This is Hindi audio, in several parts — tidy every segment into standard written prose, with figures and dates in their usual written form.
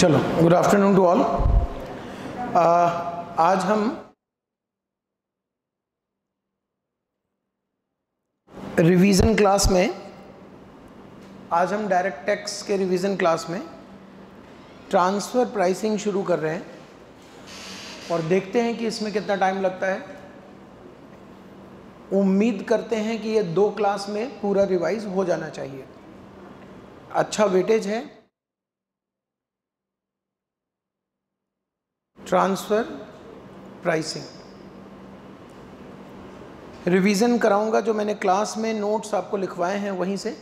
चलो गुड आफ्टरनून टू ऑल। आज हम रिवीजन क्लास में डायरेक्ट टैक्स के रिवीजन क्लास में ट्रांसफ़र प्राइसिंग शुरू कर रहे हैं और देखते हैं कि इसमें कितना टाइम लगता है। उम्मीद करते हैं कि ये दो क्लास में पूरा रिवाइज हो जाना चाहिए। अच्छा वेटेज है। ट्रांसफ़र प्राइसिंग रिवीजन कराऊंगा जो मैंने क्लास में नोट्स आपको लिखवाए हैं वहीं से।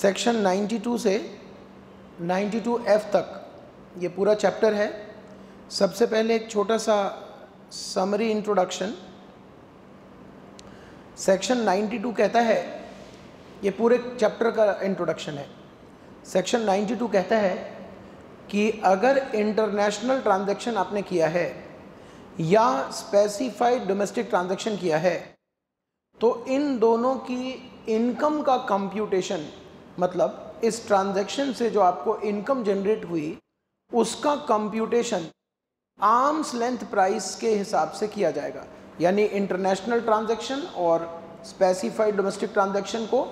सेक्शन 92 से 92F तक ये पूरा चैप्टर है। सबसे पहले एक छोटा सा समरी इंट्रोडक्शन। सेक्शन 92 कहता है, ये पूरे चैप्टर का इंट्रोडक्शन है। सेक्शन 92 कहता है कि अगर इंटरनेशनल ट्रांजैक्शन आपने किया है या स्पेसिफाइड डोमेस्टिक ट्रांजैक्शन किया है तो इन दोनों की इनकम का कंप्यूटेशन, मतलब इस ट्रांजैक्शन से जो आपको इनकम जनरेट हुई उसका कंप्यूटेशन आर्म्स लेंथ प्राइस के हिसाब से किया जाएगा। यानी इंटरनेशनल ट्रांजैक्शन और स्पेसिफाइड डोमेस्टिक ट्रांजैक्शन को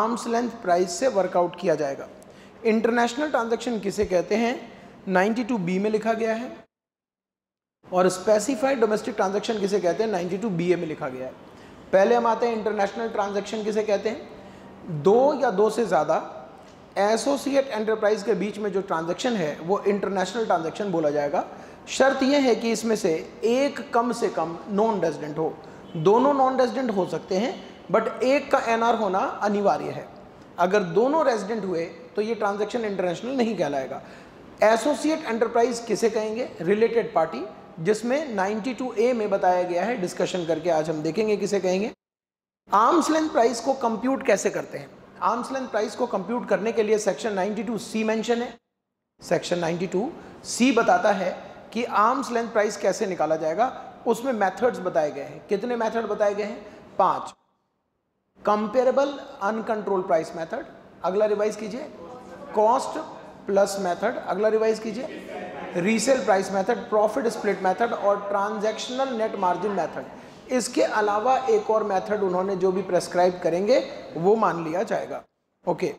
आर्म्स लेंथ प्राइस से वर्कआउट किया जाएगा। इंटरनेशनल ट्रांजैक्शन किसे कहते हैं 92B में लिखा गया है और स्पेसिफाइड डोमेस्टिक ट्रांजैक्शन किसे कहते हैं 92BA में लिखा गया है। पहले हम आते हैं इंटरनेशनल ट्रांजैक्शन किसे कहते हैं। दो या दो से ज़्यादा एसोसिएट एंटरप्राइज के बीच में जो ट्रांजैक्शन है वो इंटरनेशनल ट्रांजैक्शन बोला जाएगा। शर्त यह है कि इसमें से एक कम से कम नॉन रेजिडेंट हो। दोनों नॉन रेजिडेंट हो सकते हैं बट एक का NR होना अनिवार्य है। अगर दोनों रेजिडेंट हुए तो ये ट्रांजैक्शन इंटरनेशनल नहीं कहलाएगा। एसोसिएट एंटरप्राइज किसे कहेंगे, रिलेटेड पार्टी, जिसमें 92A में बताया गया है। डिस्कशन करके आज हम देखेंगे किसे कहेंगे। आर्म्स लेंथ प्राइस को कंप्यूट कैसे करते हैं। आर्म्स लेंथ प्राइस को कंप्यूट करने के लिए सेक्शन 92C मेंशन है। सेक्शन 92C बताता है कि आर्म्स लेंथ प्राइस कैसे निकाला जाएगा। उसमें मेथड्स बताए गए हैं। कितने मेथड बताए गए हैं, 5। कंपेरेबल अनकंट्रोल प्राइस मेथड, अगला रिवाइज कीजिए। कॉस्ट प्लस मेथड, अगला रिवाइज कीजिए। Resale price method, profit split method और ट्रांजैक्शनल नेट मार्जिन मेथड। इसके अलावा एक और मेथड उन्होंने जो भी प्रेस्क्राइब करेंगे वो मान लिया जाएगा। Okay,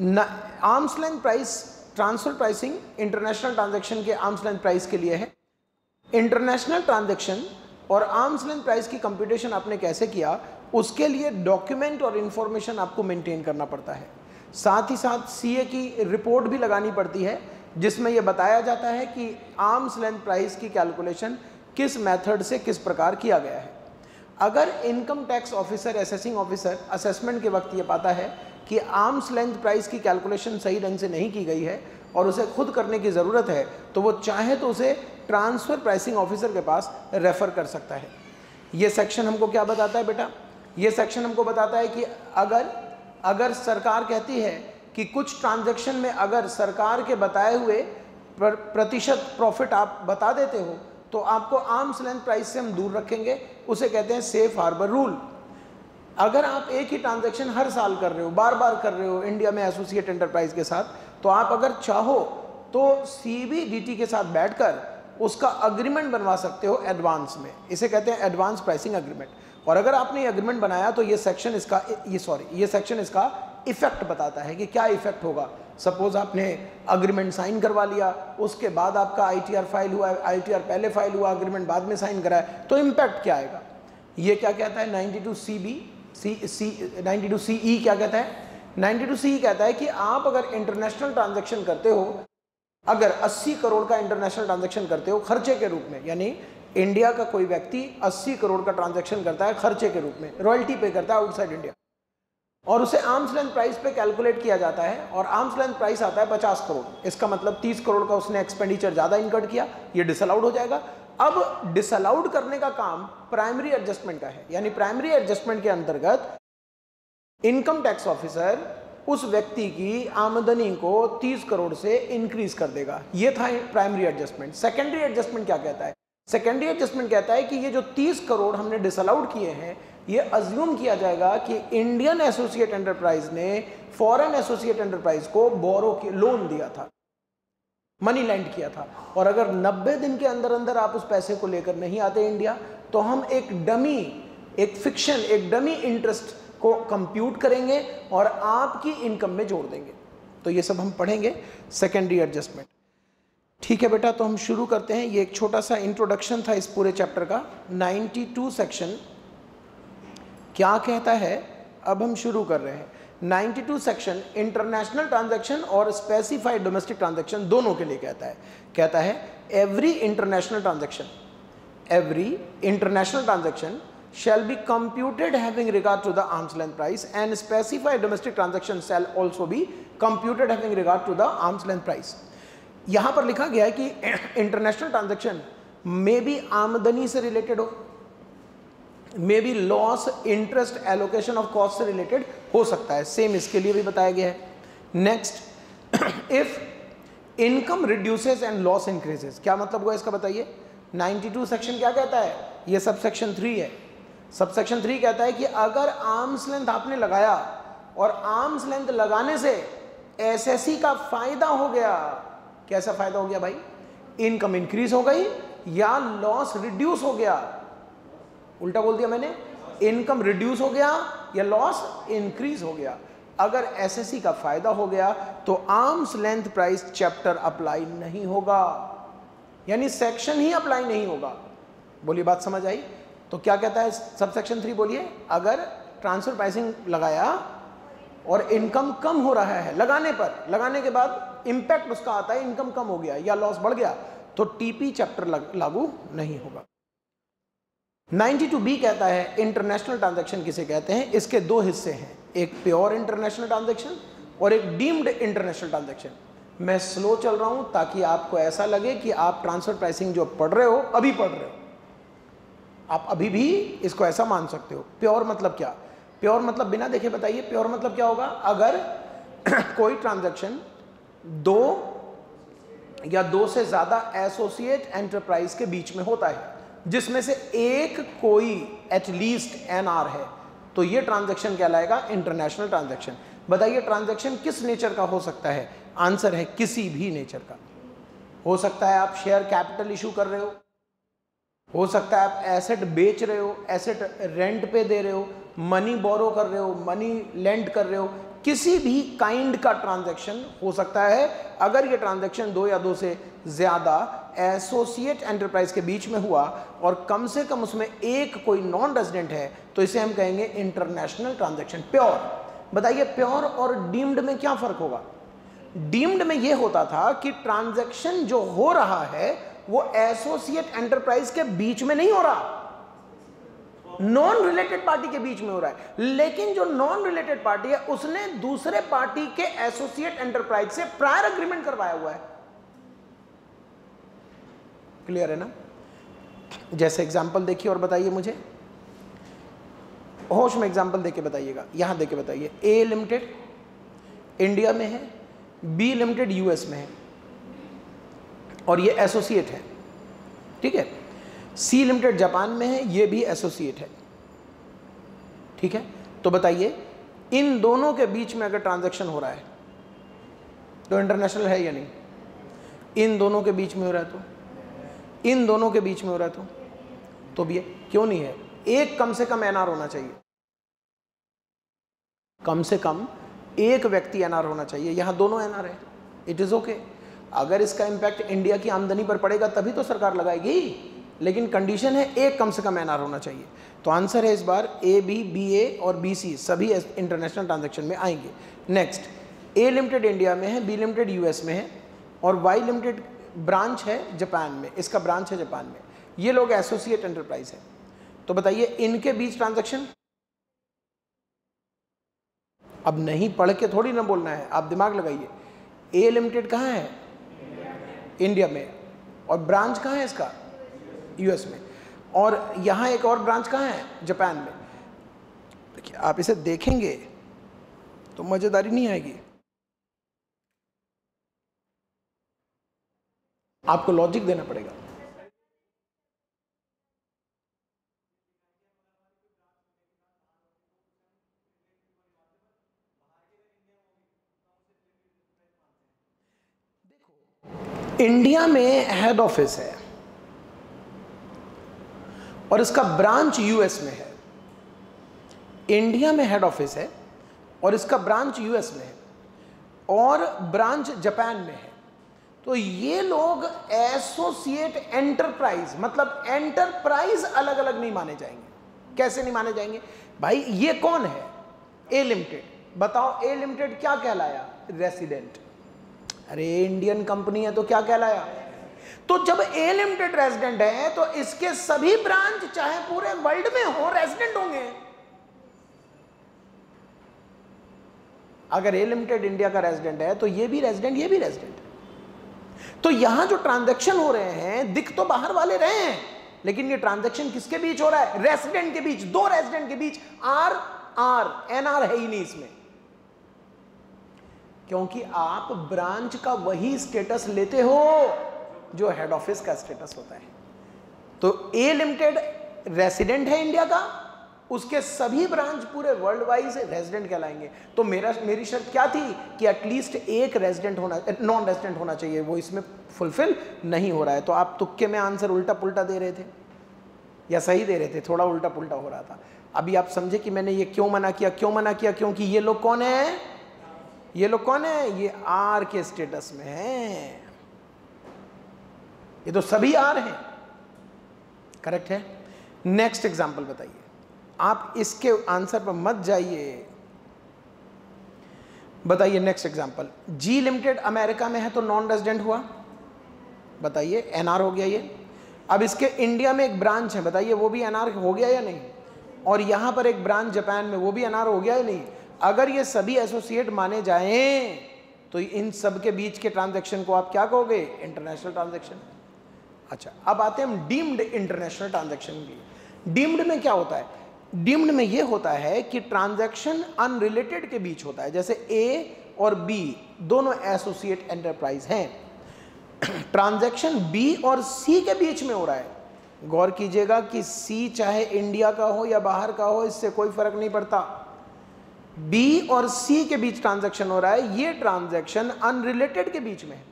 arm's length price transfer pricing international transaction के आर्म्स लेंथ प्राइस के लिए है। इंटरनेशनल ट्रांजैक्शन और आर्म्स लेंथ प्राइस की कंप्यूटेशन आपने कैसे किया उसके लिए डॉक्यूमेंट और इन्फॉर्मेशन आपको मेंटेन करना पड़ता है। साथ ही साथ CA की रिपोर्ट भी लगानी पड़ती है जिसमें यह बताया जाता है कि आर्म्स लेंथ प्राइस की कैलकुलेशन किस मेथड से किस प्रकार किया गया है। अगर income tax officer, assessing officer assessment के वक्त ये पाता है कि आर्म्स लेंथ प्राइस की कैलकुलेशन सही ढंग से नहीं की गई है और उसे खुद करने की ज़रूरत है तो वो चाहे तो उसे ट्रांसफ़र प्राइसिंग ऑफिसर के पास रेफ़र कर सकता है। ये सेक्शन हमको क्या बताता है बेटा, ये सेक्शन हमको बताता है कि अगर सरकार कहती है कि कुछ ट्रांजैक्शन में अगर सरकार के बताए हुए प्रतिशत प्रॉफिट आप बता देते हो तो आपको आर्म्स लेंथ प्राइस से हम दूर रखेंगे। उसे कहते हैं सेफ हार्बर रूल। अगर आप एक ही ट्रांजैक्शन हर साल कर रहे हो, बार बार कर रहे हो इंडिया में एसोसिएट एंटरप्राइज के साथ, तो आप अगर चाहो तो CBDT के साथ बैठकर उसका एग्रीमेंट बनवा सकते हो एडवांस में। इसे कहते हैं एडवांस प्राइसिंग एग्रीमेंट। और अगर आपने एग्रीमेंट बनाया तो ये सेक्शन इसका इफेक्ट बताता है कि क्या इफेक्ट होगा। सपोज आपने एग्रीमेंट साइन करवा लिया, उसके बाद आपका ITR फाइल हुआ, ITR पहले फाइल हुआ, एग्रीमेंट बाद में साइन कराया, तो इम्पैक्ट क्या आएगा। ये क्या कहता है 92CE क्या कहता है, 92CE कहता है कि आप अगर इंटरनेशनल ट्रांजेक्शन करते हो, अगर 80 करोड़ का इंटरनेशनल ट्रांजेक्शन करते हो खर्चे के रूप में, यानी इंडिया का कोई व्यक्ति 80 करोड़ का ट्रांजैक्शन करता है खर्चे के रूप में, रॉयल्टी पे करता है आउटसाइड इंडिया, और उसे आर्म्स लेंथ प्राइस पे कैलकुलेट किया जाता है और आर्म्स लेंथ प्राइस आता है 50 करोड़। इसका मतलब 30 करोड़ का उसने एक्सपेंडिचर ज़्यादा इनकर्ड किया, ये डिसअलाउड हो जाएगा। अब डिसअलाउड करने का काम प्राइमरी एडजस्टमेंट का है। यानी प्राइमरी एडजस्टमेंट के अंतर्गत इनकम टैक्स ऑफिसर उस व्यक्ति की आमदनी को 30 करोड़ से इंक्रीज कर देगा। ये था प्राइमरी एडजस्टमेंट। सेकेंडरी एडजस्टमेंट क्या कहता है, सेकेंडरी एडजस्टमेंट कहता है कि ये जो 30 करोड़ हमने डिसअलाउड किए हैं ये अज्यूम किया जाएगा कि इंडियन एसोसिएट एंटरप्राइज ने फॉरेन एसोसिएट एंटरप्राइज को बोरो के लोन दिया था। मनी लैंड किया था। और अगर 90 दिन के अंदर अंदर आप उस पैसे को लेकर नहीं आते इंडिया, तो हम एक डमी, एक फिक्शन, एक डमी इंटरेस्ट को कंप्यूट करेंगे और आपकी इनकम में जोड़ देंगे। तो ये सब हम पढ़ेंगे, सेकेंडरी एडजस्टमेंट। ठीक है बेटा, तो हम शुरू करते हैं। ये एक छोटा सा इंट्रोडक्शन था इस पूरे चैप्टर का। 92 सेक्शन क्या कहता है, अब हम शुरू कर रहे हैं। 92 सेक्शन इंटरनेशनल ट्रांजैक्शन और स्पेसिफाइड डोमेस्टिक ट्रांजैक्शन दोनों के लिए कहता है। कहता है every international transaction shall be computed having regard to the arm's length price, and specified domestic transaction shall also be computed having regard to the arm's length price। यहाँ पर लिखा गया है कि इंटरनेशनल ट्रांजैक्शन में भी आमदनी से रिलेटेड हो, may be loss, interest, allocation of cost से रिलेटेड हो सकता है। सेम इसके लिए भी बताया गया है। Next, if income reduces and loss increases, क्या मतलब हुआ इसका बताइए। 92 सेक्शन क्या कहता है, ये सब सेक्शन 3 है। सब सेक्शन 3 कहता है कि अगर आर्म्स लेंथ आपने लगाया और आर्म्स लेंथ लगाने से एसएससी का फायदा हो गया, कैसा फायदा हो गया भाई, इनकम इंक्रीज हो गई या लॉस रिड्यूस हो गया। उल्टा बोल दिया मैंने, इनकम रिड्यूस हो गया या लॉस इंक्रीज हो गया। अगर एसएससी का फायदा हो गया तो arms length price chapter apply नहीं होगा, यानी सेक्शन ही अप्लाई नहीं होगा। बोलिए बात समझ आई। तो क्या कहता है सब सेक्शन 3, बोलिए। अगर ट्रांसफर प्राइसिंग लगाया और इनकम कम हो रहा है, लगाने पर, लगाने के बाद इम्पैक्ट उसका आता है, इनकम कम हो गया या लॉस बढ़ गया, तो टीपी चैप्टर लागू नहीं होगा। 92B कहता है इंटरनेशनल ट्रांजैक्शन किसे कहते हैं। इसके दो हिस्से हैं, एक प्योर इंटरनेशनल ट्रांजैक्शन और एक डीम्ड इंटरनेशनल ट्रांजैक्शन। मैं स्लो चल रहा हूं ताकि आपको ऐसा लगे कि आप ट्रांसफर प्राइसिंग जो पढ़ रहे हो अभी पढ़ रहे हो, आप अभी भी इसको ऐसा मान सकते हो। प्योर मतलब क्या, प्योर मतलब बिना देखे बताइए। प्योर मतलब क्या होगा, अगर कोई ट्रांजैक्शन दो या दो से ज़्यादा एसोसिएट एंटरप्राइज के बीच में होता है जिसमें से एक कोई एटलीस्ट एनआर है, तो ये ट्रांजैक्शन कहलाएगा इंटरनेशनल ट्रांजैक्शन। बताइए ट्रांजैक्शन किस नेचर का हो सकता है, आंसर है किसी भी नेचर का। हो सकता है आप शेयर कैपिटल इशू कर रहे हो सकता है आप एसेट बेच रहे हो, एसेट रेंट पे दे रहे हो, मनी बोरो कर रहे हो, मनी लेंड कर रहे हो, किसी भी काइंड का ट्रांजैक्शन हो सकता है अगर ये ट्रांजैक्शन दो या दो से ज़्यादा एसोसिएट एंटरप्राइज के बीच में हुआ और कम से कम उसमें एक कोई नॉन रेजिडेंट है, तो इसे हम कहेंगे इंटरनेशनल ट्रांजैक्शन। प्योर, बताइए प्योर और डीम्ड में क्या फ़र्क होगा। डीम्ड में ये होता था कि ट्रांजैक्शन जो हो रहा है वो एसोसिएट एंटरप्राइज के बीच में नहीं हो रहा, नॉन रिलेटेड पार्टी के बीच में हो रहा है, लेकिन जो नॉन रिलेटेड पार्टी है उसने दूसरे पार्टी के एसोसिएट एंटरप्राइज से प्रायर एग्रीमेंट करवाया हुआ है। क्लियर है ना। जैसे एग्जांपल देखिए और बताइए मुझे, होश में एग्जांपल देके बताइएगा। यहां देके बताइए, ए लिमिटेड इंडिया में है, बी लिमिटेड यूएस में है और ये एसोसिएट है, ठीक है। सी लिमिटेड जापान में है, ये भी एसोसिएट है, ठीक है। तो बताइए इन दोनों के बीच में अगर ट्रांजैक्शन हो रहा है तो इंटरनेशनल है या नहीं। इन दोनों के बीच में हो रहा है तो, इन दोनों के बीच में हो रहा है तो भी है, क्यों नहीं है। एक कम से कम एनआर होना चाहिए, कम से कम एक व्यक्ति एनआर होना चाहिए। यहाँ दोनों एनआर है, इट इज़ ओके। अगर इसका इम्पैक्ट इंडिया की आमदनी पर पड़ेगा तभी तो सरकार लगाएगी, लेकिन कंडीशन है एक कम से कम एनआर होना चाहिए। तो आंसर है इस बार ए, बी और बीसी सभी इंटरनेशनल ट्रांजैक्शन में आएंगे। नेक्स्ट, ए लिमिटेड इंडिया में है, बी लिमिटेड यूएस में है और वाई लिमिटेड ब्रांच है जापान में, इसका ब्रांच है जापान में। ये लोग एसोसिएट एंटरप्राइज है, तो बताइए इनके बीच ट्रांजैक्शन। अब नहीं पढ़ के थोड़ी ना बोलना है, आप दिमाग लगाइए। ए लिमिटेड कहाँ है, इंडिया में, और ब्रांच कहाँ है इसका, यूएस में, और यहाँ एक और ब्रांच कहाँ है, जापान में। देखिए आप इसे देखेंगे तो मज़ेदारी नहीं आएगी, आपको लॉजिक देना पड़ेगा। इंडिया में हेड ऑफिस है और इसका ब्रांच यूएस में है। इंडिया में हेड ऑफिस है और इसका ब्रांच यूएस में है और ब्रांच जापान में है। तो ये लोग एसोसिएट एंटरप्राइज, मतलब एंटरप्राइज अलग अलग नहीं माने जाएंगे। कैसे नहीं माने जाएंगे भाई? ये कौन है? A limited. बताओ ए लिमिटेड क्या कहलाया? रेसिडेंट। अरे इंडियन कंपनी है तो क्या कहलाया? तो जब ए लिमिटेड रेजिडेंट है तो इसके सभी ब्रांच चाहे पूरे वर्ल्ड में हो रेजिडेंट होंगे। अगर ए लिमिटेड इंडिया का रेजिडेंट है तो ये भी रेजिडेंट, ये भी रेजिडेंट। तो यहां जो ट्रांजैक्शन हो रहे हैं, दिख तो बाहर वाले रहे हैं, लेकिन ये ट्रांजैक्शन किसके बीच हो रहा है? रेजिडेंट के बीच, दो रेजिडेंट के बीच। आर आर एनआर है ही नहीं इसमें, क्योंकि आप ब्रांच का वही स्टेटस लेते हो जो हेड ऑफिस का स्टेटस होता है। तो ए लिमिटेड रेसिडेंट है इंडिया का, उसके सभी ब्रांच पूरे वर्ल्ड वाइज रेजिडेंट कहलाएंगे। तो मेरी शर्त क्या थी कि एटलीस्ट एक रेजिडेंट होना, नॉन रेजिडेंट होना चाहिए। वो इसमें फुलफिल नहीं हो रहा है। तो आप तुक्के में आंसर उल्टा पुल्टा दे रहे थे या सही दे रहे थे, थोड़ा उल्टा पुल्टा हो रहा था। अभी आप समझे कि मैंने ये क्यों मना किया? क्यों मना किया? क्योंकि ये लोग कौन है? ये लोग कौन है? ये आर के स्टेटस में है। ये तो सभी आर हैं, करेक्ट है। नेक्स्ट एग्जाम्पल बताइए। आप इसके आंसर पर मत जाइए, बताइए next example. G limited America में है तो नॉन रेजिडेंट हुआ, बताइए एनआर हो गया ये। अब इसके इंडिया में एक ब्रांच है, बताइए वो भी एनआर हो गया या नहीं? और यहाँ पर एक ब्रांच जापान में, वो भी एनआर हो गया या नहीं? अगर ये सभी एसोसिएट माने जाएं तो इन सब के बीच के ट्रांजैक्शन को आप क्या कहोगे? International transaction. अच्छा, अब आते हैं हम डीम्ड इंटरनेशनल ट्रांजैक्शन के। डीम्ड में क्या होता है? डीम्ड में ये होता है कि ट्रांजैक्शन अनरिलेटेड के बीच होता है। जैसे ए और बी दोनों एसोसिएट एंटरप्राइज हैं, ट्रांजैक्शन बी और सी के बीच में हो रहा है। गौर कीजिएगा कि सी चाहे इंडिया का हो या बाहर का हो, इससे कोई फर्क नहीं पड़ता। बी और सी के बीच ट्रांजैक्शन हो रहा है। ये ट्रांजैक्शन अनरिलेटेड के बीच में है,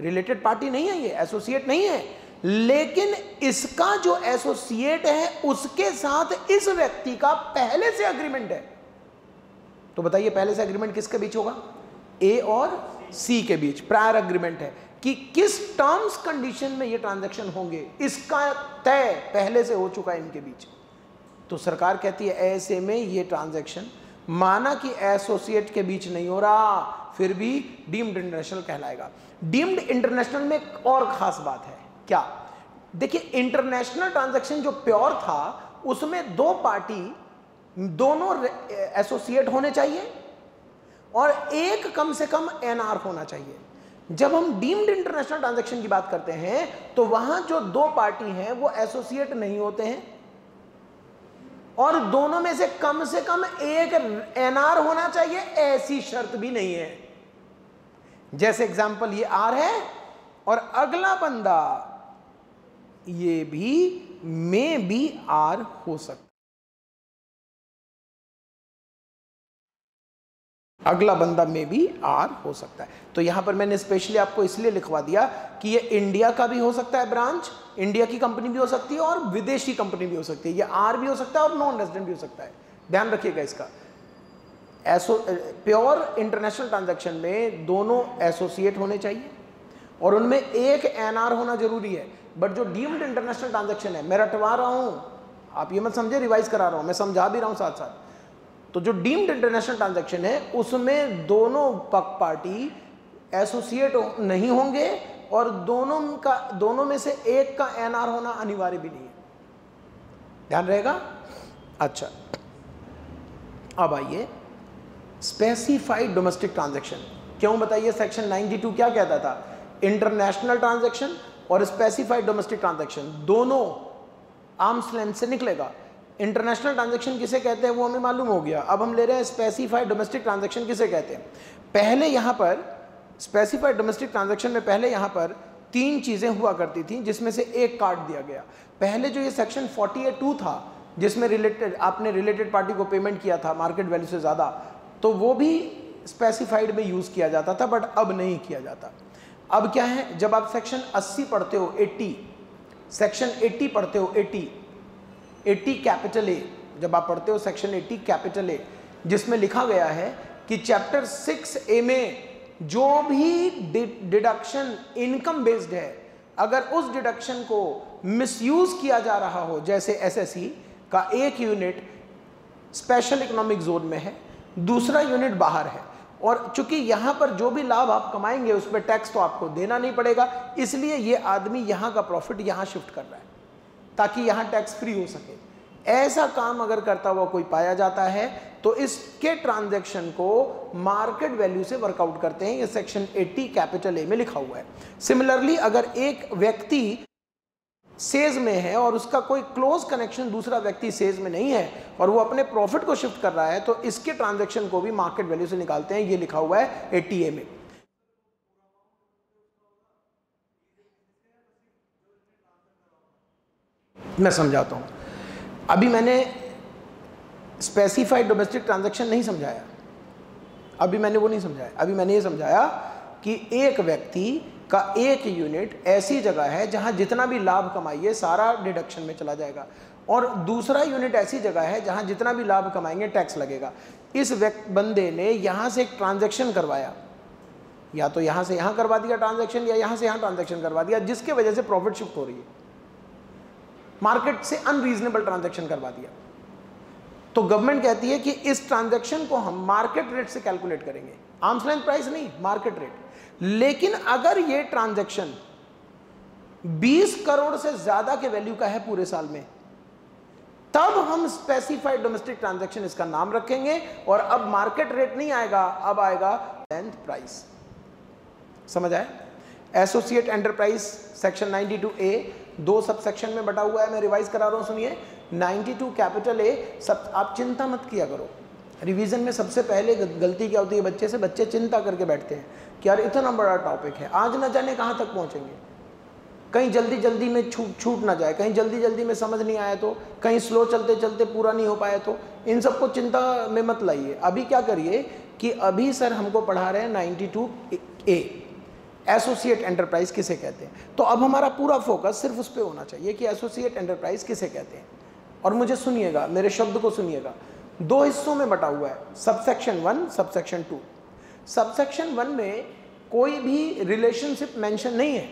रिलेटेड पार्टी नहीं है, ये एसोसिएट नहीं है, लेकिन इसका जो एसोसिएट है उसके साथ इस व्यक्ति का पहले से एग्रीमेंट है। तो बताइए पहले से एग्रीमेंट किसके बीच होगा? ए और सी के बीच प्रायर एग्रीमेंट है कि किस टर्म्स कंडीशन में ये ट्रांजैक्शन होंगे, इसका तय पहले से हो चुका है इनके बीच। तो सरकार कहती है ऐसे में ये ट्रांजैक्शन माना कि एसोसिएट के बीच नहीं हो रहा, फिर भी डीम्ड इंटरनेशनल कहलाएगा। डीम्ड इंटरनेशनल में एक और खास बात है, क्या? देखिए इंटरनेशनल ट्रांजैक्शन जो प्योर था उसमें दो पार्टी, दोनों एसोसिएट होने चाहिए और एक कम से कम एनआर होना चाहिए। जब हम डीम्ड इंटरनेशनल ट्रांजैक्शन की बात करते हैं तो वहां जो दो पार्टी हैं वो एसोसिएट नहीं होते हैं और दोनों में से कम एक एनआर होना चाहिए, ऐसी शर्त भी नहीं है। जैसे एग्जांपल ये आर है और अगला बंदा ये भी मे बी आर हो सकता, अगला बंदा में भी आर हो सकता है। तो यहाँ पर मैंने स्पेशली आपको इसलिए लिखवा दिया कि ये इंडिया का भी हो सकता है ब्रांच, इंडिया की कंपनी भी हो सकती है और विदेशी कंपनी भी हो सकती है। ये आर भी हो सकता है और नॉन रेजिडेंट भी हो सकता है। ध्यान रखिएगा इसका। प्योर इंटरनेशनल ट्रांजैक्शन में दोनों एसोसिएट होने चाहिए और उनमें एक एनआर होना जरूरी है। बट जो डीम्ड इंटरनेशनल ट्रांजैक्शन है, मैं रटवा रहा हूँ, आप ये मत समझे रिवाइज करा रहा हूँ, मैं समझा भी रहा हूँ साथ साथ। तो जो डीम्ड इंटरनेशनल ट्रांजैक्शन है उसमें दोनों पार्टी एसोसिएट नहीं होंगे और दोनों में से एक का एनआर होना अनिवार्य भी नहीं है, ध्यान रहेगा। अच्छा, अब आइए स्पेसिफाइड डोमेस्टिक ट्रांजैक्शन। क्यों बताइए? सेक्शन 92 क्या कहता था? इंटरनेशनल ट्रांजैक्शन और स्पेसिफाइड डोमेस्टिक ट्रांजैक्शन दोनों आर्म्स लेंथ से निकलेगा। इंटरनेशनल ट्रांजैक्शन किसे कहते हैं वो हमें मालूम हो गया। अब हम ले रहे हैं स्पेसिफाइड डोमेस्टिक ट्रांजैक्शन किसे कहते हैं। पहले यहाँ पर स्पेसिफाइड डोमेस्टिक ट्रांजैक्शन में पहले यहाँ पर तीन चीज़ें हुआ करती थी जिसमें से एक काट दिया गया। पहले जो ये सेक्शन 48(2) था जिसमें आपने रिलेटेड पार्टी को पेमेंट किया था मार्केट वैल्यू से ज़्यादा, तो वो भी स्पेसिफाइड में यूज़ किया जाता था, बट अब नहीं किया जाता। अब क्या है, जब आप सेक्शन 80 पढ़ते हो 80, सेक्शन 80 पढ़ते हो 80, 80 कैपिटल ए जब आप पढ़ते हो सेक्शन 80 कैपिटल ए, जिसमें लिखा गया है कि चैप्टर 6A में जो भी डिडक्शन इनकम बेस्ड है, अगर उस डिडक्शन को मिसयूज किया जा रहा हो, जैसे एसएससी का एक यूनिट स्पेशल इकोनॉमिक जोन में है, दूसरा यूनिट बाहर है, और चूंकि यहाँ पर जो भी लाभ आप कमाएंगे उस पर टैक्स तो आपको देना नहीं पड़ेगा, इसलिए ये आदमी यहाँ का प्रॉफिट यहाँ शिफ्ट कर रहा है ताकि यहाँ टैक्स फ्री हो सके। ऐसा काम अगर करता हुआ कोई पाया जाता है तो इसके ट्रांजैक्शन को मार्केट वैल्यू से वर्कआउट करते हैं, ये सेक्शन 80 कैपिटल ए में लिखा हुआ है। सिमिलरली अगर एक व्यक्ति सेज में है और उसका कोई क्लोज कनेक्शन दूसरा व्यक्ति सेज में नहीं है और वो अपने प्रॉफिट को शिफ्ट कर रहा है, तो इसके ट्रांजैक्शन को भी मार्केट वैल्यू से निकालते हैं, ये लिखा हुआ है 80 ए में। मैं समझाता हूँ, अभी मैंने स्पेसिफाइड डोमेस्टिक ट्रांजैक्शन नहीं समझाया, अभी मैंने वो नहीं समझाया, अभी मैंने ये समझाया कि एक व्यक्ति का एक यूनिट ऐसी जगह है जहाँ जितना भी लाभ कमाइए सारा डिडक्शन में चला जाएगा, और दूसरा यूनिट ऐसी जगह है जहाँ जितना भी लाभ कमाएंगे टैक्स लगेगा। इस बंदे ने यहाँ से एक ट्रांजैक्शन करवाया, या तो यहाँ से यहाँ करवा दिया ट्रांजैक्शन, या यहाँ से यहाँ ट्रांजैक्शन करवा दिया, जिसके वजह से प्रॉफिट शिफ्ट हो रही है, मार्केट से अनरीजनेबल ट्रांजैक्शन करवा दिया। तो गवर्नमेंट कहती है कि इस ट्रांजैक्शन को हम मार्केट रेट से कैलकुलेट करेंगे, आर्म्स लेंथ प्राइस नहीं, मार्केट रेट। लेकिन अगर ये ट्रांजैक्शन 20 करोड़ से ज्यादा के वैल्यू का है पूरे साल में, तब हम स्पेसिफाइड डोमेस्टिक ट्रांजैक्शन इसका नाम रखेंगे, और अब मार्केट रेट नहीं आएगा, अब आएगा लेंथ प्राइस। समझ आए? एसोसिएट एंटरप्राइज सेक्शन 92A दो सब सेक्शन में बटा हुआ है, मैं रिवाइज करा रहा हूँ, सुनिए। 92 कैपिटल ए, सब आप चिंता मत किया करो। रिवीजन में सबसे पहले गलती क्या होती है बच्चे से, बच्चे चिंता करके बैठते हैं कि यार इतना बड़ा टॉपिक है, आज ना जाने कहाँ तक पहुँचेंगे, कहीं जल्दी जल्दी में छूट ना जाए, कहीं जल्दी जल्दी में समझ नहीं आया तो, कहीं स्लो चलते चलते पूरा नहीं हो पाया तो, इन सबको चिंता में मत लाइए। अभी क्या करिए कि अभी सर हमको पढ़ा रहे हैं 92A एसोसिएट एंटरप्राइज किसे कहते हैं, तो अब हमारा पूरा फोकस सिर्फ उस पर होना चाहिए कि एसोसिएट एंटरप्राइज किसे कहते हैं। और मुझे सुनिएगा, मेरे शब्द को सुनिएगा, दो हिस्सों में बटा हुआ है, सबसेक्शन 1 सबसेक्शन 2। सबसेक्शन 1 में कोई भी रिलेशनशिप मेंशन नहीं है,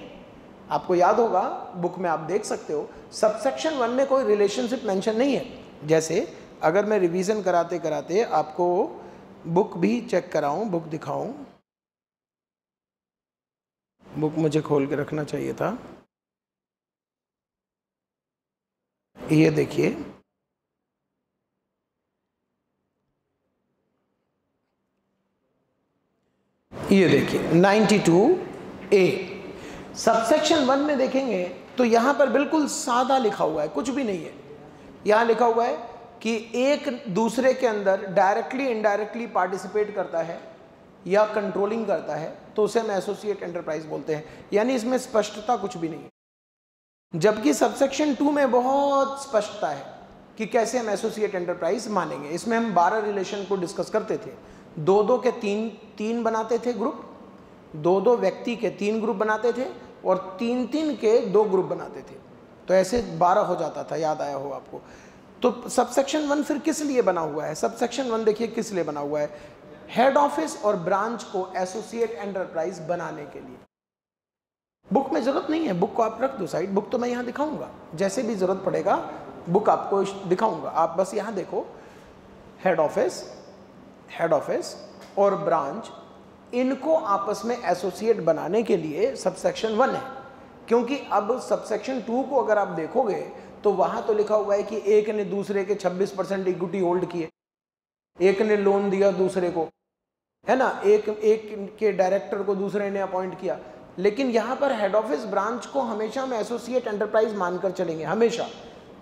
आपको याद होगा बुक में आप देख सकते हो, सबसेक्शन 1 में कोई रिलेशनशिप मेंशन नहीं है। जैसे अगर मैं रिवीजन कराते कराते आपको बुक भी चेक कराऊं, बुक दिखाऊं, बुक मुझे खोल के रखना चाहिए था, ये देखिए, ये देखिए 92A सबसेक्शन 1 में देखेंगे तो यहाँ पर बिल्कुल सादा लिखा हुआ है, कुछ भी नहीं है। यहाँ लिखा हुआ है कि एक दूसरे के अंदर डायरेक्टली इनडायरेक्टली पार्टिसिपेट करता है या कंट्रोलिंग करता है तो उसे हम एसोसिएट एंटरप्राइज बोलते हैं, यानी इसमें स्पष्टता कुछ भी नहीं है। जबकि सबसेक्शन 2 में बहुत स्पष्टता है कि कैसे हम एसोसिएट एंटरप्राइज मानेंगे। इसमें हम 12 रिलेशन को डिस्कस करते थे, दो दो के तीन बनाते थे ग्रुप, दो दो व्यक्ति के 3 ग्रुप बनाते थे और 3-3 के 2 ग्रुप बनाते थे, तो ऐसे 12 हो जाता था, याद आया हो आपको। तो सबसेक्शन 1 फिर किस लिए बना हुआ है, सबसेक्शन 1 देखिए किस लिए बना हुआ है, हेड ऑफिस और ब्रांच को एसोसिएट एंटरप्राइज बनाने के लिए। बुक में जरूरत नहीं है, बुक को आप रख दो साइड, बुक तो मैं यहाँ दिखाऊंगा, जैसे भी जरूरत पड़ेगा बुक आपको दिखाऊंगा, आप बस यहाँ देखो हेड ऑफिस और ब्रांच, इनको आपस में एसोसिएट बनाने के लिए सबसेक्शन 1 है। क्योंकि अब सबसेक्शन 2 को अगर आप देखोगे तो वहाँ तो लिखा हुआ है कि एक ने दूसरे के 26% इक्विटी होल्ड किए, एक ने लोन दिया दूसरे को, है ना, एक के डायरेक्टर को दूसरे ने अपॉइंट किया। लेकिन यहाँ पर हेड ऑफिस ब्रांच को हमेशा हम एसोसिएट एंटरप्राइज मानकर चलेंगे, हमेशा।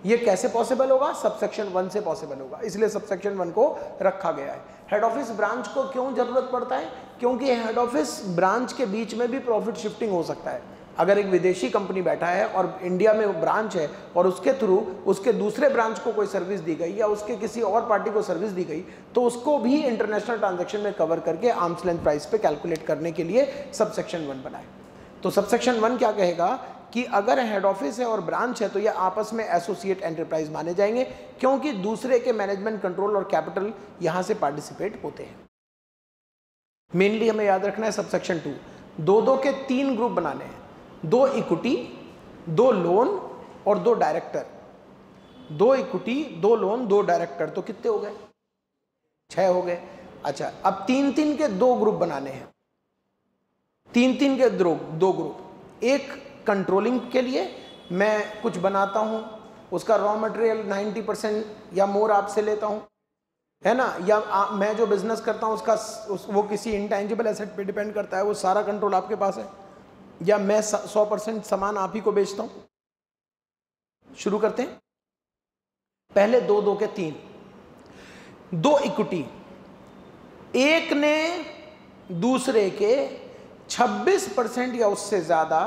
ये कैसे पॉसिबल होगा, सबसेक्शन 1 से पॉसिबल होगा, इसलिए सबसेक्शन 1 को रखा गया है। हेड ऑफिस ब्रांच को क्यों जरूरत पड़ता है, क्योंकि हेड ऑफिस ब्रांच के बीच में भी प्रॉफिट शिफ्टिंग हो सकता है। अगर एक विदेशी कंपनी बैठा है और इंडिया में वो ब्रांच है और उसके थ्रू उसके दूसरे ब्रांच को कोई सर्विस दी गई या उसके किसी और पार्टी को सर्विस दी गई, तो उसको भी इंटरनेशनल ट्रांजैक्शन में कवर करके आर्म्स लेंथ प्राइस पे कैलकुलेट करने के लिए सबसेक्शन 1 बनाए। तो सबसेक्शन 1 क्या कहेगा कि अगर हेड ऑफिस है और ब्रांच है तो ये आपस में एसोसिएट एंटरप्राइज माने जाएंगे, क्योंकि दूसरे के मैनेजमेंट कंट्रोल और कैपिटल यहाँ से पार्टिसिपेट होते हैं। मेनली हमें याद रखना है सबसेक्शन 2, दो दो के 3 ग्रुप बनाने हैं, 2 इक्विटी 2 लोन और 2 डायरेक्टर। 2 इक्विटी 2 लोन 2 डायरेक्टर, तो कितने हो गए? 6 हो गए। अच्छा, अब 3-3 के 2 ग्रुप बनाने हैं, 3-3 के 2 ग्रुप, एक कंट्रोलिंग के लिए मैं कुछ बनाता हूँ, उसका रॉ मटेरियल 90% या मोर आपसे लेता हूँ, है ना, या मैं जो बिजनेस करता हूँ उसका वो किसी इंटेंजिबल एसेट पे डिपेंड करता है, वो सारा कंट्रोल आपके पास है, या मैं 100% सामान आप ही को बेचता हूँ। शुरू करते हैं, पहले 2-2 के 3, 2 इक्विटी, एक ने दूसरे के 26% या उससे ज़्यादा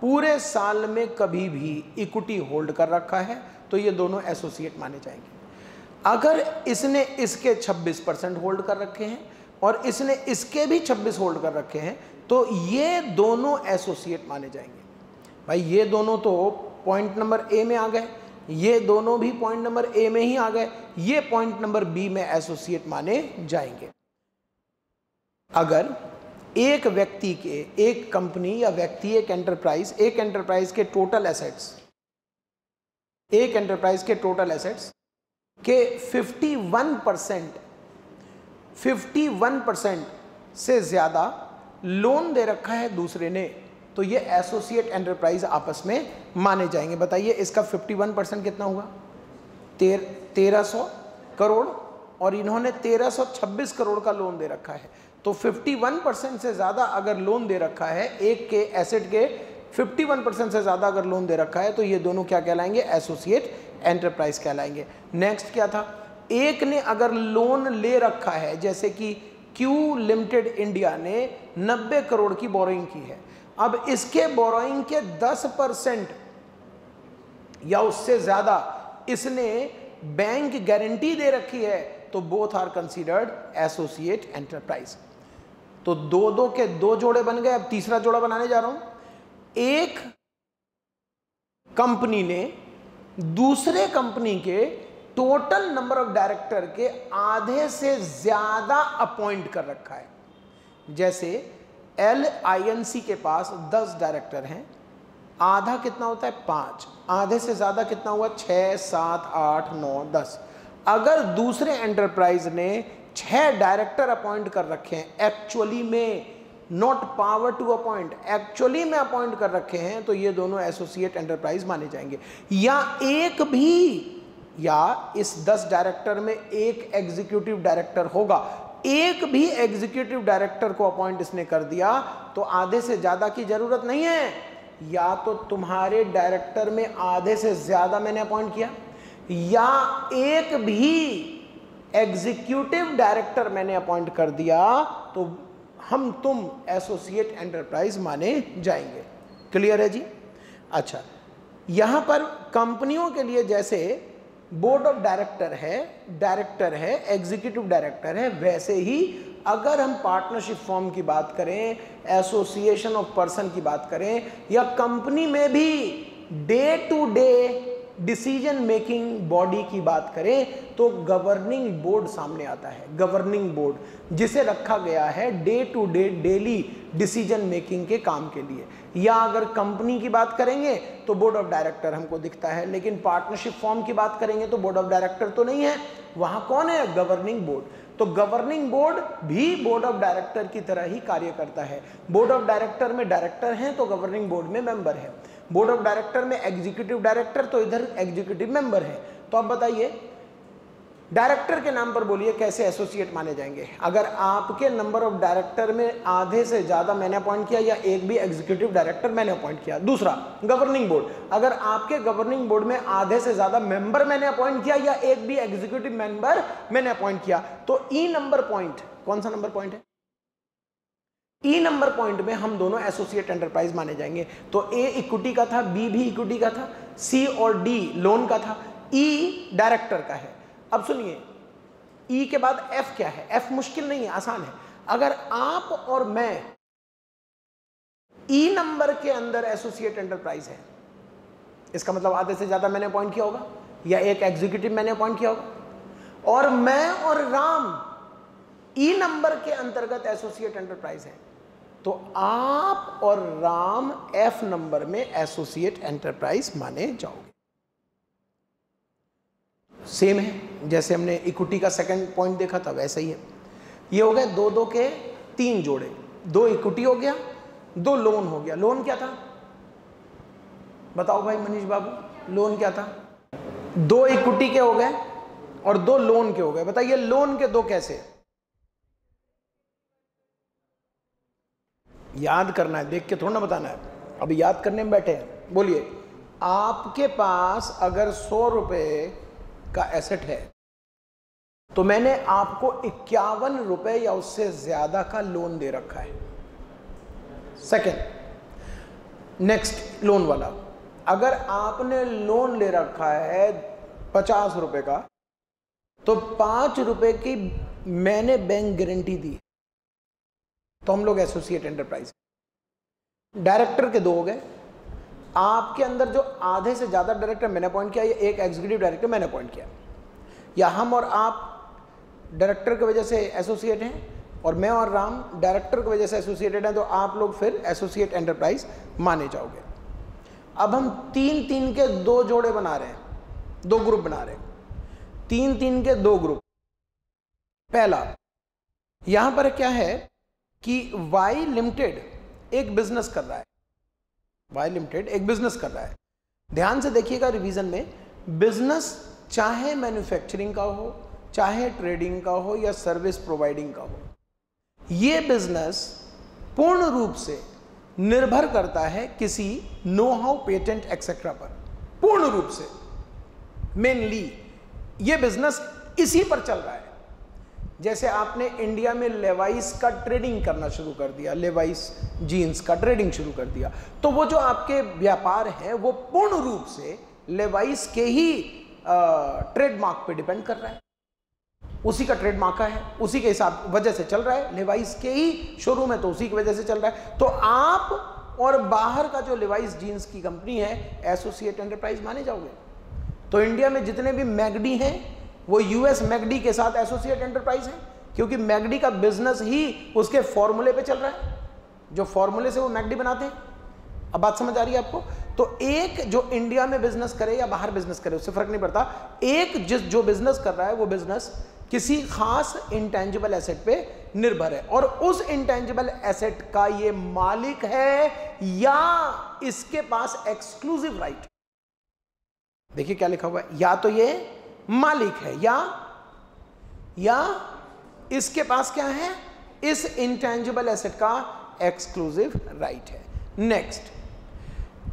पूरे साल में कभी भी इक्विटी होल्ड कर रखा है तो ये दोनों एसोसिएट माने जाएंगे। अगर इसने इसके 26% होल्ड कर रखे हैं और इसने इसके भी 26 होल्ड कर रखे हैं तो ये दोनों एसोसिएट माने जाएंगे। भाई ये दोनों तो पॉइंट नंबर ए में आ गए, ये दोनों भी पॉइंट नंबर ए में ही आ गए, ये पॉइंट नंबर बी में एसोसिएट माने जाएंगे। अगर एक व्यक्ति के, एक कंपनी या व्यक्ति, एक एंटरप्राइज के टोटल एसेट्स, एक एंटरप्राइज के टोटल एसेट्स के 51% से ज़्यादा लोन दे रखा है दूसरे ने तो ये एसोसिएट एंटरप्राइज आपस में माने जाएंगे। बताइए इसका 51% कितना हुआ? 1300 करोड़, और इन्होंने 1326 करोड़ का लोन दे रखा है तो 51% से ज़्यादा अगर लोन दे रखा है, एक के एसेट के 51% से ज़्यादा अगर लोन दे रखा है तो ये दोनों क्या कहलाएंगे? एसोसिएट एंटरप्राइज कहलाएंगे। नेक्स्ट क्या था? एक ने अगर लोन ले रखा है, जैसे कि क्यू लिमिटेड इंडिया ने 90 करोड़ की बोरोइंग की है, अब इसके बोरोइंग के 10% या उससे ज़्यादा इसने बैंक गारंटी दे रखी है तो both are considered associate enterprise. तो 2-2 के 2 जोड़े बन गए। अब तीसरा जोड़ा बनाने जा रहा हूं, एक कंपनी ने दूसरे कंपनी के टोटल नंबर ऑफ डायरेक्टर के आधे से ज्यादा अपॉइंट कर रखा है। जैसे LINC के पास 10 डायरेक्टर हैं, आधा कितना होता है? 5, आधे से ज़्यादा कितना हुआ? 6, 7, 8, 9, 10। अगर दूसरे एंटरप्राइज ने 6 डायरेक्टर अपॉइंट कर रखे हैं, एक्चुअली में, not power to appoint, actually में अपॉइंट कर रखे हैं तो ये दोनों एसोसिएट एंटरप्राइज माने जाएंगे। या एक भी, या इस 10 डायरेक्टर में एक एग्जीक्यूटिव डायरेक्टर होगा, एक भी एग्जीक्यूटिव डायरेक्टर को अपॉइंट इसने कर दिया तो आधे से ज़्यादा की ज़रूरत नहीं है, या तो तुम्हारे डायरेक्टर में आधे से ज़्यादा मैंने अपॉइंट किया, या एक भी एग्जीक्यूटिव डायरेक्टर मैंने अपॉइंट कर दिया तो हम तुम एसोसिएट एंटरप्राइज माने जाएंगे। क्लियर है जी? अच्छा, यहाँ पर कंपनियों के लिए जैसे बोर्ड ऑफ डायरेक्टर है, डायरेक्टर है, एग्जीक्यूटिव डायरेक्टर है, वैसे ही अगर हम पार्टनरशिप फॉर्म की बात करें, एसोसिएशन ऑफ पर्सन की बात करें, या कंपनी में भी day to day decision making body की बात करें तो गवर्निंग बोर्ड सामने आता है। गवर्निंग बोर्ड जिसे रखा गया है day to day daily decision making के काम के लिए। या अगर कंपनी की बात करेंगे तो बोर्ड ऑफ डायरेक्टर हमको दिखता है, लेकिन पार्टनरशिप फॉर्म की बात करेंगे तो बोर्ड ऑफ डायरेक्टर तो नहीं है, वहाँ कौन है? Governing board. तो गवर्निंग बोर्ड भी बोर्ड ऑफ डायरेक्टर की तरह ही कार्य करता है। बोर्ड ऑफ डायरेक्टर में डायरेक्टर हैं तो गवर्निंग बोर्ड में मेंबर है, बोर्ड ऑफ डायरेक्टर में एग्जीक्यूटिव डायरेक्टर तो इधर एग्जीक्यूटिव मेंबर है। तो आप बताइए डायरेक्टर के नाम पर बोलिए कैसे एसोसिएट माने जाएंगे? अगर आपके नंबर ऑफ डायरेक्टर में आधे से ज़्यादा मैंने अपॉइंट किया, या एक भी एग्जीक्यूटिव डायरेक्टर मैंने अपॉइंट किया। दूसरा, गवर्निंग बोर्ड, अगर आपके गवर्निंग बोर्ड में आधे से ज़्यादा मेंबर मैंने अपॉइंट किया, या एक भी एग्जीक्यूटिव मेंबर मैंने अपॉइंट किया तो ई नंबर पॉइंट, कौन सा नंबर पॉइंट है? ई नंबर पॉइंट में हम दोनों एसोसिएट एंटरप्राइज माने जाएंगे। तो ए इक्विटी का था, बी भी इक्विटी का था, सी और डी लोन का था, ई डायरेक्टर का है। अब सुनिए, ई के बाद एफ क्या है? एफ मुश्किल नहीं है, आसान है। अगर आप और मैं ई नंबर के अंदर एसोसिएट एंटरप्राइज है। इसका मतलब आधे से ज़्यादा मैंने अपॉइंट किया होगा या एक एग्जीक्यूटिव मैंने अपॉइंट किया होगा। और मैं और राम ई नंबर के अंतर्गत एसोसिएट एंटरप्राइज है, तो आप और राम एफ नंबर में एसोसिएट एंटरप्राइज माने जाओगे। सेम है, जैसे हमने इक्विटी का सेकंड पॉइंट देखा था वैसे ही है। ये हो गए दो दो के तीन जोड़े, दो इक्विटी हो गया, दो लोन हो गया। लोन क्या था बताओ भाई मनीष बाबू, लोन क्या था? दो इक्विटी के हो गए और दो लोन के हो गए। बताइए लोन के दो कैसे? याद करना है, देख के थोड़ा ना बताना है, अभी याद करने में बैठे हैं। बोलिए, आपके पास अगर 100 रुपये का एसेट है तो मैंने आपको 51 रुपये या उससे ज़्यादा का लोन दे रखा है। सेकंड, नेक्स्ट लोन वाला, अगर आपने लोन ले रखा है 50 रुपये का तो 5 रुपये की मैंने बैंक गारंटी दी, तो हम लोग एसोसिएट एंटरप्राइज। डायरेक्टर के दो हो गए, आपके अंदर जो आधे से ज़्यादा डायरेक्टर मैंने अपॉइंट किया या एक एग्जीक्यूटिव डायरेक्टर मैंने अपॉइंट किया, या हम और आप डायरेक्टर की वजह से एसोसिएट हैं और मैं और राम डायरेक्टर की वजह से एसोसिएटेड हैं, तो आप लोग फिर एसोसिएट एंटरप्राइज माने जाओगे। अब हम 3-3 के दो जोड़े बना रहे हैं, दो ग्रुप बना रहे हैं, 3-3 के दो ग्रुप। पहला, यहाँ पर क्या है कि Y लिमिटेड एक बिजनेस कर रहा है, Y लिमिटेड एक बिजनेस कर रहा है। ध्यान से देखिएगा रिवीजन में, बिजनेस चाहे मैन्युफैक्चरिंग का हो, चाहे ट्रेडिंग का हो या सर्विस प्रोवाइडिंग का हो, ये बिजनेस पूर्ण रूप से निर्भर करता है किसी नो हाउ, पेटेंट एक्सेट्रा पर। पूर्ण रूप से, मेनली ये बिजनेस इसी पर चल रहा है। जैसे आपने इंडिया में लेवाइस का ट्रेडिंग करना शुरू कर दिया, लेवाइस जीन्स का ट्रेडिंग शुरू कर दिया, तो वो जो आपके व्यापार हैं वो पूर्ण रूप से लेवाइस के ही ट्रेडमार्क पे डिपेंड कर रहा है। उसी का ट्रेडमार्क है, उसी के हिसाब वजह से चल रहा है, लेवाइस के ही शोरूम है तो उसी की वजह से चल रहा है। तो आप और बाहर का जो लेवाइस जीन्स की कंपनी है एसोसिएट एंटरप्राइज माने जाओगे। तो इंडिया में जितने भी मैगडी हैं वो यूएस मैगडी के साथ एसोसिएट एंटरप्राइज है, क्योंकि मैगडी का बिजनेस ही उसके फॉर्मूले पे चल रहा है, जो फॉर्मूले से वो मैगडी बनाते हैं। अब बात समझ आ रही है आपको? तो एक जो इंडिया में बिजनेस करे या बाहर बिजनेस करे उससे फर्क नहीं पड़ता, एक जिस जो बिजनेस कर रहा है वो बिजनेस किसी खास इंटेंजिबल एसेट पे निर्भर है, और उस इंटेंजिबल एसेट का ये मालिक है या इसके पास एक्सक्लूसिव राइट। देखिए क्या लिखा हुआ है, या तो ये मालिक है या इसके पास क्या है, इस इंटेंजिबल एसेट का एक्सक्लूसिव राइट है। नेक्स्ट,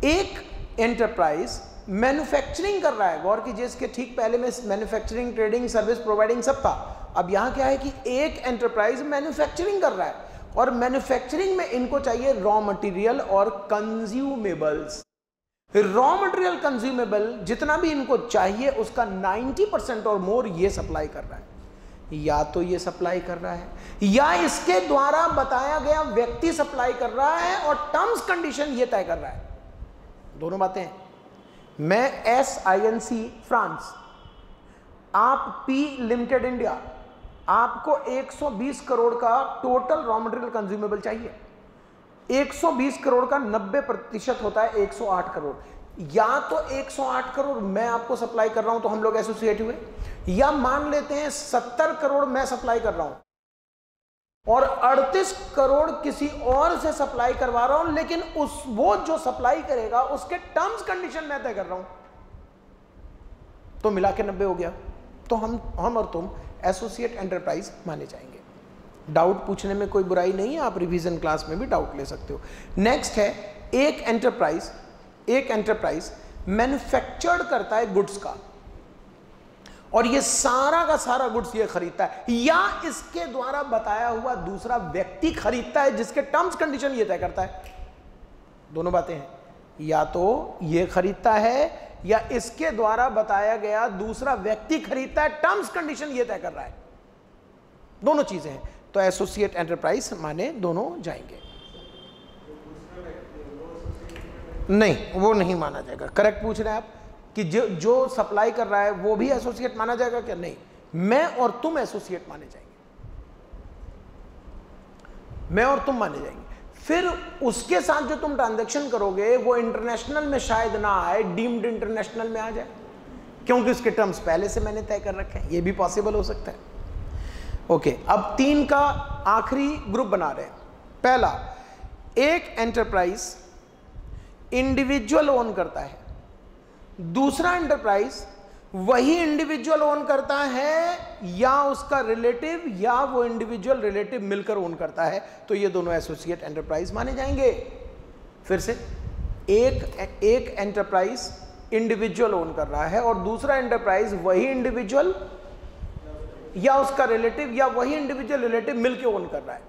एक एंटरप्राइज मैन्युफैक्चरिंग कर रहा है। गौर कीजिए, इसके ठीक पहले में मैन्युफैक्चरिंग, ट्रेडिंग, सर्विस प्रोवाइडिंग सब था। अब यहां क्या है कि एक एंटरप्राइज मैन्युफैक्चरिंग कर रहा है, और मैन्युफैक्चरिंग में इनको चाहिए रॉ मटेरियल और कंज्यूमेबल्स। रॉ मटेरियल, कंज्यूमेबल जितना भी इनको चाहिए उसका 90% और मोर ये सप्लाई कर रहा है। या तो ये सप्लाई कर रहा है या इसके द्वारा बताया गया व्यक्ति सप्लाई कर रहा है, और टर्म्स कंडीशन ये तय कर रहा है। दोनों बातें हैं, मैं SINC फ्रांस, आप P लिमिटेड इंडिया, आपको 120 करोड़ का टोटल रॉ मटेरियल कंज्यूमेबल चाहिए। 120 करोड़ का 90% होता है 108 करोड़। या तो 108 करोड़ मैं आपको सप्लाई कर रहा हूं तो हम लोग एसोसिएट हुए, या मान लेते हैं 70 करोड़ मैं सप्लाई कर रहा हूं और 38 करोड़ किसी और से सप्लाई करवा रहा हूं, लेकिन वो जो सप्लाई करेगा उसके टर्म्स कंडीशन मैं तय कर रहा हूं, तो मिला के 90 हो गया। तो हम और तुम एसोसिएट एंटरप्राइज माने जाएंगे। डाउट पूछने में कोई बुराई नहीं है, आप रिवीजन क्लास में भी डाउट ले सकते हो। नेक्स्ट है, एक एंटरप्राइज मैन्युफैक्चर्ड करता है गुड्स का, और ये सारा का सारा गुड्स ये खरीदता है, या इसके द्वारा बताया हुआ दूसरा व्यक्ति खरीदता है जिसके टर्म्स कंडीशन ये तय करता है। दोनों बातें हैं, या तो ये खरीदता है या इसके द्वारा बताया गया दूसरा व्यक्ति खरीदता है, टर्म्स कंडीशन ये तय कर रहा है। दोनों चीजें हैं, तो एसोसिएट एंटरप्राइज माने दोनों जाएंगे। नहीं, वो नहीं माना जाएगा। करेक्ट पूछ रहे हैं आप कि जो सप्लाई कर रहा है वो भी एसोसिएट माना जाएगा क्या? नहीं, मैं और तुम एसोसिएट माने जाएंगे, मैं और तुम माने जाएंगे। फिर उसके साथ जो तुम ट्रांजैक्शन करोगे वो इंटरनेशनल में शायद ना आए, डीम्ड इंटरनेशनल में आ जाए, क्योंकि उसके टर्म्स पहले से मैंने तय कर रखे हैं। ये भी पॉसिबल हो सकता है। ओके, अब 3 का आखिरी ग्रुप बना रहे हैं। पहला, एक एंटरप्राइज इंडिविजुअल ओन करता है, दूसरा एंटरप्राइज वही इंडिविजुअल ओन करता है या उसका रिलेटिव या वो इंडिविजुअल रिलेटिव मिलकर ओन करता है, तो ये दोनों एसोसिएट एंटरप्राइज माने जाएंगे। फिर से, एक एंटरप्राइज इंडिविजुअल ओन कर रहा है और दूसरा एंटरप्राइज वही इंडिविजुअल या उसका रिलेटिव या वही इंडिविजुअल रिलेटिव मिलकर ओन कर रहा है,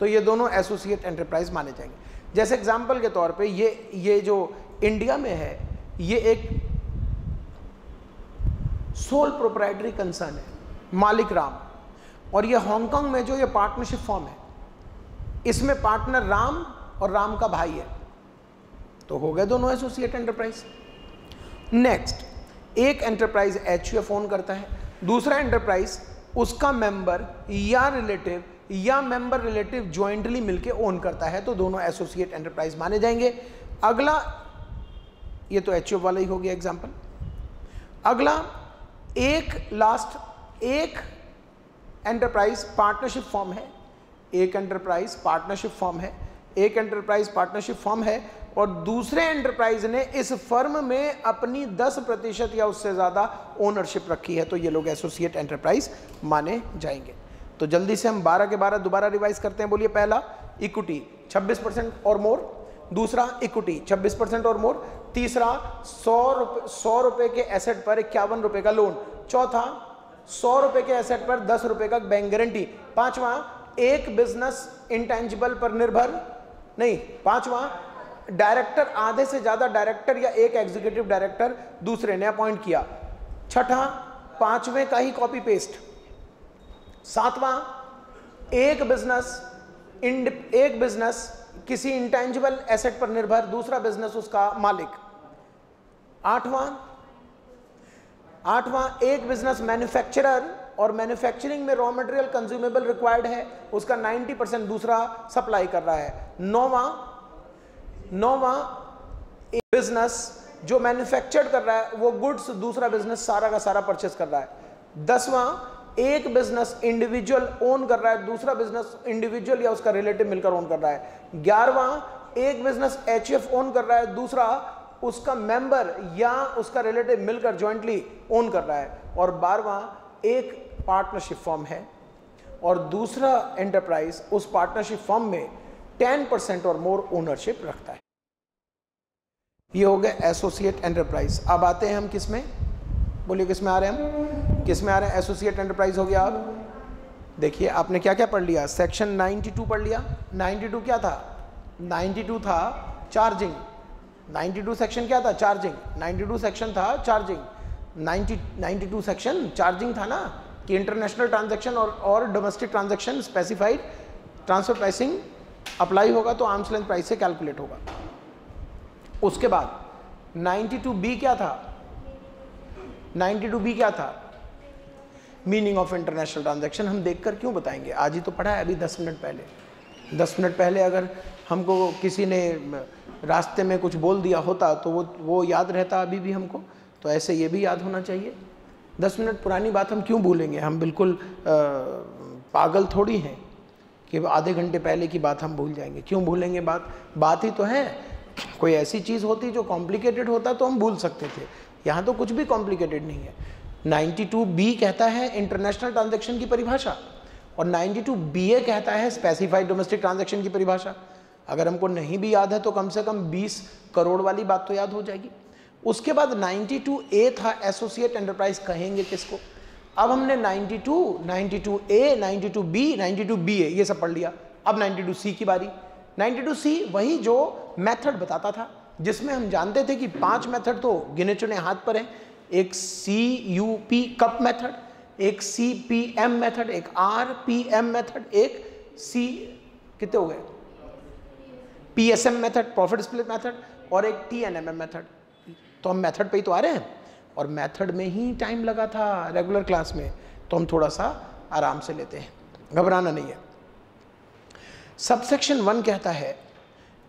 तो ये दोनों एसोसिएट एंटरप्राइज माने जाएंगे। जैसे एग्जाम्पल के तौर पर ये जो इंडिया में है ये एक सोल प्रोप्राइटरी कंसर्न है, मालिक राम, और ये हांगकांग में जो ये पार्टनरशिप फॉर्म है इसमें पार्टनर राम और राम का भाई है, तो हो गए दोनों एसोसिएट एंटरप्राइज। नेक्स्ट, एक एंटरप्राइज एचयूएफ ओन करता है, दूसरा एंटरप्राइज उसका मेंबर या रिलेटिव या मेंबर रिलेटिव ज्वाइंटली मिलके ओन करता है, तो दोनों एसोसिएट एंटरप्राइज माने जाएंगे। अगला, ये तो एचयूएफ वाला ही हो गया एग्जाम्पल। अगला, एक एंटरप्राइज पार्टनरशिप फॉर्म है, एक एंटरप्राइज पार्टनरशिप फॉर्म है, एक एंटरप्राइज पार्टनरशिप फॉर्म है और दूसरे एंटरप्राइज ने इस फर्म में अपनी 10% या उससे ज़्यादा ओनरशिप रखी है, तो ये लोग एसोसिएट एंटरप्राइज माने जाएंगे। तो जल्दी से हम 12 के 12 दोबारा रिवाइज करते हैं। बोलिए, पहला इक्विटी 26% और मोर, दूसरा इक्विटी 26% और मोर, तीसरा 100 रुपये के एसेट पर 51 रुपये का लोन, चौथा 100 रुपये के एसेट पर 10 रुपये का बैंक गारंटी, पांचवा एक बिजनेस इंटेंजिबल पर निर्भर नहीं, पांचवा डायरेक्टर, आधे से ज़्यादा डायरेक्टर या एक एग्जीक्यूटिव डायरेक्टर दूसरे ने अपॉइंट किया, छठा पांचवें का ही कॉपी पेस्ट, सातवां एक बिजनेस किसी इंटेंजिबल एसेट पर निर्भर दूसरा बिजनेस उसका मालिक, आठवां एक बिजनेस मैन्युफैक्चरर और मैन्युफैक्चरिंग में रॉ मटेरियल कंज्यूमेबल रिक्वायर्ड है, उसका 90% दूसरा सप्लाई कर रहा है, नौवां एक बिजनेस जो मैन्युफैक्चर कर रहा है वो गुड्स दूसरा बिजनेस सारा का सारा परचेस कर रहा है, 10वां एक बिजनेस इंडिविजुअल ओन कर रहा है दूसरा बिजनेस इंडिविजुअल या उसका रिलेटिव मिलकर ओन कर रहा है, 11वां एक बिजनेस एचएफ ओन कर रहा है दूसरा उसका मेंबर या उसका रिलेटिव मिलकर जॉइंटली ओन कर रहा है और 12वां एक पार्टनरशिप फॉर्म है और दूसरा एंटरप्राइज उस पार्टनरशिप फॉर्म में 10% और मोर ओनरशिप रखता है। ये हो गया एसोसिएट एंटरप्राइज। अब आते हैं हम किसमें, बोलिए किसमें आ रहे हैं हम, किसमें आ रहे हैं? एसोसिएट एंटरप्राइज हो गया। आप देखिए आपने क्या क्या पढ़ लिया। सेक्शन 92 पढ़ लिया। 92 क्या था? 92 था चार्जिंग। 92 सेक्शन क्या था? चार्जिंग। 92 सेक्शन था चार्जिंग। 92 सेक्शन चार्जिंग था ना, कि इंटरनेशनल ट्रांजेक्शन और domestic transaction specified transfer pricing apply होगा तो आर्म्स लेंथ प्राइस से कैलकुलेट होगा। उसके बाद 92B क्या था? 92B क्या था? Meaning of international transaction. हम देखकर क्यों बताएंगे, आज ही तो पढ़ा है अभी 10 मिनट पहले। 10 मिनट पहले अगर हमको किसी ने रास्ते में कुछ बोल दिया होता तो वो याद रहता अभी भी हमको, तो ऐसे ये भी याद होना चाहिए। 10 मिनट पुरानी बात हम क्यों भूलेंगे, हम बिल्कुल पागल थोड़ी हैं कि आधे घंटे पहले की बात हम भूल जाएंगे। क्यों भूलेंगे, बात ही तो है। कोई ऐसी चीज़ होती जो कॉम्प्लिकेटेड होता तो हम भूल सकते थे, यहाँ तो कुछ भी कॉम्प्लिकेटेड नहीं है। 92B कहता है इंटरनेशनल ट्रांजैक्शन की परिभाषा और 92BA कहता है स्पेसिफाइड डोमेस्टिक ट्रांजैक्शन की परिभाषा। अगर हमको नहीं भी याद है तो कम से कम 20 करोड़ वाली बात तो याद हो जाएगी। उसके बाद 92A था एसोसिएट एंटरप्राइज कहेंगे किसको। अब हमने 92, 92A, 92B, 92BA ये सब पढ़ लिया। अब 92C की बारी। 92C वही जो मैथड बताता था, जिसमें हम जानते थे कि 5 मेथड तो गिने चुने हाथ पर हैं। एक CUP कप मेथड, एक CPM मेथड, एक RPM मेथड, एक कितने हो गए PSM method, profit split method, और एक TNMM मेथड। तो हम मेथड पे ही तो आ रहे हैं और मेथड में ही टाइम लगा था रेगुलर क्लास में, तो हम थोड़ा सा आराम से लेते हैं, घबराना नहीं है। सबसेक्शन 1 कहता है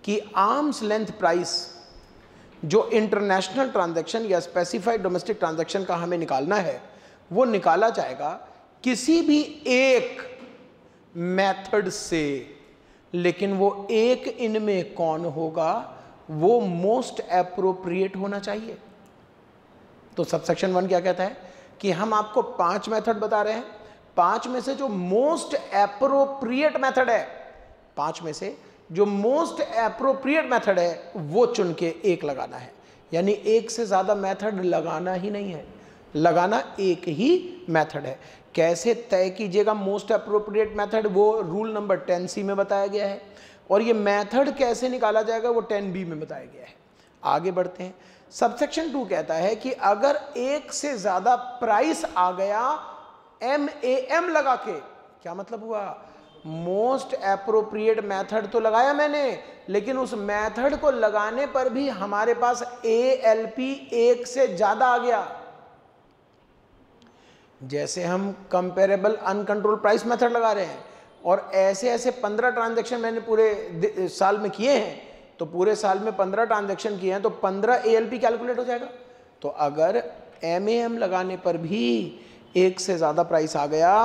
कि आर्म्स लेंथ प्राइस जो इंटरनेशनल ट्रांजैक्शन या स्पेसिफाइड डोमेस्टिक ट्रांजैक्शन का हमें निकालना है, वो निकाला जाएगा किसी भी एक मेथड से, लेकिन वो एक इनमें कौन होगा वो मोस्ट एप्रोप्रिएट होना चाहिए। तो सबसेक्शन 1 क्या कहता है कि हम आपको 5 मेथड बता रहे हैं, 5 में से जो मोस्ट एप्रोप्रिएट मेथड है, 5 में से जो मोस्ट एप्रोप्रिएट मेथड है वो चुन के एक लगाना है। यानी एक से ज़्यादा मेथड लगाना ही नहीं है, लगाना एक ही मेथड है। कैसे तय कीजिएगा मोस्ट एप्रोप्रिएट मेथड, वो रूल नंबर 10C में बताया गया है, और ये मेथड कैसे निकाला जाएगा वो 10B में बताया गया है। आगे बढ़ते हैं। सबसेक्शन 2 कहता है कि अगर एक से ज़्यादा प्राइस आ गया MAM लगा के, क्या मतलब हुआ? मोस्ट एप्रोप्रिएट मेथड तो लगाया मैंने, लेकिन उस मेथड को लगाने पर भी हमारे पास ALP 1 से ज़्यादा आ गया। जैसे हम कंपेरेबल अनकंट्रोल प्राइस मेथड लगा रहे हैं और ऐसे ऐसे 15 ट्रांजैक्शन मैंने पूरे साल में किए हैं, तो पूरे साल में 15 ट्रांजैक्शन किए हैं तो 15 ALP कैलकुलेट हो जाएगा। तो अगर MAM लगाने पर भी एक से ज़्यादा प्राइस आ गया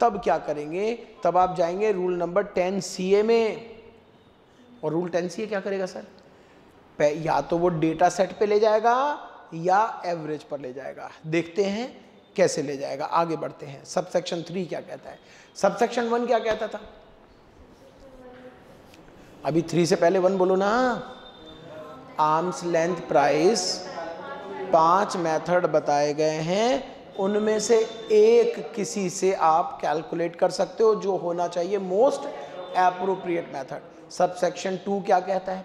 तब क्या करेंगे? तब आप जाएंगे रूल नंबर 10CA में, और रूल 10CA क्या करेगा सर? या तो वो डेटा सेट पे ले जाएगा या एवरेज पर ले जाएगा। देखते हैं कैसे ले जाएगा, आगे बढ़ते हैं। सबसेक्शन 3 क्या कहता है? सबसेक्शन 1 क्या कहता था? अभी 3 से पहले 1 बोलो ना। आर्म्स लेंथ प्राइस, 5 मेथड बताए गए हैं, उनमें से एक किसी से आप कैलकुलेट कर सकते हो जो होना चाहिए मोस्ट एप्रोप्रिएट मेथड। सबसेक्शन 2 क्या कहता है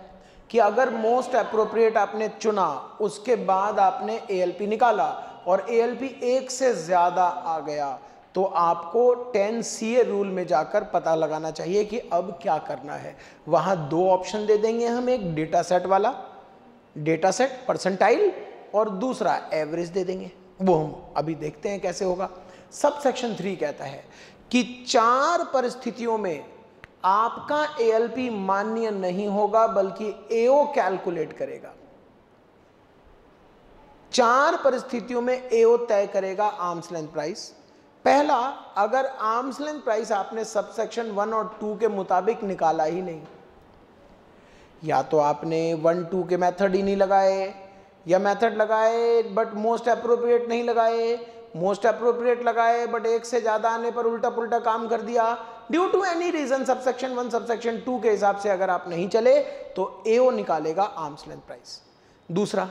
कि अगर मोस्ट एप्रोप्रिएट आपने चुना, उसके बाद आपने ALP निकाला और ALP 1 से ज़्यादा आ गया, तो आपको 10CA रूल में जाकर पता लगाना चाहिए कि अब क्या करना है। वहाँ 2 ऑप्शन दे देंगे हम, एक डेटा सेट वाला, डेटा सेट परसेंटाइल, और दूसरा एवरेज दे देंगे। वो हम अभी देखते हैं कैसे होगा। सबसेक्शन 3 कहता है कि 4 परिस्थितियों में आपका ALP मान्य नहीं होगा बल्कि AO कैलकुलेट करेगा। 4 परिस्थितियों में AO तय करेगा आर्म्स लेंथ प्राइस। पहला, अगर आर्म्स लेंथ प्राइस आपने सबसेक्शन 1 और 2 के मुताबिक निकाला ही नहीं, या तो आपने 1, 2 के मेथड ही नहीं लगाए, या मेथड लगाए बट मोस्ट एप्रोप्रिएट नहीं लगाए, मोस्ट एप्रोप्रिएट लगाए बट एक से ज़्यादा आने पर उल्टा पुल्टा काम कर दिया, due to any reason subsection 1, subsection 2 के हिसाब से अगर आप नहीं चले तो AO निकालेगा आर्म्स लेंथ प्राइस। दूसरा,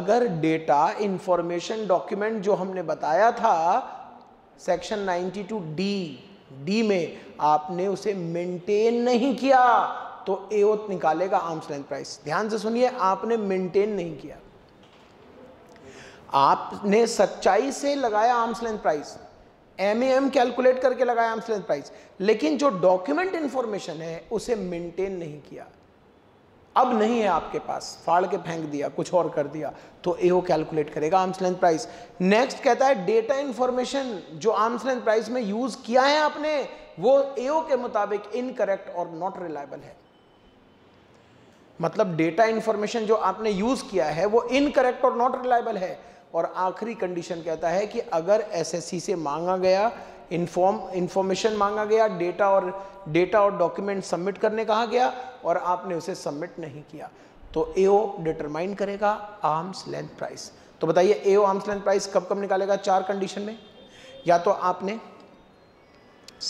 अगर डेटा इंफॉर्मेशन डॉक्यूमेंट जो हमने बताया था सेक्शन 92D में आपने उसे मेंटेन नहीं किया तो AO निकालेगा आर्म्स लेंथ प्राइस। ध्यान से सुनिए, आपने मेंटेन नहीं किया, आपने सच्चाई से लगाया arms length price, MAM calculate करके लगाया आर्म्स लेंथ प्राइस, लेकिन जो डॉक्यूमेंट इंफॉर्मेशन है उसे मेंटेन नहीं किया, अब नहीं है आपके पास, फाड़ के फेंक दिया, कुछ और कर दिया, तो AO कैलकुलेट करेगा आर्म्स लेंथ प्राइस। नेक्स्ट कहता है डेटा इन्फॉर्मेशन जो आर्म्स लेंथ प्राइस में यूज़ किया है आपने, वो AO के मुताबिक इनकरेक्ट और नॉट रिलायबल है। मतलब डेटा इन्फॉर्मेशन जो आपने यूज़ किया है वो इनकरेक्ट और नॉट रिलायबल है। और आखिरी कंडीशन कहता है कि अगर SSC से मांगा गया इन्फॉर्मेशन मांगा गया, डेटा और डॉक्यूमेंट सबमिट करने कहा गया और आपने उसे सबमिट नहीं किया, तो AO डिटरमाइन करेगा आर्म्स लेंथ प्राइस। तो बताइए AO आर्म्स लेंथ प्राइस कब कब निकालेगा? 4 कंडीशन में, या तो आपने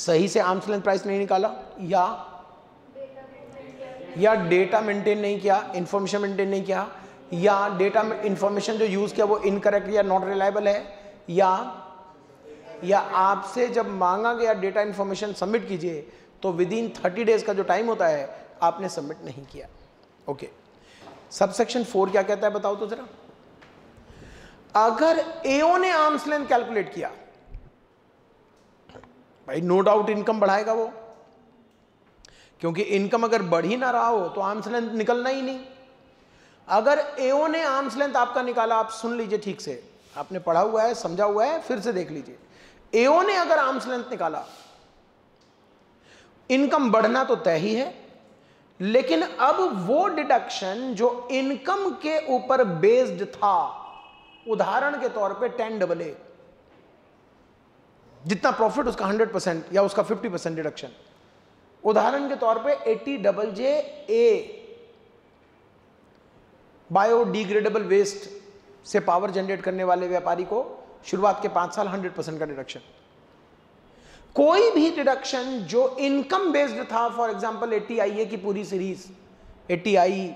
सही से आर्म्स लेंथ प्राइस नहीं निकाला, या डेटा मेंटेन नहीं किया, इन्फॉर्मेशन मेंटेन नहीं किया, या डेटा इन्फॉर्मेशन जो यूज़ किया वो इनकरेक्ट या नॉट रिलायबल है, या आपसे जब मांगा गया डेटा इन्फॉर्मेशन सबमिट कीजिए तो विदिन 30 डेज़ का जो टाइम होता है आपने सबमिट नहीं किया। ओके, सबसेक्शन 4 क्या कहता है बताओ तो ज़रा। अगर AO ने आर्म्स लेंथ कैलकुलेट किया, भाई नो डाउट इनकम बढ़ाएगा वो, क्योंकि इनकम अगर बढ़ ही ना रहा हो तो आर्म्स लेंथ निकलना ही नहीं। अगर एओ ने आर्म्स लेंथ आपका निकाला, आप सुन लीजिए ठीक से, आपने पढ़ा हुआ है, समझा हुआ है, फिर से देख लीजिए। एओ ने अगर आर्म्स लेंथ निकाला, इनकम बढ़ना तो तय ही है, लेकिन अब वो डिडक्शन जो इनकम के ऊपर बेस्ड था, उदाहरण के तौर पे 10AA, जितना प्रॉफिट उसका 100% या उसका 50% डिडक्शन, उदाहरण के तौर पे 80JJA बायोडिग्रेडेबल वेस्ट से पावर जनरेट करने वाले व्यापारी को शुरुआत के 5 साल 100% का डिडक्शन। कोई भी डिडक्शन जो इनकम बेस्ड था, फॉर एग्जांपल ATIA की पूरी series, ATI,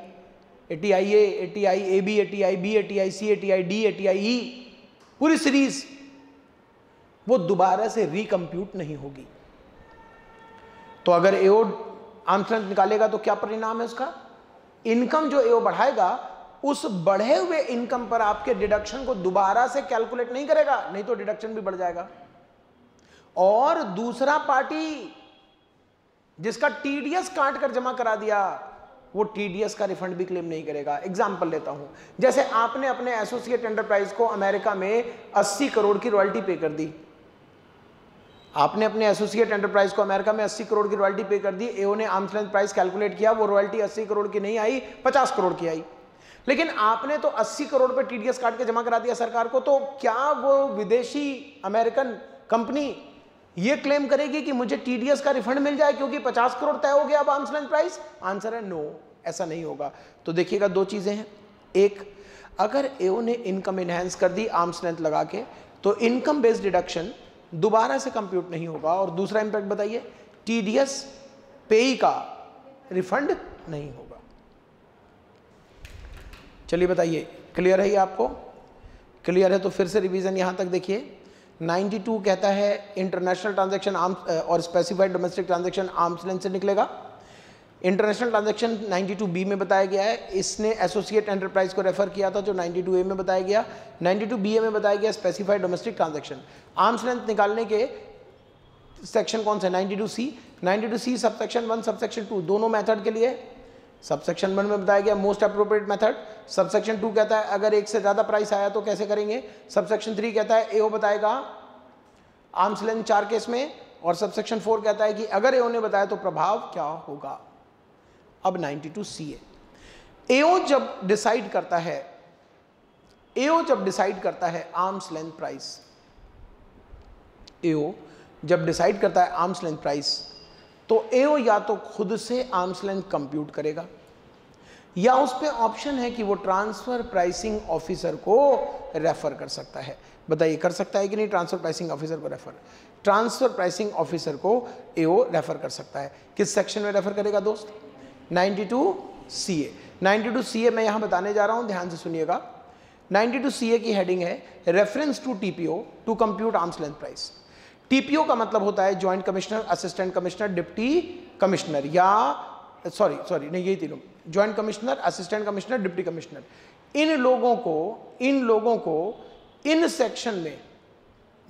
ATIA, ATIA, AB, ATI, B, ATI, C, ATI, D, ATI, E, पूरी सीरीज, वो दोबारा से रिकम्प्यूट नहीं होगी। तो अगर एओ आर्म्स लेंथ निकालेगा तो क्या परिणाम है उसका? इनकम जो एओ बढ़ाएगा, उस बढ़े हुए इनकम पर आपके डिडक्शन को दोबारा से कैलकुलेट नहीं करेगा, नहीं तो डिडक्शन भी बढ़ जाएगा। और दूसरा पार्टी जिसका TDS काट कर जमा करा दिया, वो TDS का रिफंड भी क्लेम नहीं करेगा। एग्जाम्पल लेता हूं, जैसे आपने अपने एसोसिएट एंटरप्राइज को अमेरिका में 80 करोड़ की रॉयल्टी पे कर दी, आपने अपने एसोसिएट एंटरप्राइज को अमेरिका में 80 करोड़ की रॉयल्टी पे कर दी। एओ ने आर्म्स लेंथ प्राइस कैलकुलेट किया, वो रॉयल्टी 80 करोड़ की नहीं आई, 50 करोड़ की आई, लेकिन आपने तो 80 करोड़ पे TDS काट के जमा करा दिया सरकार को। तो क्या वो विदेशी अमेरिकन कंपनी ये क्लेम करेगी कि मुझे TDS का रिफंड मिल जाए क्योंकि 50 करोड़ तय हो गया अब आर्म्स लेंथ प्राइस? आंसर है नो, ऐसा नहीं होगा। तो देखिएगा, दो चीजें हैं। एक, अगर एओ ने इनकम एनहेंस कर दी आर्म्स लेंथ लगा के, तो इनकम बेस्ड डिडक्शन दोबारा से कंप्यूट नहीं होगा। और दूसरा इंपैक्ट बताइए, TDS पेई का रिफंड नहीं होगा। चलिए बताइए, क्लियर है ये आपको? क्लियर है तो फिर से रिवीजन यहां तक देखिए। 92 कहता है इंटरनेशनल ट्रांजैक्शन आर्म्स और specified domestic transaction arms length से निकलेगा। इंटरनेशनल ट्रांजैक्शन 92B में बताया गया है, इसने एसोसिएट एंटरप्राइज को रेफर किया था, जो 92A में बताया गया, 92BA में बताया गया specified domestic transaction. Arms length निकालने के सेक्शन कौन से? 92C, 92C सबसेक्शन 1 सबसेक्शन 2 दोनों मेथड के लिए। सबसेक्शन 1 में बताया गया मोस्ट अप्रोप्रिएट मेथड, सबसेक्शन 2 कहता है अगर एक से ज़्यादा प्राइस आया तो कैसे करेंगे, सबसेक्शन 3 कहता है एओ बताएगा आर्म्स लेंथ 4 केस में, और सबसेक्शन 4 कहता है कि अगर एओ ने बताया तो प्रभाव क्या होगा। अब 92C है। एओ जब डिसाइड करता है, एओ जब डिसाइड करता है आर्म्स लेंथ प्राइस, एओ जब डिसाइड करता है आर्म्स लेंथ प्राइस, तो एओ या तो खुद से आर्म्स लेंथ कंप्यूट करेगा, या उस पर ऑप्शन है कि वो ट्रांसफर प्राइसिंग ऑफिसर को रेफर कर सकता है। बताइए, कर सकता है कि नहीं? ट्रांसफर प्राइसिंग ऑफिसर को रेफर, ट्रांसफर प्राइसिंग ऑफिसर को एओ रेफर कर सकता है। किस सेक्शन में रेफर करेगा दोस्त? 92CA, 92CA मैं यहाँ बताने जा रहा हूँ, ध्यान से सुनिएगा। 92CA की हेडिंग है reference to TPO to compute arms length price. TPO का मतलब होता है joint commissioner, assistant commissioner, deputy commissioner, या सॉरी नहीं, यही तीनों, joint commissioner, assistant commissioner, deputy commissioner. इन लोगों को इन सेक्शन में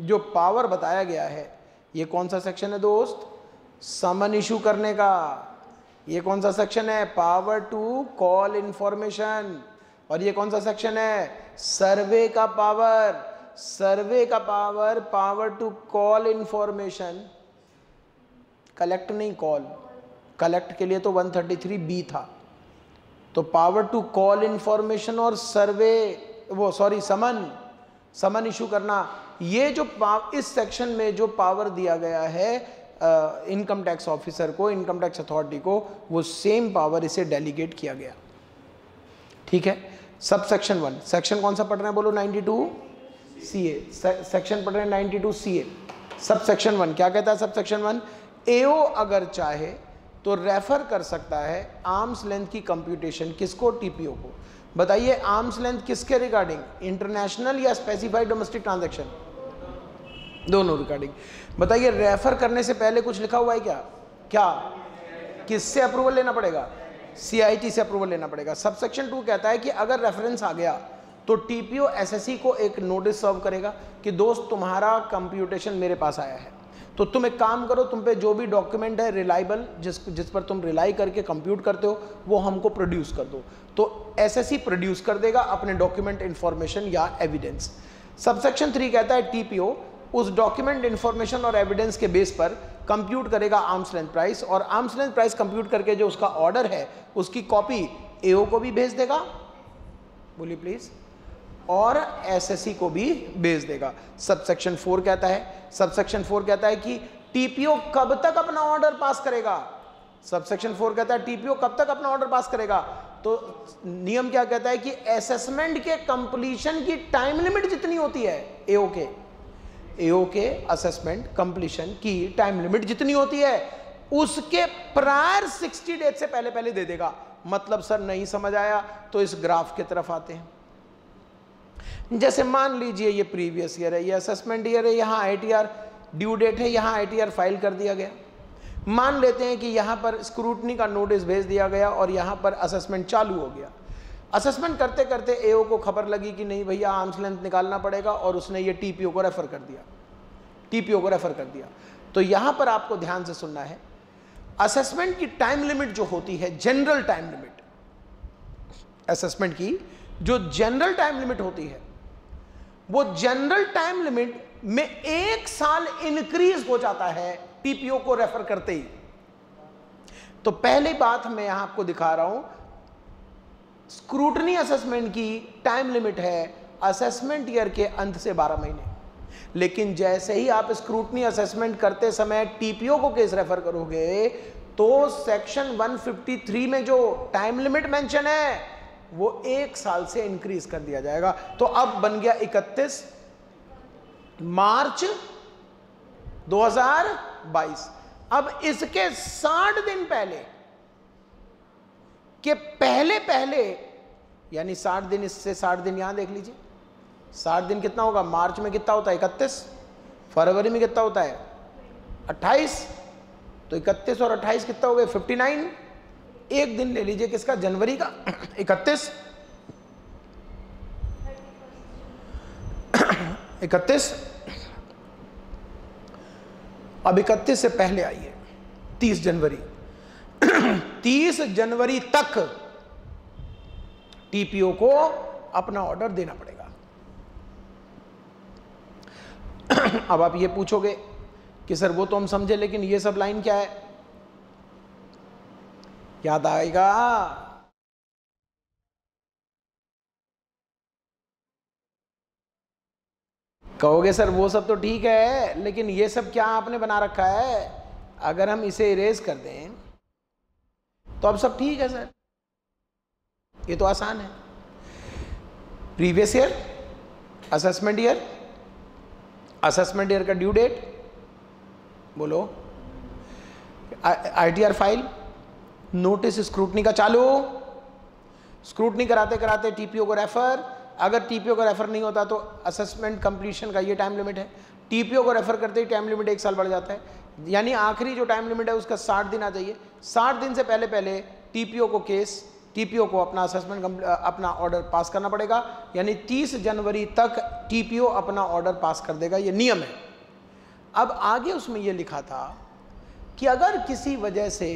जो पावर बताया गया है, ये कौन सा सेक्शन है दोस्त? समन इशू करने का। ये कौन सा सेक्शन है? Power to call information. और ये कौन सा सेक्शन है? सर्वे का पावर, सर्वे का power, power to call information, collect नहीं कॉल, कलेक्ट के लिए तो 133B था। तो पावर टू कॉल इंफॉर्मेशन और सर्वे, वो सॉरी समन इशू करना, ये जो इस सेक्शन में जो पावर दिया गया है इनकम टैक्स ऑफिसर को, इनकम टैक्स अथॉरिटी को, वो सेम पावर इसे डेलीगेट किया गया। ठीक है, सब सेक्शन 1, सेक्शन कौन सा पढ़ रहे हैं बोलो? 92CA सेक्शन पढ़ रहे हैं 92CA। सब सेक्शन 1 क्या कहता है? सब सेक्शन 1, एओ अगर चाहे तो रेफर कर सकता है आर्म्स लेंथ की कंप्यूटेशन किसको? TPO को। बताइए, आर्म्स लेंथ किसके रिगार्डिंग? इंटरनेशनल या स्पेसिफाइड डोमेस्टिक ट्रांजेक्शन? दोनों रिगार्डिंग। बताइए, रेफर करने से पहले कुछ लिखा हुआ है क्या? क्या किससे अप्रूवल लेना पड़ेगा? CIT से अप्रूवल लेना पड़ेगा। सबसेक्शन 2 कहता है कि अगर रेफरेंस आ गया तो TPO SSE को एक नोटिस सर्व करेगा कि दोस्त तुम्हारा कंप्यूटेशन मेरे पास आया है। तो तुम एक काम करो, तुम पे जो भी डॉक्यूमेंट है रिलायबल, जिस पर तुम रिलाई करके कंप्यूट करते हो, वो हमको प्रोड्यूस कर दो। तो एसएससी प्रोड्यूस कर देगा अपने डॉक्यूमेंट इन्फॉर्मेशन या एविडेंस। सबसेक्शन 3 कहता है टीपीओ उस डॉक्यूमेंट इन्फॉर्मेशन और एविडेंस के बेस पर कंप्यूट करेगा आर्म्स लेंथ प्राइस, और आर्म्स लेंथ प्राइस कंप्यूट करके जो उसका ऑर्डर है उसकी कॉपी एओ को भी भेज देगा, बोलिए प्लीज, और एसएससी को भी भेज देगा। सबसेक्शन 4 कहता है, सबसेक्शन 4 कहता है कि टीपीओ कब तक अपना ऑर्डर पास करेगा। सबसेक्शन 4 कहता है टीपीओ कब तक अपना ऑर्डर पास करेगा, तो नियम क्या कहता है कि असेसमेंट के कंप्लीशन की टाइम लिमिट जितनी होती है, एओके असेसमेंट कंप्लीशन की टाइम लिमिट जितनी होती है उसके प्रायर 60 डेज से पहले पहले दे देगा। मतलब सर नहीं समझ आया, तो इस ग्राफ की तरफ आते हैं। जैसे मान लीजिए ये प्रीवियस ईयर है, ये असेसमेंट ईयर है, यहाँ आईटीआर ड्यू डेट है, यहाँ आईटीआर फाइल कर दिया गया। मान लेते हैं कि यहाँ पर स्क्रूटनी का नोटिस भेज दिया गया और यहाँ पर असेसमेंट चालू हो गया। असेसमेंट करते करते एओ को खबर लगी कि नहीं भैया आर्म्स लेंथ निकालना पड़ेगा, और उसने ये टीपीओ को रेफर कर दिया, टीपीओ को रेफर कर दिया। तो यहाँ पर आपको ध्यान से सुनना है, असेसमेंट की टाइम लिमिट जो होती है, जनरल टाइम लिमिट, असेसमेंट की जो जनरल टाइम लिमिट होती है, वो जनरल टाइम लिमिट में 1 साल इंक्रीज हो जाता है टीपीओ को रेफर करते ही। तो पहली बात मैं यहाँ आपको दिखा रहा हूँ, स्क्रूटनी असेसमेंट की टाइम लिमिट है असेसमेंट ईयर के अंत से 12 महीने, लेकिन जैसे ही आप स्क्रूटनी असेसमेंट करते समय टीपीओ को केस रेफर करोगे तो सेक्शन 153 में जो टाइम लिमिट मेंशन है वो 1 साल से इंक्रीज कर दिया जाएगा। तो अब बन गया 31 मार्च 2022। अब इसके 60 दिन पहले के पहले पहले, यानी 60 दिन, इससे 60 दिन यहां देख लीजिए, 60 दिन कितना होगा, मार्च में कितना होता है 31, फरवरी में कितना होता है 28, तो 31 और 28 कितना हो गया 59, एक दिन ले लीजिए किसका, जनवरी का 31। अब 31 से पहले आइए 30 जनवरी, 30 जनवरी तक टीपीओ को अपना ऑर्डर देना पड़ेगा। अब आप ये पूछोगे कि सर वो तो हम समझे, लेकिन ये सब लाइन क्या है, याद आएगा। कहोगे सर वो सब तो ठीक है, लेकिन ये सब क्या आपने बना रखा है, अगर हम इसे इरेज कर दें तो अब सब ठीक है। सर ये तो आसान है, previous year, assessment year, assessment year का ड्यू डेट, बोलो आईटीआर फाइल, नोटिस स्क्रूटनी का चालू, स्क्रूटनी कराते कराते टीपीओ को रेफर, अगर टीपीओ को रेफर नहीं होता तो असेसमेंट कंप्लीशन का ये टाइम लिमिट है, टीपीओ को रेफर करते ही टाइम लिमिट 1 साल बढ़ जाता है, यानी आखिरी जो टाइम लिमिट है उसका 60 दिन आ जाइए। 60 दिन से पहले पहले टीपीओ को अपना असेसमेंट, अपना ऑर्डर पास करना पड़ेगा, यानी 30 जनवरी तक टीपीओ अपना ऑर्डर पास कर देगा, ये नियम है। अब आगे उसमें ये लिखा था कि अगर किसी वजह से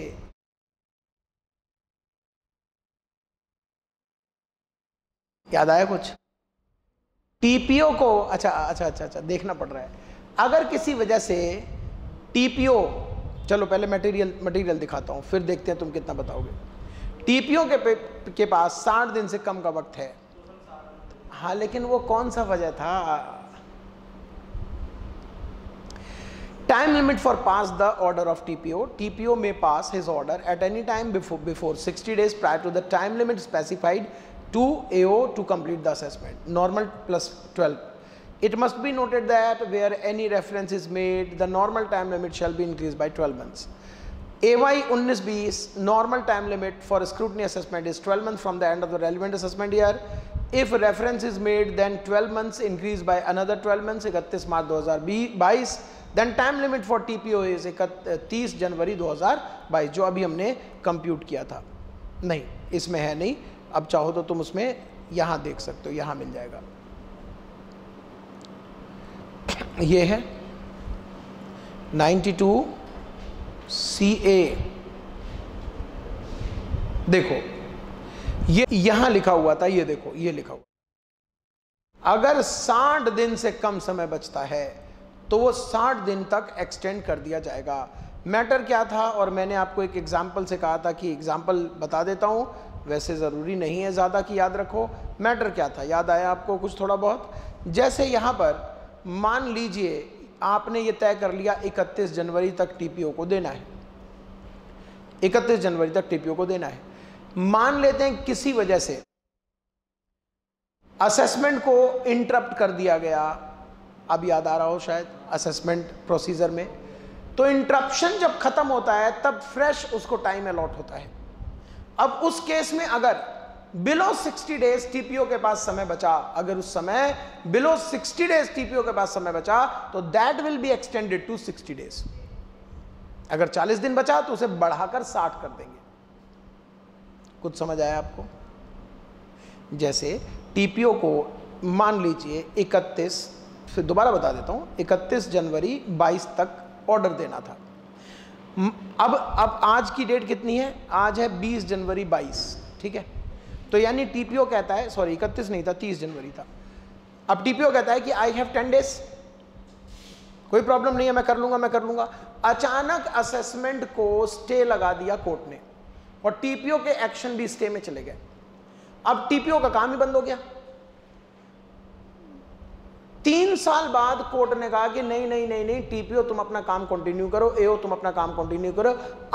याद आया कुछ टीपीओ को अच्छा अच्छा अच्छा अच्छा देखना पड़ रहा है, अगर किसी वजह से टीपीओ, चलो पहले मटेरियल दिखाता हूँ, फिर देखते हैं तुम कितना बताओगे। टीपीओ के पास 60 दिन से कम का वक्त है, हाँ, लेकिन वो कौन सा वजह था, time limit for pass the order of TPO, TPO में pass his order at any time before 60 days prior to the time limit specified to AO to complete the assessment, normal plus 12. It must be noted that where any reference is made, the normal time limit shall be increased by 12 months. AY 19-20 normal time limit for scrutiny assessment is 12 months from the end of the relevant assessment year. If reference is made, then 12 months increased by another 12 months, 31 March 2022. Then time limit for TPO is 31 January 2022. जो अभी हमने compute किया था, नहीं इसमें है नहीं, अब चाहो तो तुम उसमें यहाँ देख सकते हो, यहाँ मिल जाएगा। ये है 92 CA। देखो ये यहां लिखा हुआ था, ये देखो ये लिखा हुआ। अगर 60 दिन से कम समय बचता है तो वो 60 दिन तक एक्सटेंड कर दिया जाएगा। मैटर क्या था, और मैंने आपको एक एग्जाम्पल से कहा था कि एग्जाम्पल बता देता हूँ, वैसे ज़रूरी नहीं है ज़्यादा कि याद रखो। मैटर क्या था, याद आया आपको कुछ थोड़ा बहुत? जैसे यहाँ पर मान लीजिए आपने ये तय कर लिया 31 जनवरी तक टीपीओ को देना है, 31 जनवरी तक टीपीओ को देना है। मान लेते हैं किसी वजह से असेसमेंट को इंटरप्ट कर दिया गया, अब याद आ रहा हो शायद असेसमेंट प्रोसीजर में। तो इंटरप्शन जब खत्म होता है तब फ्रेश उसको टाइम अलॉट होता है। अब उस केस में अगर बिलो 60 डेज टीपीओ के पास समय बचा, अगर उस समय बिलो 60 डेज टीपीओ के पास समय बचा तो that will be extended to 60 days. अगर 40 दिन बचा तो उसे बढ़ाकर 60 कर देंगे। कुछ समझ आया आपको? जैसे टीपीओ को मान लीजिए 31, फिर दोबारा बता देता हूँ, 31 जनवरी 22 तक ऑर्डर देना था। अब आज की डेट कितनी है? आज है 20 जनवरी 22, ठीक है। तो यानी टीपीओ कहता है, सॉरी 31 नहीं था, 30 जनवरी था। अब टीपीओ कहता है कि आई हैव 10 डेज, कोई प्रॉब्लम नहीं है, मैं कर लूँगा। अचानक असेसमेंट को स्टे लगा दिया कोर्ट ने और टीपीओ के एक्शन भी स्टे में चले गए। अब टीपीओ का काम ही बंद हो गया। 3 साल बाद कोर्ट ने कहा कि नहीं, टीपीओ तुम अपना काम कंटिन्यू करो, एओ तुम अपना काम कंटिन्यू करो।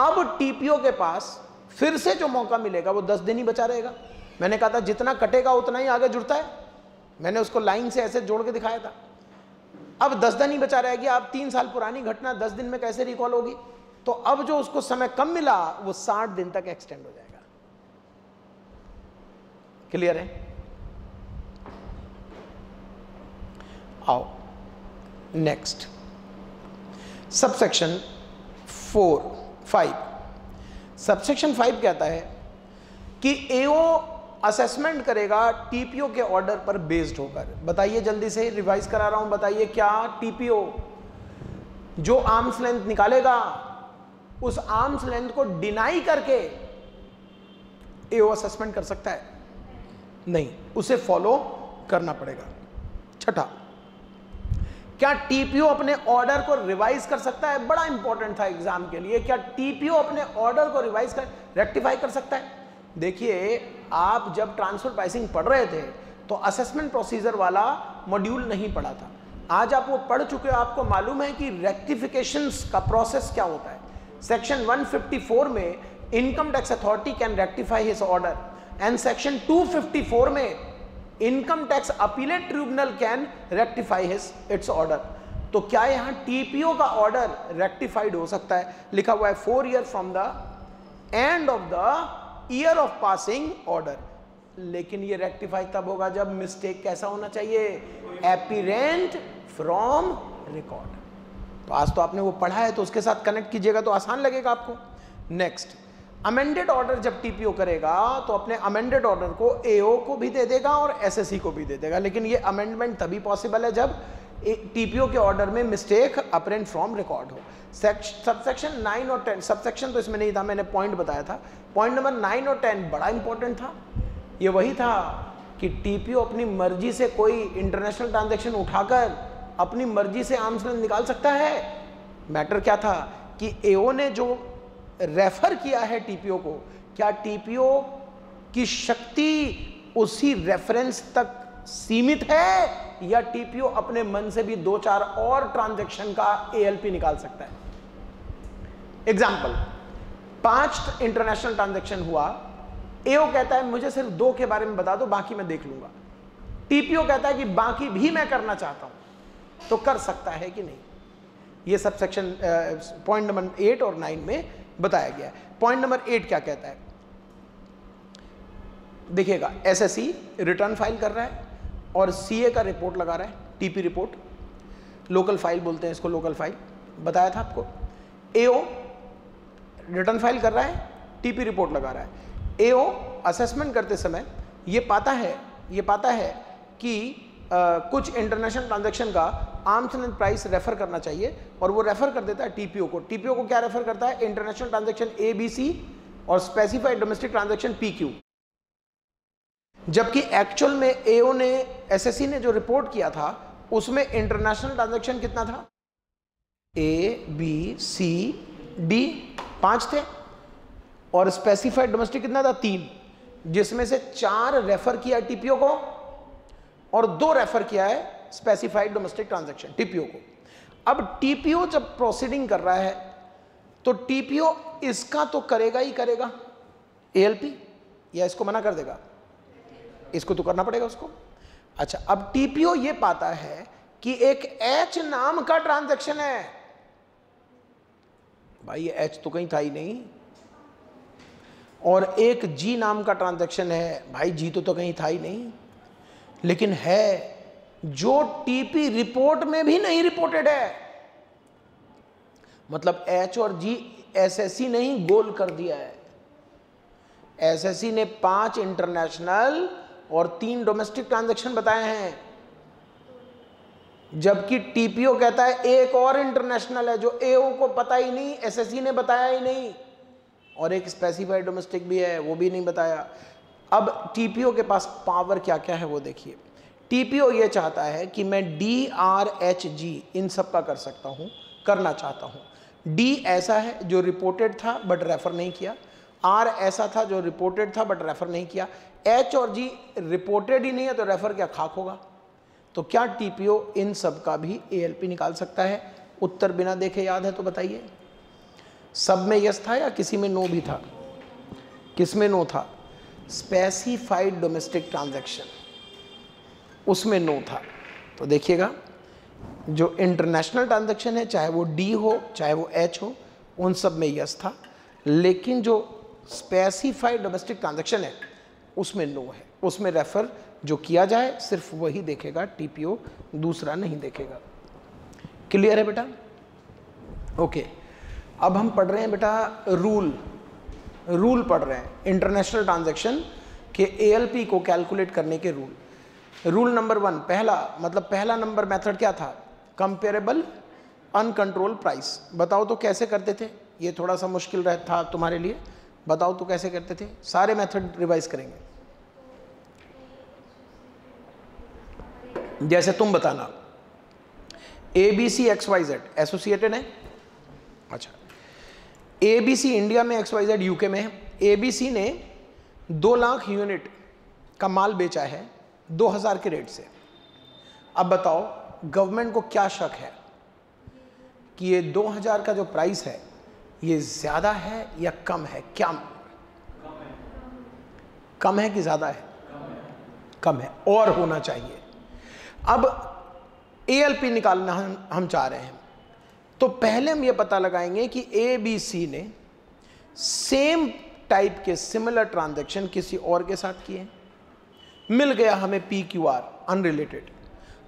अब टीपीओ के पास फिर से जो मौका मिलेगा वो 10 दिन ही बचा रहेगा। मैंने कहा था जितना कटेगा उतना ही आगे जुड़ता है, मैंने उसको लाइन से ऐसे जोड़ के दिखाया था। अब 10 दिन ही बचा रहेगी। अब 3 साल पुरानी घटना 10 दिन में कैसे रिकॉल होगी? तो अब जो उसको समय कम मिला वो 60 दिन तक एक्सटेंड हो जाएगा। क्लियर है? आओ नेक्स्ट, सबसेक्शन 5। सबसेक्शन 5 कहता है कि एओ असेसमेंट करेगा टीपीओ के ऑर्डर पर बेस्ड होकर। बताइए जल्दी से, रिवाइज करा रहा हूं, बताइए क्या टीपीओ जो आर्म्स लेंथ निकालेगा उस आर्म्स लेंथ को डिनाई करके एओ असेसमेंट कर सकता है? नहीं, उसे फॉलो करना पड़ेगा। छठा, क्या टीपीओ अपने ऑर्डर को रिवाइज कर सकता है? बड़ा इंपॉर्टेंट था एग्जाम के लिए। क्या टीपीओ अपने ऑर्डर को रिवाइज कर रेक्टिफाई कर सकता है? देखिए आप जब ट्रांसफर प्राइसिंग पढ़ रहे थे तो असेसमेंट प्रोसीजर वाला मॉड्यूल नहीं पढ़ा था। आज आप वो पढ़ चुके हो, आपको मालूम है कि रेक्टिफिकेशंस का प्रोसेस क्या होता है। सेक्शन 154 में income tax authority can rectify his order and section 254 में income tax appellate tribunal can rectify its order. तो क्या यहां टीपीओ का ऑर्डर रेक्टिफाइड हो सकता है? लिखा हुआ है 4 year from the end of the year of passing order. लेकिन ये रेक्टिफाई तब होगा जब मिस्टेक कैसा होना चाहिए, एपीरेंट फ्रॉम रिकॉर्ड। तो आज तो आपने वो पढ़ा है तो उसके साथ कनेक्ट कीजिएगा तो आसान लगेगा आपको। नेक्स्ट, अमेंडेड ऑर्डर जब टीपीओ करेगा तो अपने अमेंडेड ऑर्डर को एओ को भी दे देगा और एसएससी को भी दे देगा। लेकिन ये अमेंडमेंट तभी पॉसिबल है जब टीपीओ के ऑर्डर में मिस्टेक अपरेंट फ्रॉम रिकॉर्ड हो। सबसेक्शन 9 और 10, सबसेक्शन तो इसमें नहीं था, मैंने पॉइंट बताया था। पॉइंट नंबर 9 और 10 बड़ा इंपॉर्टेंट था। ये वही था कि टीपीओ अपनी मर्जी से कोई इंटरनेशनल ट्रांजेक्शन उठाकर अपनी मर्जी से आर्म्स लेंथ निकाल सकता है। मैटर क्या था कि एओ ने जो रेफर किया है टीपीओ को, क्या टीपीओ की शक्ति उसी रेफरेंस तक सीमित है या टीपीओ अपने मन से भी 2-4 और ट्रांजैक्शन का एएलपी निकाल सकता है? एग्जांपल, 5 इंटरनेशनल ट्रांजैक्शन हुआ, एओ कहता है मुझे सिर्फ 2 के बारे में बता दो, बाकी मैं देख लूंगा। टीपीओ कहता है कि बाकी भी मैं करना चाहता हूं, तो कर सकता है कि नहीं? ये सबसेक्शन पॉइंट नंबर 8 और 9 में बताया गया है। पॉइंट नंबर 8 क्या कहता है? देखिएगा, एसएससी रिटर्न फाइल कर रहा है और सीए का रिपोर्ट लगा रहा है, टीपी रिपोर्ट, लोकल फाइल बोलते हैं इसको, लोकल फाइल बताया था आपको। एओ रिटर्न फाइल कर रहा है, टीपी रिपोर्ट लगा रहा है। एओ असेसमेंट करते समय ये पाता है कि कुछ इंटरनेशनल ट्रांजैक्शन का आर्म्स लेंथ प्राइस रेफर करना चाहिए और वो रेफर कर देता है टीपीओ को। टीपीओ को क्या रेफर करता है? इंटरनेशनल ट्रांजैक्शन ABC और स्पेसिफाइड डोमेस्टिक ट्रांजैक्शन PQ। जबकि एक्चुअल में AO ने SSC ने जो रिपोर्ट किया था उसमें इंटरनेशनल ट्रांजैक्शन कितना था? A B C D 5 थे और स्पेसिफाइड डोमेस्टिक कितना था? 3, जिसमें से 4 रेफर किया टीपीओ को और 2 रेफर किया है स्पेसिफाइड डोमेस्टिक ट्रांजैक्शन टीपीओ को। अब टीपीओ जब प्रोसीडिंग कर रहा है तो टीपीओ इसका तो करेगा ही करेगा एएलपी, या इसको मना कर देगा? इसको तो करना पड़ेगा उसको। अच्छा, अब टीपीओ ये पाता है कि एक H नाम का ट्रांजैक्शन है। भाई ये H तो कहीं था ही नहीं, और एक G नाम का ट्रांजैक्शन है। भाई G तो कहीं था ही नहीं, लेकिन है, जो टीपी रिपोर्ट में भी नहीं रिपोर्टेड है। मतलब H और G एसएससी ने ही गोल कर दिया है। एसएससी ने 5 इंटरनेशनल और 3 डोमेस्टिक ट्रांजैक्शन बताए हैं, जबकि टीपीओ कहता है एक और इंटरनेशनल है जो एओ को पता ही नहीं, एसएससी ने बताया ही नहीं, और एक स्पेसिफाइड डोमेस्टिक भी है वो भी नहीं बताया। अब टीपीओ के पास पावर क्या क्या है वो देखिए। टीपीओ ये चाहता है कि मैं DRHG इन सब का कर सकता हूँ, करना चाहता हूँ। D ऐसा है जो रिपोर्टेड था बट रेफर नहीं किया, R ऐसा था जो रिपोर्टेड था बट रेफर नहीं किया, H और G रिपोर्टेड ही नहीं है तो रेफर क्या खाक होगा। तो क्या टीपीओ इन सब का भी ALP निकाल सकता है? उत्तर बिना देखे याद है तो बताइए। सब में यस था या किसी में नो भी था? किस में नो था? स्पेसिफाइड डोमेस्टिक ट्रांजैक्शन, उसमें नो था। तो देखिएगा जो इंटरनेशनल ट्रांजैक्शन है चाहे वो D हो चाहे वो H हो, उन सब में यस था, लेकिन जो स्पेसिफाइड डोमेस्टिक ट्रांजैक्शन है उसमें नो है। उसमें रेफर जो किया जाए सिर्फ वही देखेगा टीपीओ, दूसरा नहीं देखेगा। क्लियर है बेटा? ओके, अब हम पढ़ रहे हैं बेटा रूल पढ़ रहे हैं इंटरनेशनल ट्रांजैक्शन के ALP को कैलकुलेट करने के रूल। रूल नंबर 1, पहला नंबर मेथड क्या था? Comparable uncontrol price. बताओ तो कैसे करते थे? ये थोड़ा सा मुश्किल था तुम्हारे लिए, बताओ तो कैसे करते थे? सारे मेथड रिवाइज करेंगे जैसे तुम बताना। ABC XYZ एसोसिएटेड है। अच्छा, ABC इंडिया में, XYZ यूके में है। ABC ने 2 लाख यूनिट का माल बेचा है 2000 के रेट से। अब बताओ गवर्नमेंट को क्या शक है कि ये 2000 का जो प्राइस है ये ज़्यादा है या कम है? क्या कम है कि ज़्यादा है? कम है, और होना चाहिए। अब ALP निकालना हम चाह रहे हैं, तो पहले हम ये पता लगाएंगे कि ABC ने सेम टाइप के सिमिलर ट्रांजैक्शन किसी और के साथ किए। मिल गया हमें PQR अनरिलेटेड,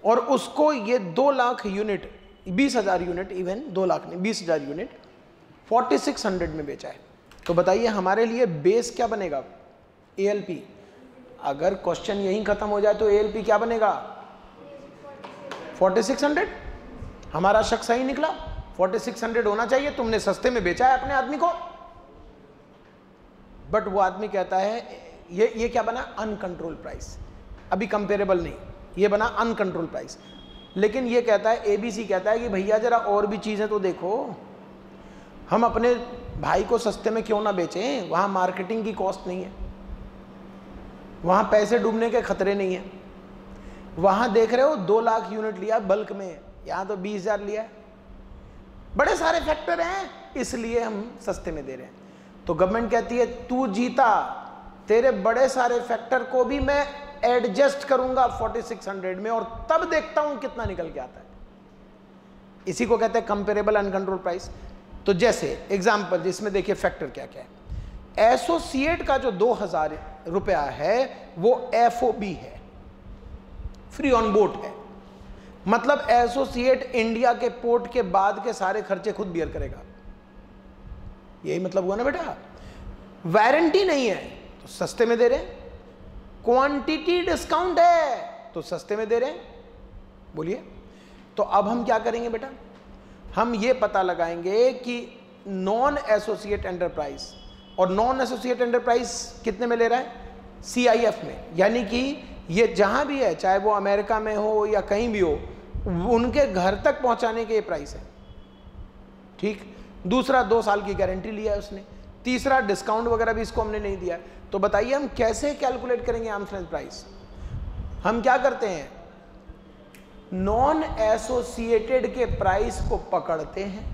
और उसको ये 2 lakh unit, 20,000 unit, even 2 lakh नहीं 20,000 यूनिट 4600 में बेचा है। तो बताइए हमारे लिए बेस क्या बनेगा? ALP। अगर क्वेश्चन यहीं ख़त्म हो जाए तो ALP क्या बनेगा? 4600। हमारा शक सही निकला, 4600 होना चाहिए। तुमने सस्ते में बेचा है अपने आदमी को, बट वो आदमी कहता है ये क्या बना? Uncontrol price. अभी कंपेरेबल नहीं, ये बना अनकंट्रोल प्राइस। लेकिन ये कहता है, ABC कहता है कि भैया जरा और भी चीज़ें तो देखो, हम अपने भाई को सस्ते में क्यों ना बेचें? वहाँ मार्केटिंग की कॉस्ट नहीं है, वहाँ पैसे डूबने के खतरे नहीं है, वहाँ देख रहे हो 2 लाख यूनिट लिया बल्क में, यहाँ तो 20,000 लिया है, बड़े सारे फैक्टर हैं, इसलिए हम सस्ते में दे रहे हैं। तो गवर्नमेंट कहती है तू जीता, तेरे बड़े सारे फैक्टर को भी मैं एडजस्ट करूंगा 4600 में, और तब देखता हूं कितना निकल के आता है। इसी को कहते हैं कंपेरेबल अनकंट्रोल प्राइस। तो जैसे एग्जाम्पल, इसमें देखिए फैक्टर क्या क्या है। एसोसिएट का जो 2000 रुपया है वो FOB है, फ्री ऑन बोट है। मतलब एसोसिएट इंडिया के पोर्ट के बाद के सारे खर्चे खुद बियर करेगा, यही मतलब हुआ ना बेटा। वारंटी नहीं है तो सस्ते में दे रहे हैं, क्वांटिटी डिस्काउंट है तो सस्ते में दे रहे हैं। बोलिए, तो अब हम क्या करेंगे बेटा, हम ये पता लगाएंगे कि नॉन एसोसिएट एंटरप्राइज, और नॉन एसोसिएट एंटरप्राइज कितने में ले रहा है, CIF में, यानी कि ये जहाँ भी है, चाहे वो अमेरिका में हो या कहीं भी हो, उनके घर तक पहुँचाने के ये प्राइस है। ठीक, दूसरा 2 साल की गारंटी लिया है उसने, तीसरा डिस्काउंट वगैरह भी इसको हमने नहीं दिया। तो बताइए हम कैसे कैलकुलेट करेंगे आर्म्स लेंथ प्राइस। हम क्या करते हैं, नॉन एसोसिएटेड के प्राइस को पकड़ते हैं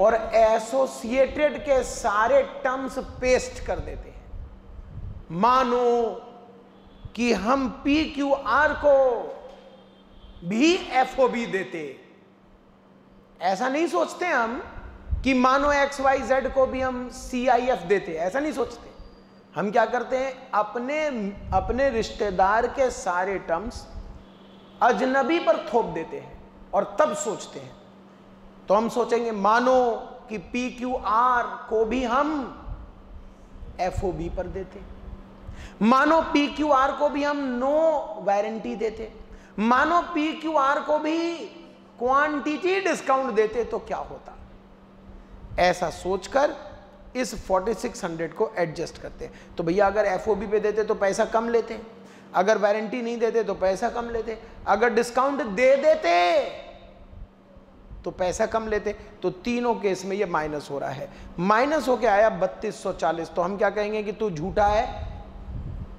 और एसोसिएटेड के सारे टर्म्स पेस्ट कर देते हैं। मानो कि हम PQR को भी FOB देते, ऐसा नहीं सोचते हम कि मानो XYZ को भी हम CIF देते, ऐसा नहीं सोचते। हम क्या करते हैं, अपने रिश्तेदार के सारे टर्म्स अजनबी पर थोप देते हैं और तब सोचते हैं। तो हम सोचेंगे मानो कि PQR को भी हम FOB पर देते, मानो PQR को भी हम नो वारंटी देते, मानो PQR को भी क्वांटिटी डिस्काउंट देते, तो क्या होता। ऐसा सोचकर इस 4600 को एडजस्ट करते हैं। तो भैया अगर FOB पे देते तो पैसा कम लेते, अगर वारंटी नहीं देते तो पैसा कम लेते, अगर डिस्काउंट दे देते तो पैसा कम लेते। तो तीनों केस में ये माइनस हो रहा है, माइनस होके आया 3240। तो हम क्या कहेंगे कि तू झूठा है,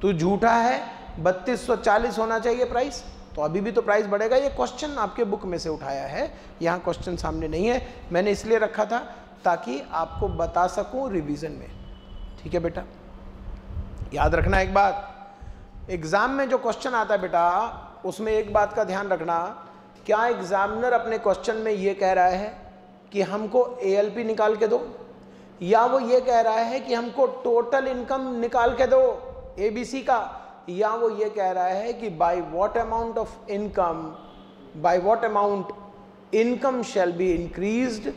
तू झूठा है, 3240 होना चाहिए प्राइस। तो अभी भी तो प्राइस बढ़ेगा। ये क्वेश्चन आपके बुक में से उठाया है, यहाँ क्वेश्चन सामने नहीं है, मैंने इसलिए रखा था ताकि आपको बता सकूँ रिविजन में। ठीक है बेटा, याद रखना एक बात, एग्जाम में जो क्वेश्चन आता है बेटा उसमें एक बात का ध्यान रखना, क्या एग्जामिनर अपने क्वेश्चन में ये कह रहा है कि हमको ALP निकाल के दो, या वो ये कह रहा है कि हमको टोटल इनकम निकाल के दो ABC का, या वो ये कह रहा है कि by what amount of income, by what amount income shall be increased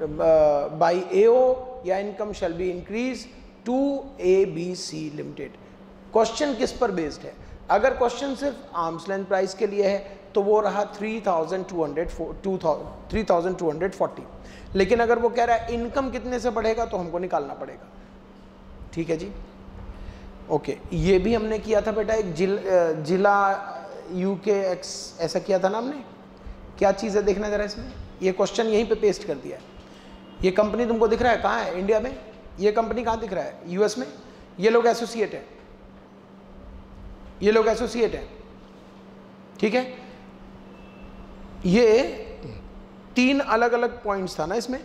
by AO, या income shall be increase to ABC limited. Question किस पर बेस्ड है। अगर क्वेश्चन सिर्फ आर्म्स लेंथ प्राइस के लिए है तो वो रहा 3240। लेकिन अगर वो कह रहा है इनकम कितने से बढ़ेगा तो हमको निकालना पड़ेगा। ठीक है जी, ओके, ये भी हमने किया था बेटा, एक जिला UKX ऐसा किया था ना हमने। क्या चीज़ है देखना जरा इसमें, ये क्वेश्चन यहीं पे पेस्ट कर दिया है। ये कंपनी तुमको दिख रहा है कहाँ है, इंडिया में। ये कंपनी कहाँ दिख रहा है, US में। ये लोग एसोसिएट हैं, ये लोग एसोसिएट हैं। ठीक है, ये 3 अलग अलग पॉइंट्स था ना इसमें।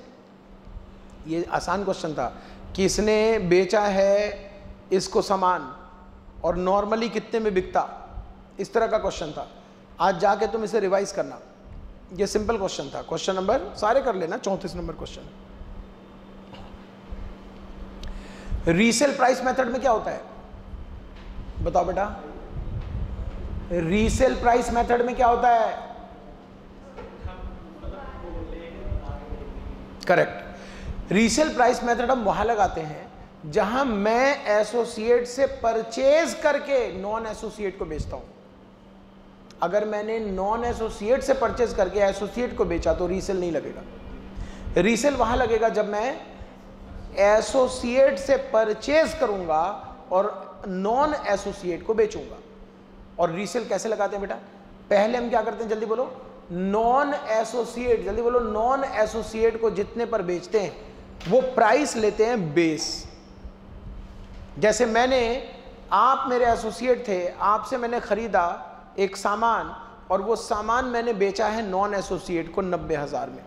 ये आसान क्वेश्चन था कि इसने बेचा है इसको सामान और नॉर्मली कितने में बिकता, इस तरह का क्वेश्चन था। आज जाके तुम इसे रिवाइज करना, ये सिंपल क्वेश्चन था। क्वेश्चन नंबर सारे कर लेना, 34 number question. Resale price method में क्या होता है बताओ बेटा, रीसेल प्राइस मेथड में क्या होता है। करेक्ट, रीसेल प्राइस मेथड हम वहां लगाते हैं जहां मैं एसोसिएट से परचेज करके नॉन एसोसिएट को बेचता हूं। अगर मैंने नॉन एसोसिएट से परचेज करके एसोसिएट को बेचा तो रीसेल नहीं लगेगा। रीसेल वहां लगेगा जब मैं एसोसिएट से परचेज करूंगा और नॉन एसोसिएट को बेचूंगा। और रीसेल कैसे लगाते हैं बेटा, पहले हम क्या करते हैं, जल्दी बोलो नॉन एसोसिएट, जल्दी बोलो नॉन एसोसिएट को जितने पर बेचते हैं वो प्राइस लेते हैं बेस। जैसे मैंने, आप मेरे एसोसिएट थे, आपसे मैंने खरीदा एक सामान और वो सामान मैंने बेचा है नॉन एसोसिएट को 90,000 में।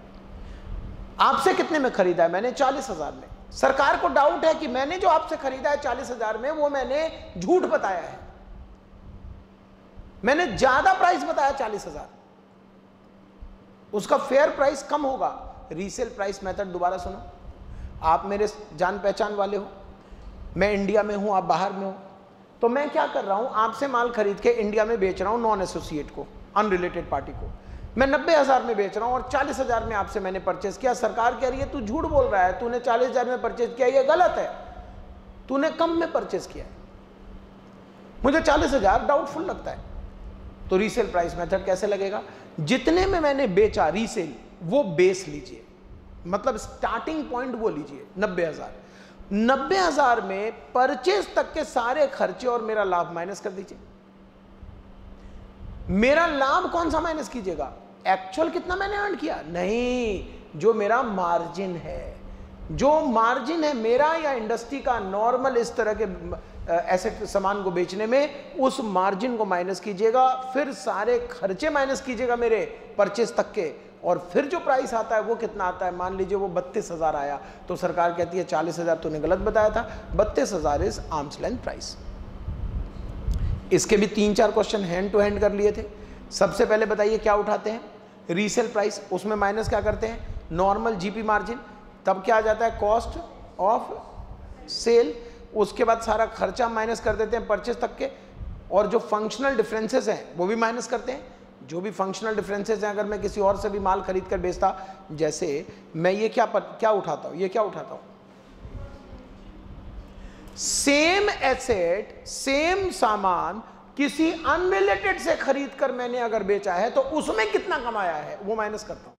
आपसे कितने में खरीदा है मैंने, 40,000 में। सरकार को डाउट है कि मैंने जो आपसे खरीदा है 40,000 में वो मैंने झूठ बताया है, मैंने ज्यादा प्राइस बताया 40,000, उसका फेयर प्राइस कम होगा। रीसेल प्राइस मेथड दोबारा सुनो, आप मेरे जान पहचान वाले हो, मैं इंडिया में हूं, आप बाहर में हो, तो मैं क्या कर रहा हूं, आपसे माल खरीद के इंडिया में बेच रहा हूं नॉन एसोसिएट को, अनरिलेटेड पार्टी को। मैं 90,000 में बेच रहा हूं और 40,000 में आपसे मैंने परचेज किया। सरकार कह रही है तू झूठ बोल रहा है, तूने 40,000 में परचेज किया, यह गलत है, तूने कम में परचेज किया है, मुझे 40,000 डाउटफुल लगता है। तो रीसेल प्राइस मेथड कैसे लगेगा, जितने में मैंने बेचा रीसेल वो बेस लीजिए, मतलब स्टार्टिंग पॉइंट वो लीजिए 90,000 में परचेज तक के सारे खर्चे और मेरा लाभ माइनस कर दीजिए। मेरा लाभ कौन सा माइनस कीजिएगा, एक्चुअल कितना मैंने अर्न किया नहीं, जो मेरा मार्जिन है, जो मार्जिन है मेरा या इंडस्ट्री का नॉर्मल इस तरह के एसेट सामान को बेचने में, उस मार्जिन को माइनस कीजिएगा, फिर सारे खर्चे माइनस कीजिएगा मेरे परचेज तक के, और फिर जो प्राइस आता है वो कितना आता है, मान लीजिए वो 32,000 आया, तो सरकार कहती है 40,000 तूने गलत बताया था, 32,000 इज आर्म्स लेंथ प्राइस। इसके भी 3-4 क्वेश्चन हैंड टू हैंड कर लिए थे। सबसे पहले बताइए क्या उठाते हैं, रीसेल प्राइस, उसमें माइनस क्या करते हैं, नॉर्मल जीपी मार्जिन, तब क्या आ जाता है कॉस्ट ऑफ सेल, उसके बाद सारा खर्चा माइनस कर देते हैं परचेज तक के, और जो फंक्शनल डिफरेंसेस हैं वो भी माइनस करते हैं, जो भी फंक्शनल डिफरेंसेस हैं, अगर मैं किसी और से भी माल खरीद कर बेचता, जैसे मैं ये क्या उठाता हूँ, ये क्या उठाता हूँ, सेम एसेट सेम सामान किसी अनरिलेटेड से खरीद कर मैंने अगर बेचा है तो उसमें कितना कमाया है वो माइनस करता हूं।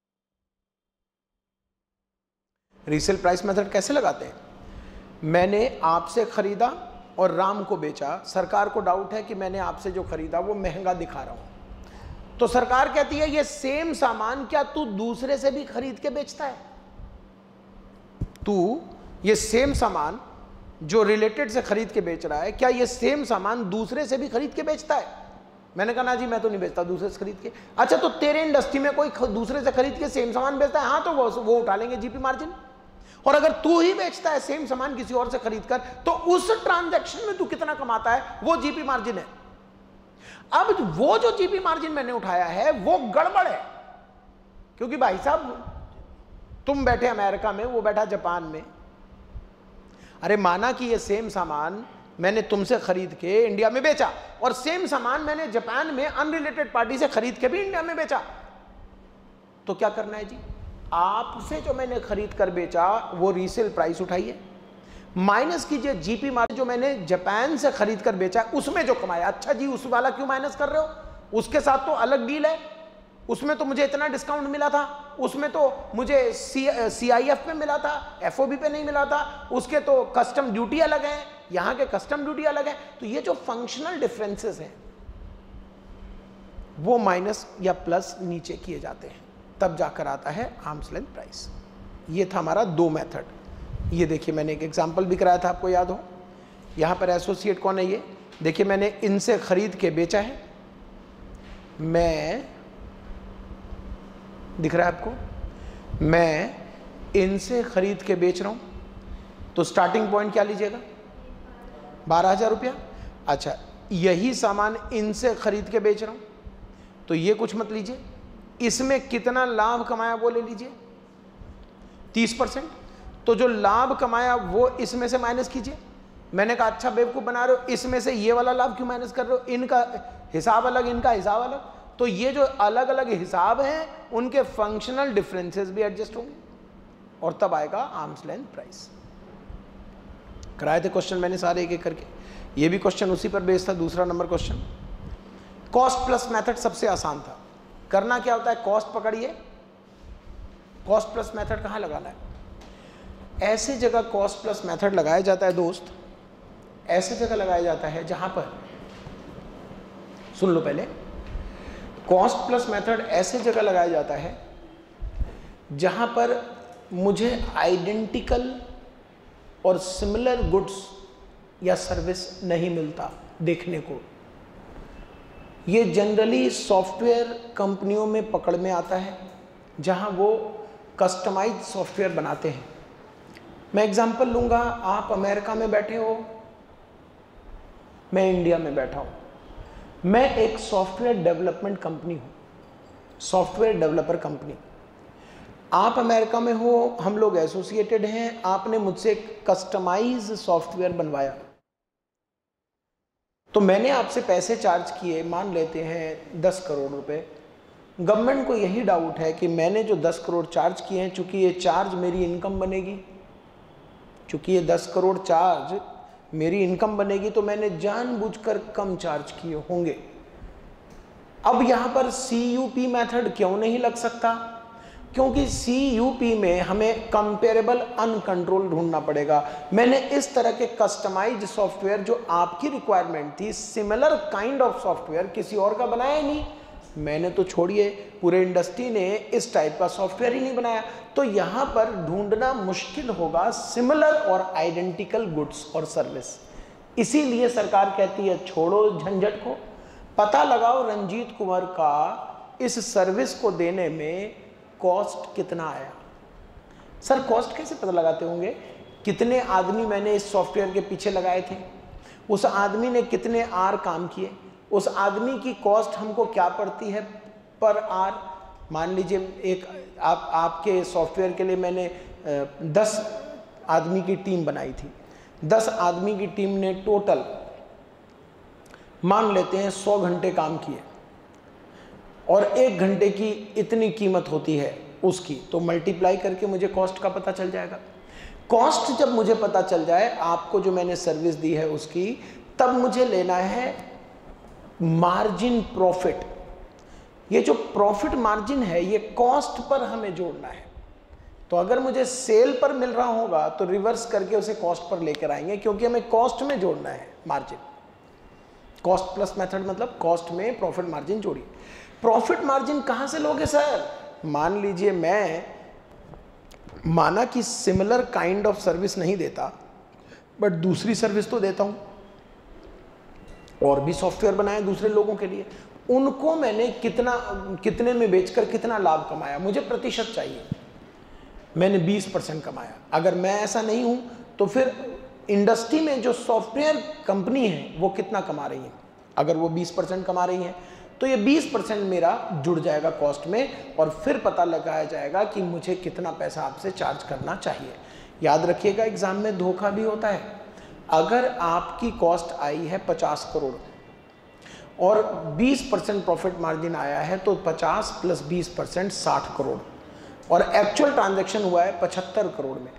रीसेल प्राइस मेथड कैसे लगाते हैं, मैंने आपसे खरीदा और राम को बेचा, सरकार को डाउट है कि मैंने आपसे जो खरीदा वो महंगा दिखा रहा हूं, तो सरकार कहती है ये सेम सामान क्या तू दूसरे से भी खरीद के बेचता है, तू ये सेम सामान जो रिलेटेड से खरीद के बेच रहा है क्या ये सेम सामान दूसरे से भी खरीद के बेचता है? मैंने कहा ना जी मैं तो नहीं बेचता दूसरे से खरीद के। अच्छा तो तेरे इंडस्ट्री में कोई दूसरे से खरीद के सेम सामान बेचता है? हाँ तो वो उठा लेंगे जीपी मार्जिन। और अगर तू ही बेचता है सेम सामान किसी और से खरीद कर तो उस ट्रांजैक्शन में तू कितना कमाता है वो जीपी मार्जिन है। अब वो जो जीपी मार्जिन मैंने उठाया है वो गड़बड़ है, क्योंकि भाई साहब तुम बैठे अमेरिका में, वो बैठा जापान में। अरे माना कि ये सेम सामान मैंने तुमसे खरीद के इंडिया में बेचा और सेम सामान मैंने जापान में अनरिलेटेड पार्टी से खरीद के भी इंडिया में बेचा, तो क्या करना है जी, आपसे जो मैंने खरीद कर बेचा वो रीसेल प्राइस उठाइए, माइनस कीजिए जीपी मार्जिन जो मैंने जापान से खरीद कर बेचा उसमें जो कमाया। अच्छा जी उस वाला क्यों माइनस कर रहे हो, उसके साथ तो अलग डील है, उसमें तो मुझे इतना डिस्काउंट मिला था, उसमें तो मुझे CIF पे मिला था, FOB पे नहीं मिला था, उसके तो कस्टम ड्यूटी अलग है, यहाँ के कस्टम ड्यूटी अलग है, तो ये जो फंक्शनल डिफरेंसेस हैं वो माइनस या प्लस नीचे किए जाते हैं, तब जाकर आता है आर्म्स लेंथ प्राइस। ये था हमारा 2 मेथड। ये देखिए मैंने एक एग्जाम्पल भी कराया था, आपको याद हो। यहाँ पर एसोसिएट कौन है, ये देखिए मैंने इनसे खरीद के बेचा है, मैं दिख रहा है आपको, मैं इनसे खरीद के बेच रहा हूँ, तो स्टार्टिंग पॉइंट क्या लीजिएगा 12,000 रुपया। अच्छा यही सामान इनसे खरीद के बेच रहा हूँ तो ये कुछ मत लीजिए, इसमें कितना लाभ कमाया वो ले लीजिए 30%, तो जो लाभ कमाया वो इसमें से माइनस कीजिए। मैंने कहा अच्छा बेवकूफ़ बना रहे हो, इसमें से ये वाला लाभ क्यों माइनस कर रहे हो, इनका हिसाब अलग इनका हिसाब अलग, तो ये जो अलग अलग हिसाब हैं उनके फंक्शनल डिफरेंसेस भी एडजस्ट होंगे और तब आएगा आर्म्स लेंथ प्राइस। कराए थे क्वेश्चन मैंने सारे एक एक करके, ये भी क्वेश्चन उसी पर बेस्ड था। दूसरा number question cost plus method सबसे आसान था। करना क्या होता है, कॉस्ट पकड़िए, कॉस्ट प्लस मेथड कहाँ लगाना है, ऐसे जगह कॉस्ट प्लस मेथड लगाया जाता है दोस्त, ऐसे जगह लगाया जाता है जहाँ पर, सुन लो पहले, कॉस्ट प्लस मेथड ऐसे जगह लगाया जाता है जहाँ पर मुझे आइडेंटिकल और सिमिलर गुड्स या सर्विस नहीं मिलता देखने को। ये जनरली सॉफ्टवेयर कंपनियों में पकड़ में आता है जहाँ वो कस्टमाइज्ड सॉफ्टवेयर बनाते हैं। मैं एग्जांपल लूँगा, आप अमेरिका में बैठे हो, मैं इंडिया में बैठा हूँ, मैं एक सॉफ्टवेयर डेवलपमेंट कंपनी हूँ, सॉफ्टवेयर डेवलपर कंपनी। आप अमेरिका में हो, हम लोग एसोसिएटेड हैं, आपने मुझसे कस्टमाइज सॉफ्टवेयर बनवाया, तो मैंने आपसे पैसे चार्ज किए, मान लेते हैं 10 करोड़ रुपए। गवर्नमेंट को यही डाउट है कि मैंने जो 10 करोड़ चार्ज किए हैं, चूँकि ये चार्ज मेरी इनकम बनेगी, चूँकि ये 10 करोड़ चार्ज मेरी इनकम बनेगी, तो मैंने जानबूझकर कम चार्ज किए होंगे। अब यहाँ पर CUP मेथड क्यों नहीं लग सकता? क्योंकि CUP में हमें कंपेरेबल अनकंट्रोल ढूंढना पड़ेगा। मैंने इस तरह के कस्टमाइज्ड सॉफ्टवेयर जो आपकी रिक्वायरमेंट थी, सिमिलर काइंड ऑफ सॉफ्टवेयर किसी और का बनाया नहीं, मैंने तो छोड़िए पूरे इंडस्ट्री ने इस टाइप का सॉफ्टवेयर ही नहीं बनाया। तो यहाँ पर ढूंढना मुश्किल होगा सिमिलर और आइडेंटिकल गुड्स और सर्विस। इसीलिए सरकार कहती है छोड़ो झंझट को, पता लगाओ रंजीत कुंवर का इस सर्विस को देने में कॉस्ट कितना आया। सर कॉस्ट कैसे पता लगाते होंगे? कितने आदमी मैंने इस सॉफ्टवेयर के पीछे लगाए थे, उस आदमी ने कितने आर काम किए, उस आदमी की कॉस्ट हमको क्या पड़ती है पर आर। मान लीजिए एक आपके सॉफ्टवेयर के लिए मैंने 10 आदमी की टीम बनाई थी। 10 आदमी की टीम ने टोटल मान लेते हैं 100 घंटे काम किए और 1 घंटे की इतनी कीमत होती है उसकी, तो मल्टीप्लाई करके मुझे कॉस्ट का पता चल जाएगा। कॉस्ट जब मुझे पता चल जाए आपको जो मैंने सर्विस दी है उसकी, तब मुझे लेना है मार्जिन प्रॉफिट। ये जो प्रॉफिट मार्जिन है ये कॉस्ट पर हमें जोड़ना है। तो अगर मुझे सेल पर मिल रहा होगा तो रिवर्स करके उसे कॉस्ट पर लेकर आएंगे, क्योंकि हमें कॉस्ट में जोड़ना है मार्जिन। कॉस्ट प्लस मेथड मतलब कॉस्ट में प्रॉफिट मार्जिन जोड़िए। प्रॉफिट मार्जिन कहाँ से लोगे सर? मान लीजिए मैं माना कि सिमिलर काइंड ऑफ सर्विस नहीं देता बट दूसरी सर्विस तो देता हूँ, और भी सॉफ्टवेयर बनाए दूसरे लोगों के लिए, उनको मैंने कितने में बेचकर कितना लाभ कमाया, मुझे प्रतिशत चाहिए। मैंने 20% कमाया। अगर मैं ऐसा नहीं हूँ तो फिर इंडस्ट्री में जो सॉफ्टवेयर कंपनी है वो कितना कमा रही है? अगर वो 20% कमा रही है तो ये 20% मेरा जुड़ जाएगा कॉस्ट में, और फिर पता लगाया जाएगा कि मुझे कितना पैसा आपसे चार्ज करना चाहिए। याद रखिएगा एग्ज़ाम में धोखा भी होता है। अगर आपकी कॉस्ट आई है 50 करोड़ और 20% प्रॉफिट मार्जिन आया है तो 50 प्लस 20% 60 करोड़, और एक्चुअल ट्रांजैक्शन हुआ है 75 करोड़ में,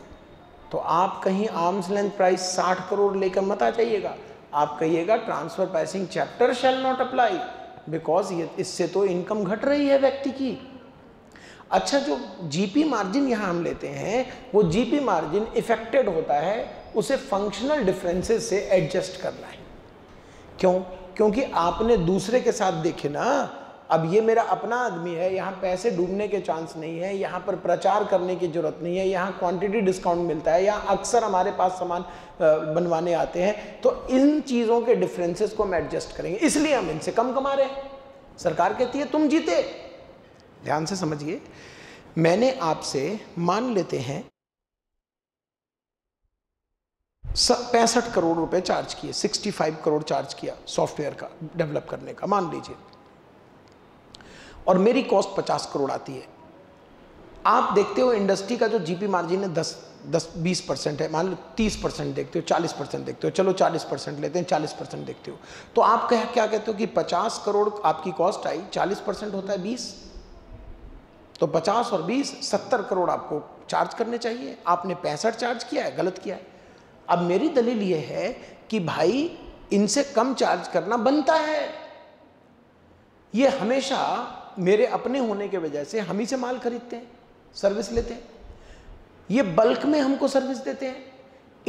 तो आप कहीं आर्म्स लेंथ प्राइस 60 करोड़ लेकर मत आ जाइएगा। आप कहिएगा transfer pricing chapter shall not apply because ये इससे तो इनकम घट रही है व्यक्ति की। अच्छा, जो जीपी मार्जिन यहाँ हम लेते हैं वो जीपी मार्जिन इफेक्टेड होता है, उसे फंक्शनल डिफरेंसेस से एडजस्ट करना है। क्यों? क्योंकि आपने दूसरे के साथ देखे ना, अब ये मेरा अपना आदमी है, यहाँ पैसे डूबने के चांस नहीं है, यहाँ पर प्रचार करने की ज़रूरत नहीं है, यहाँ क्वांटिटी डिस्काउंट मिलता है, यहाँ अक्सर हमारे पास सामान बनवाने आते हैं, तो इन चीज़ों के डिफरेंसेस को हम एडजस्ट करेंगे, इसलिए हम इनसे कम कमा रहे हैं। सरकार कहती है तुम जीते। ध्यान से समझिए, मैंने आपसे मान लेते हैं 65 करोड़ रुपए चार्ज किए, 65 करोड़ चार्ज किया सॉफ्टवेयर का डेवलप करने का मान लीजिए, और मेरी कॉस्ट 50 करोड़ आती है। आप देखते हो इंडस्ट्री का जो जीपी मार्जिन है 10-20% है, मान लो 30% देखते हो, 40% देखते हो, चलो 40% लेते हैं, 40% देखते हो, तो आप क्या कहते हो कि 50 करोड़ आपकी कॉस्ट आई, 40% होता है 20, तो 50 और 20 70 करोड़ आपको चार्ज करने चाहिए। आपने 65 चार्ज किया है, गलत किया है। अब मेरी दलील ये है कि भाई इनसे कम चार्ज करना बनता है। ये हमेशा मेरे अपने होने के वजह से हम ही से माल खरीदते हैं, सर्विस लेते हैं, ये बल्क में हमको सर्विस देते हैं।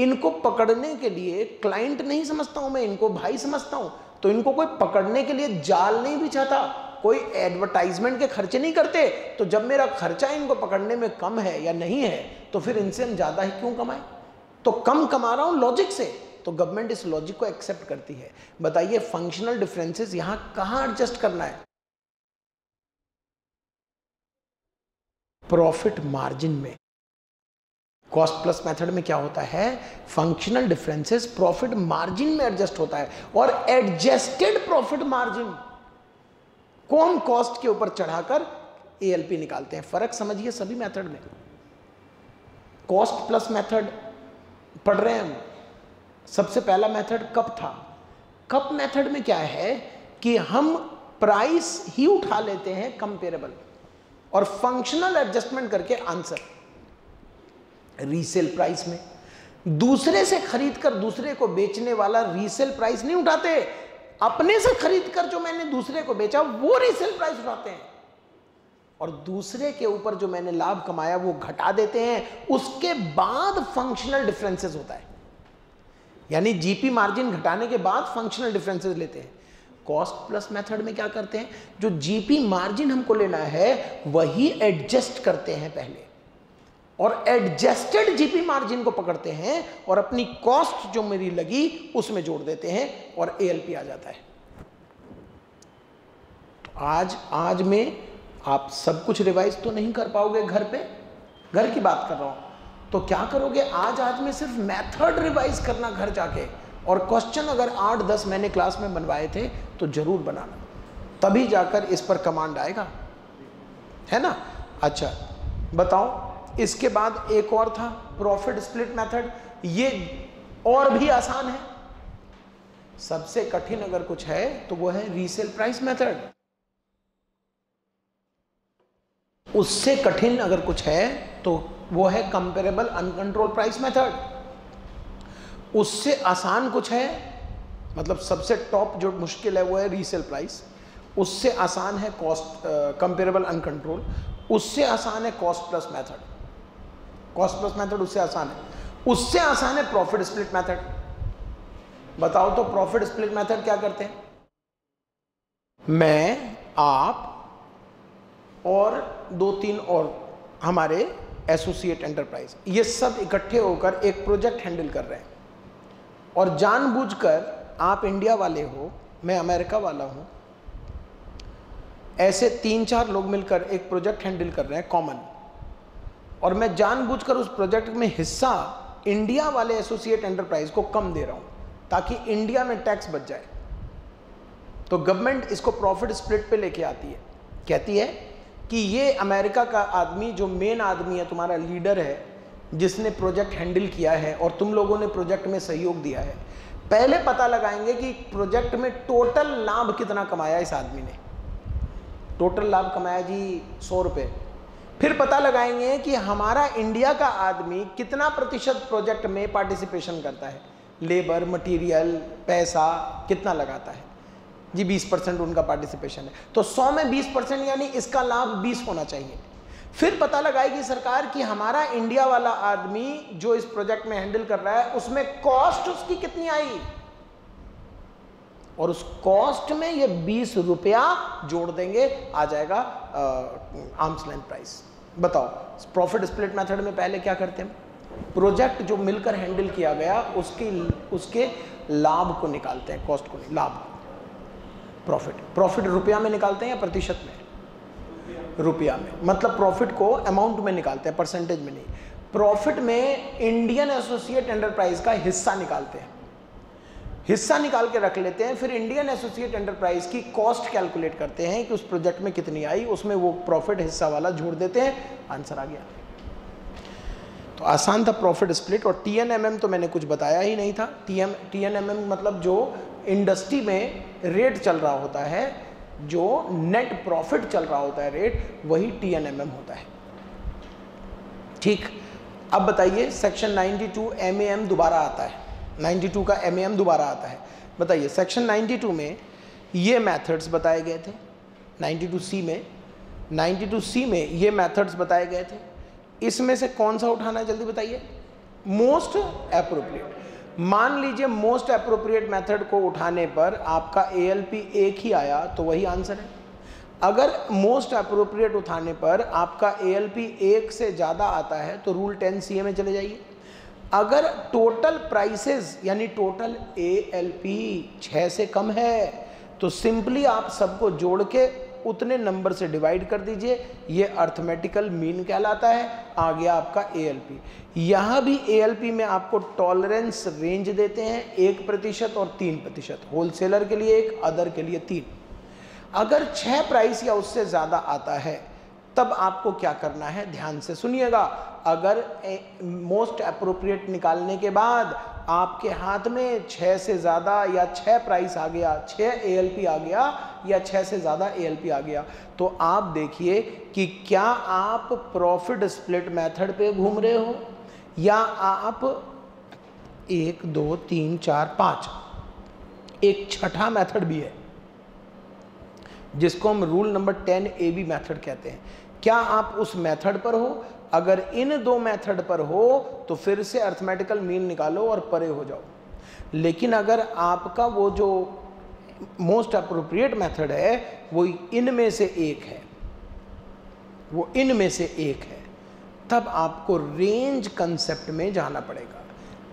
इनको पकड़ने के लिए क्लाइंट नहीं समझता हूँ मैं, इनको भाई समझता हूँ। तो इनको कोई पकड़ने के लिए जाल नहीं बिछाता, कोई एडवर्टाइजमेंट के खर्चे नहीं करते, तो जब मेरा खर्चा इनको पकड़ने में कम है या नहीं है तो फिर इनसे हम ज़्यादा ही क्यों कमाएं? तो कम कमा रहा हूँ लॉजिक से, तो गवर्नमेंट इस लॉजिक को एक्सेप्ट करती है। बताइए फंक्शनल डिफरेंसेस यहाँ कहाँ एडजस्ट करना है? प्रॉफिट मार्जिन में। कॉस्ट प्लस मेथड में क्या होता है? फंक्शनल डिफरेंसेस प्रॉफिट मार्जिन में एडजस्ट होता है, और एडजस्टेड प्रॉफिट मार्जिन को हम कॉस्ट के ऊपर चढ़ाकर एएलपी निकालते हैं। फर्क समझिए सभी मेथड में। कॉस्ट प्लस मेथड पढ़ रहे हैं हम, सबसे पहला मेथड कप था। कप मेथड में क्या है कि हम प्राइस ही उठा लेते हैं कंपेरेबल, और फंक्शनल एडजस्टमेंट करके आंसर रीसेल प्राइस में। दूसरे से खरीद कर दूसरे को बेचने वाला रीसेल प्राइस नहीं उठाते, अपने से खरीद कर जो मैंने दूसरे को बेचा वो रीसेल प्राइस उठाते हैं, और दूसरे के ऊपर जो मैंने लाभ कमाया वो घटा देते हैं। उसके बाद फंक्शनल डिफरेंसेस होता है, यानी जीपी मार्जिन घटाने के बाद फंक्शनल डिफरेंसेस लेते हैं। कॉस्ट प्लस मेथड में क्या करते हैं, जो जीपी मार्जिन हमको लेना है वही एडजस्ट करते हैं पहले, और एडजस्टेड जीपी मार्जिन को पकड़ते हैं और अपनी कॉस्ट जो मेरी लगी उसमें जोड़ देते हैं और एएलपी आ जाता है। आज में आप सब कुछ रिवाइज तो नहीं कर पाओगे, घर पे घर की बात कर रहा हूं, तो क्या करोगे, आज में सिर्फ मेथड रिवाइज करना घर जाके, और क्वेश्चन अगर 8-10 मैंने क्लास में बनवाए थे तो जरूर बनाना, तभी जाकर इस पर कमांड आएगा, है ना। अच्छा बताओ, इसके बाद एक और था प्रॉफिट स्प्लिट मेथड, ये और भी आसान है। सबसे कठिन अगर कुछ है तो वो है रीसेल प्राइस मेथड, उससे कठिन अगर कुछ है तो वो है कंपेरेबल अनकंट्रोल प्राइस मेथड, उससे आसान कुछ है, मतलब सबसे टॉप जो मुश्किल है वो है रीसेल प्राइस, उससे आसान है कॉस्ट कंपेरेबल अनकंट्रोल, उससे आसान है कॉस्ट प्लस मेथड, उससे आसान है, प्रॉफिट स्प्लिट मेथड। बताओ तो प्रॉफिट स्प्लिट मेथड क्या करते हैं, मैं, आप और 2-3 और हमारे एसोसिएट एंटरप्राइज, ये सब इकट्ठे होकर एक प्रोजेक्ट हैंडल कर रहे हैं, और जानबूझकर आप इंडिया वाले हो, मैं अमेरिका वाला हूँ, ऐसे 3-4 लोग मिलकर एक प्रोजेक्ट हैंडल कर रहे हैं कॉमन, और मैं जानबूझकर उस प्रोजेक्ट में हिस्सा इंडिया वाले एसोसिएट एंटरप्राइज को कम दे रहा हूँ ताकि इंडिया में टैक्स बच जाए। तो गवर्नमेंट इसको प्रॉफिट स्प्लिट पे लेके आती है, कहती है कि ये अमेरिका का आदमी जो मेन आदमी है, तुम्हारा लीडर है, जिसने प्रोजेक्ट हैंडल किया है और तुम लोगों ने प्रोजेक्ट में सहयोग दिया है, पहले पता लगाएंगे कि प्रोजेक्ट में टोटल लाभ कितना कमाया इस आदमी ने। टोटल लाभ कमाया जी 100 रुपये, फिर पता लगाएंगे कि हमारा इंडिया का आदमी कितना प्रतिशत प्रोजेक्ट में पार्टिसिपेशन करता है, लेबर, मटीरियल, पैसा कितना लगाता है, जी 20% उनका पार्टिसिपेशन है, तो 100 में 20% यानी इसका लाभ 20 होना चाहिए। फिर पता लगाएगी सरकार कि हमारा इंडिया वाला आदमी जो इस प्रोजेक्ट में हैंडल कर रहा है उसमें कॉस्ट उसकी कितनी आई, और उस कॉस्ट में ये 20 रुपया जोड़ देंगे, आ जाएगा आर्म्स लेंथ प्राइस। बताओ प्रॉफिट स्प्लिट मेथड में पहले क्या करते हैं, प्रोजेक्ट जो मिलकर हैंडल किया गया उसके लाभ को निकालते हैं, कॉस्ट को नहीं, लाभ प्रॉफिट रुपया में निकालते हैं या प्रतिशत में, रुपया में, मतलब प्रॉफिट को अमाउंट में निकालते हैं, परसेंटेज में नहीं। प्रॉफिट में इंडियन एसोसिएट एंटरप्राइज का हिस्सा निकालते हैं, हिस्सा निकाल के रख लेते हैं, फिर इंडियन एसोसिएट एंटरप्राइज की कॉस्ट कैलकुलेट करते हैं कि उस प्रोजेक्ट में कितनी आई, उसमें वो प्रॉफिट हिस्सा वाला जोड़ देते हैं, आंसर आ गया। तो आसान था प्रॉफिट स्प्लिट। और TNMM तो मैंने कुछ बताया ही नहीं था। TNMM मतलब जो इंडस्ट्री में रेट चल रहा होता है, जो नेट प्रॉफिट चल रहा होता है रेट, वही TNMM होता है। ठीक, अब बताइए सेक्शन 92 MAM दोबारा आता है, 92 का MAM दोबारा आता है। बताइए सेक्शन 92 में ये मेथड्स बताए गए थे, 92C में, 92C में ये मेथड्स बताए गए थे, इसमें से कौन सा उठाना है जल्दी बताइए, मोस्ट एप्रोप्रिएट। मान लीजिए मोस्ट एप्रोप्रिएट मेथड को उठाने पर आपका ALP एक ही आया तो वही आंसर है। अगर मोस्ट एप्रोप्रिएट उठाने पर आपका ALP 1 से ज़्यादा आता है तो रूल 10CA में चले जाइए। अगर टोटल प्राइसेस यानी टोटल ALP 6 से कम है तो सिंपली आप सबको जोड़ के उतने नंबर से डिवाइड कर दीजिए, ये अर्थमेटिकल मीन कहलाता है, आ गया आपका ALP। यहाँ भी ALP में आपको टॉलरेंस रेंज देते हैं 1% और 3%, होलसेलर के लिए 1, अदर के लिए 3। अगर 6 प्राइस या उससे ज़्यादा आता है तब आपको क्या करना है, ध्यान से सुनिएगा। अगर मोस्ट एप्रोप्रिएट निकालने के बाद आपके हाथ में 6 से ज़्यादा या 6 प्राइस आ गया, 6 ALP आ गया या 6 से ज़्यादा ALP आ गया, तो आप देखिए कि क्या आप प्रॉफिट स्प्लिट मेथड पे घूम रहे हो या आप 1, 2, 3, 4, 5 एक छठा मेथड भी है जिसको हम रूल नंबर 10 AB मेथड कहते हैं। क्या आप उस मेथड पर हो? अगर इन दो मेथड पर हो तो फिर से अर्थमेटिकल मीन निकालो और परे हो जाओ। लेकिन अगर आपका वो जो मोस्ट अप्रोप्रिएट मेथड है वो इनमें से एक है, वो इनमें से एक है, तब आपको रेंज कंसेप्ट में जाना पड़ेगा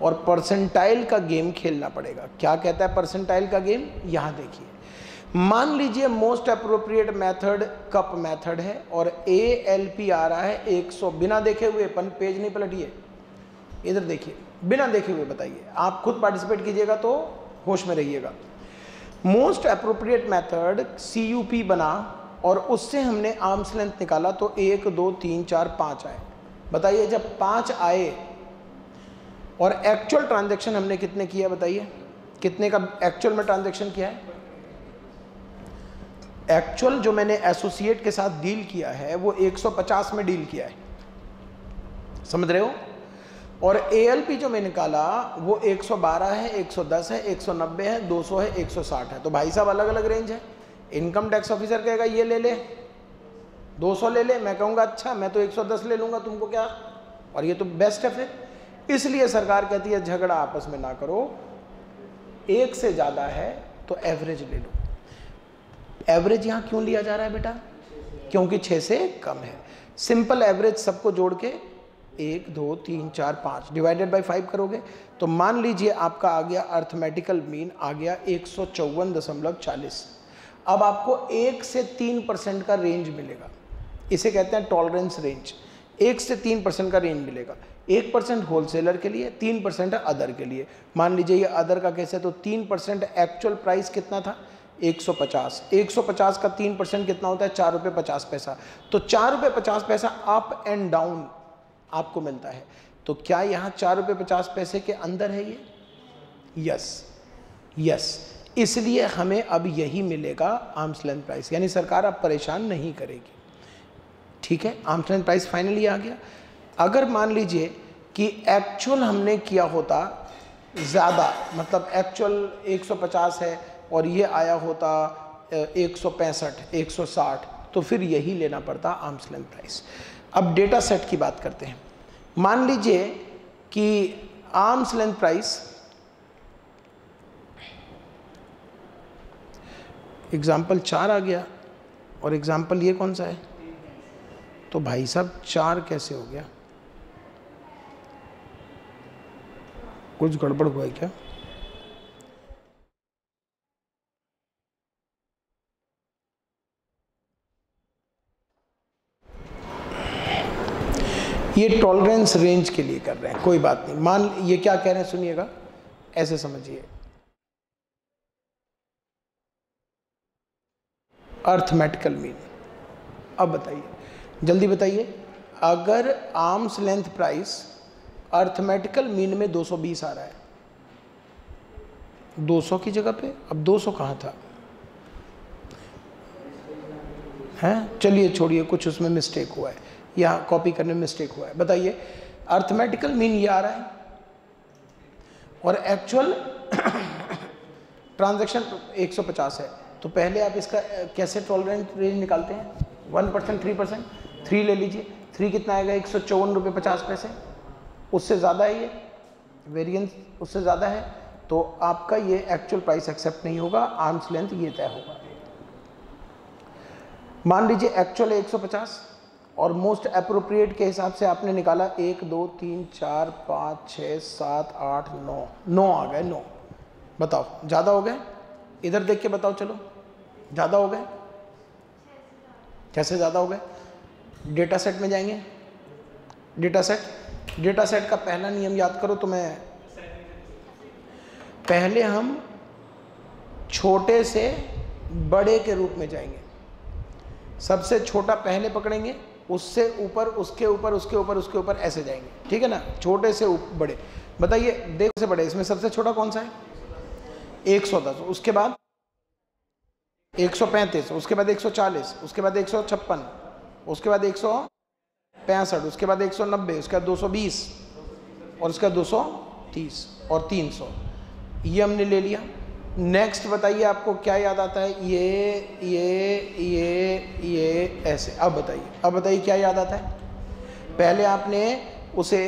और परसेंटाइल का गेम खेलना पड़ेगा। क्या कहता है परसेंटाइल का गेम? यहाँ देखिए, मान लीजिए most appropriate method CUP method है और ALP आ रहा है 100। बिना देखे हुए, पेज नहीं पलटिए, इधर देखिए, बिना देखे हुए बताइए। आप खुद पार्टिसिपेट कीजिएगा तो होश में रहिएगा। मोस्ट अप्रोप्रिएट मेथड CUP बना और उससे हमने आर्म्स लेंथ निकाला तो 1 2 3 4 5 आए। बताइए जब 5 आए और एक्चुअल ट्रांजैक्शन हमने कितने किया? बताइए कितने का एक्चुअल में ट्रांजैक्शन किया है? एक्चुअल जो मैंने एसोसिएट के साथ डील किया है वो 150 में डील किया है, समझ रहे हो? और ALP जो मैंने निकाला वो 112 है, 110 है, 190 है, 200 है, 160 है। तो भाई साहब अलग अलग रेंज है। इनकम टैक्स ऑफिसर कहेगा ये ले ले, 200 ले ले, मैं कहूँगा अच्छा मैं तो 110 ले लूँगा, तुमको क्या, और ये तो बेस्ट है। फिर इसलिए सरकार कहती है झगड़ा आपस में ना करो, एक से ज़्यादा है तो एवरेज ले लो। एवरेज यहाँ क्यों लिया जा रहा है बेटा? क्योंकि 6 से कम है। सिंपल एवरेज सबको जोड़ के 1 2 3 4 5 डिवाइडेड बाई 5 करोगे तो मान लीजिए आपका आ गया अर्थमेटिकल मीन आ गया 154.40। अब आपको 1 से 3% का रेंज मिलेगा, इसे कहते हैं टॉलरेंस रेंज। 1 से 3% का रेंज मिलेगा। 1% होलसेलर के लिए, 3% अदर के लिए। मान लीजिए ये अदर का केस है तो 3% एक्चुअल प्राइस कितना था? 150। 150 का 3% कितना होता है? ₹4.50। तो ₹4.50 अप एंड डाउन आपको मिलता है। तो क्या यहाँ ₹4.50 के अंदर है ये? यस। इसलिए हमें अब यही मिलेगा आर्म्स लेंथ प्राइस, यानी सरकार अब परेशान नहीं करेगी। ठीक है, आर्म्स लेंथ प्राइस फाइनली आ गया। अगर मान लीजिए कि एक्चुअल हमने किया होता ज़्यादा, मतलब एक्चुअल 150 है और ये आया होता 165, 160, तो फिर यही लेना पड़ता आर्म्स लेंथ प्राइस। अब डेटा सेट की बात करते हैं। मान लीजिए कि आर्म्स लेंथ प्राइस, एग्जाम्पल 4 आ गया और एग्जाम्पल ये कौन सा है? तो भाई साहब 4 कैसे हो गया? कुछ गड़बड़ हुआ है क्या? ये टॉलरेंस रेंज के लिए कर रहे हैं, कोई बात नहीं। मान ये क्या कह रहे हैं सुनिएगा, ऐसे समझिए। अर्थमेटिकल मीन, अब बताइए, जल्दी बताइए, अगर arms length price arithmetical mean में 220 आ रहा है, 200 की जगह पे, अब 200 कहाँ था? हैं, चलिए छोड़िए, कुछ उसमें मिस्टेक हुआ है, यहाँ कॉपी करने में मिस्टेक हुआ है। बताइए अर्थमेटिकल मीन ये आ रहा है और एक्चुअल ट्रांजैक्शन 150 है, तो पहले आप इसका कैसे टॉलरेंस रेंज निकालते हैं? 1%, 3%, 3 ले लीजिए। 3 कितना आएगा? ₹154.50। उससे ज़्यादा है, ये वेरिएंस उससे ज़्यादा है, तो आपका ये एक्चुअल प्राइस एक्सेप्ट नहीं होगा, आर्म्स लेंथ ये तय होगा। मान लीजिए एक्चुअल 150 और मोस्ट अप्रोप्रिएट के हिसाब से आपने निकाला 1 2 3 4 5 6 7 8 9, 9 आ गए। 9 बताओ ज़्यादा हो गए? इधर देख के बताओ, चलो ज़्यादा हो गए? कैसे ज़्यादा हो गए? डेटा सेट में जाएंगे, डेटा सेट का पहला नियम याद करो। तो मैं पहले हम छोटे से बड़े के रूप में जाएंगे, सबसे छोटा पहले पकड़ेंगे, उससे ऊपर, उसके ऊपर, उसके ऊपर, उसके ऊपर, ऐसे जाएंगे, ठीक है ना? छोटे से बड़े। बताइए देखो से बड़े, इसमें सबसे छोटा कौन सा है? 110, उसके बाद 135, उसके बाद 140, उसके बाद 156, उसके बाद 165, उसके बाद 190, उसके बाद 220 और उसका 230 और 300। ये हमने ले लिया। नेक्स्ट बताइए आपको क्या याद आता है, ये ऐसे। अब बताइए क्या याद आता है। पहले आपने उसे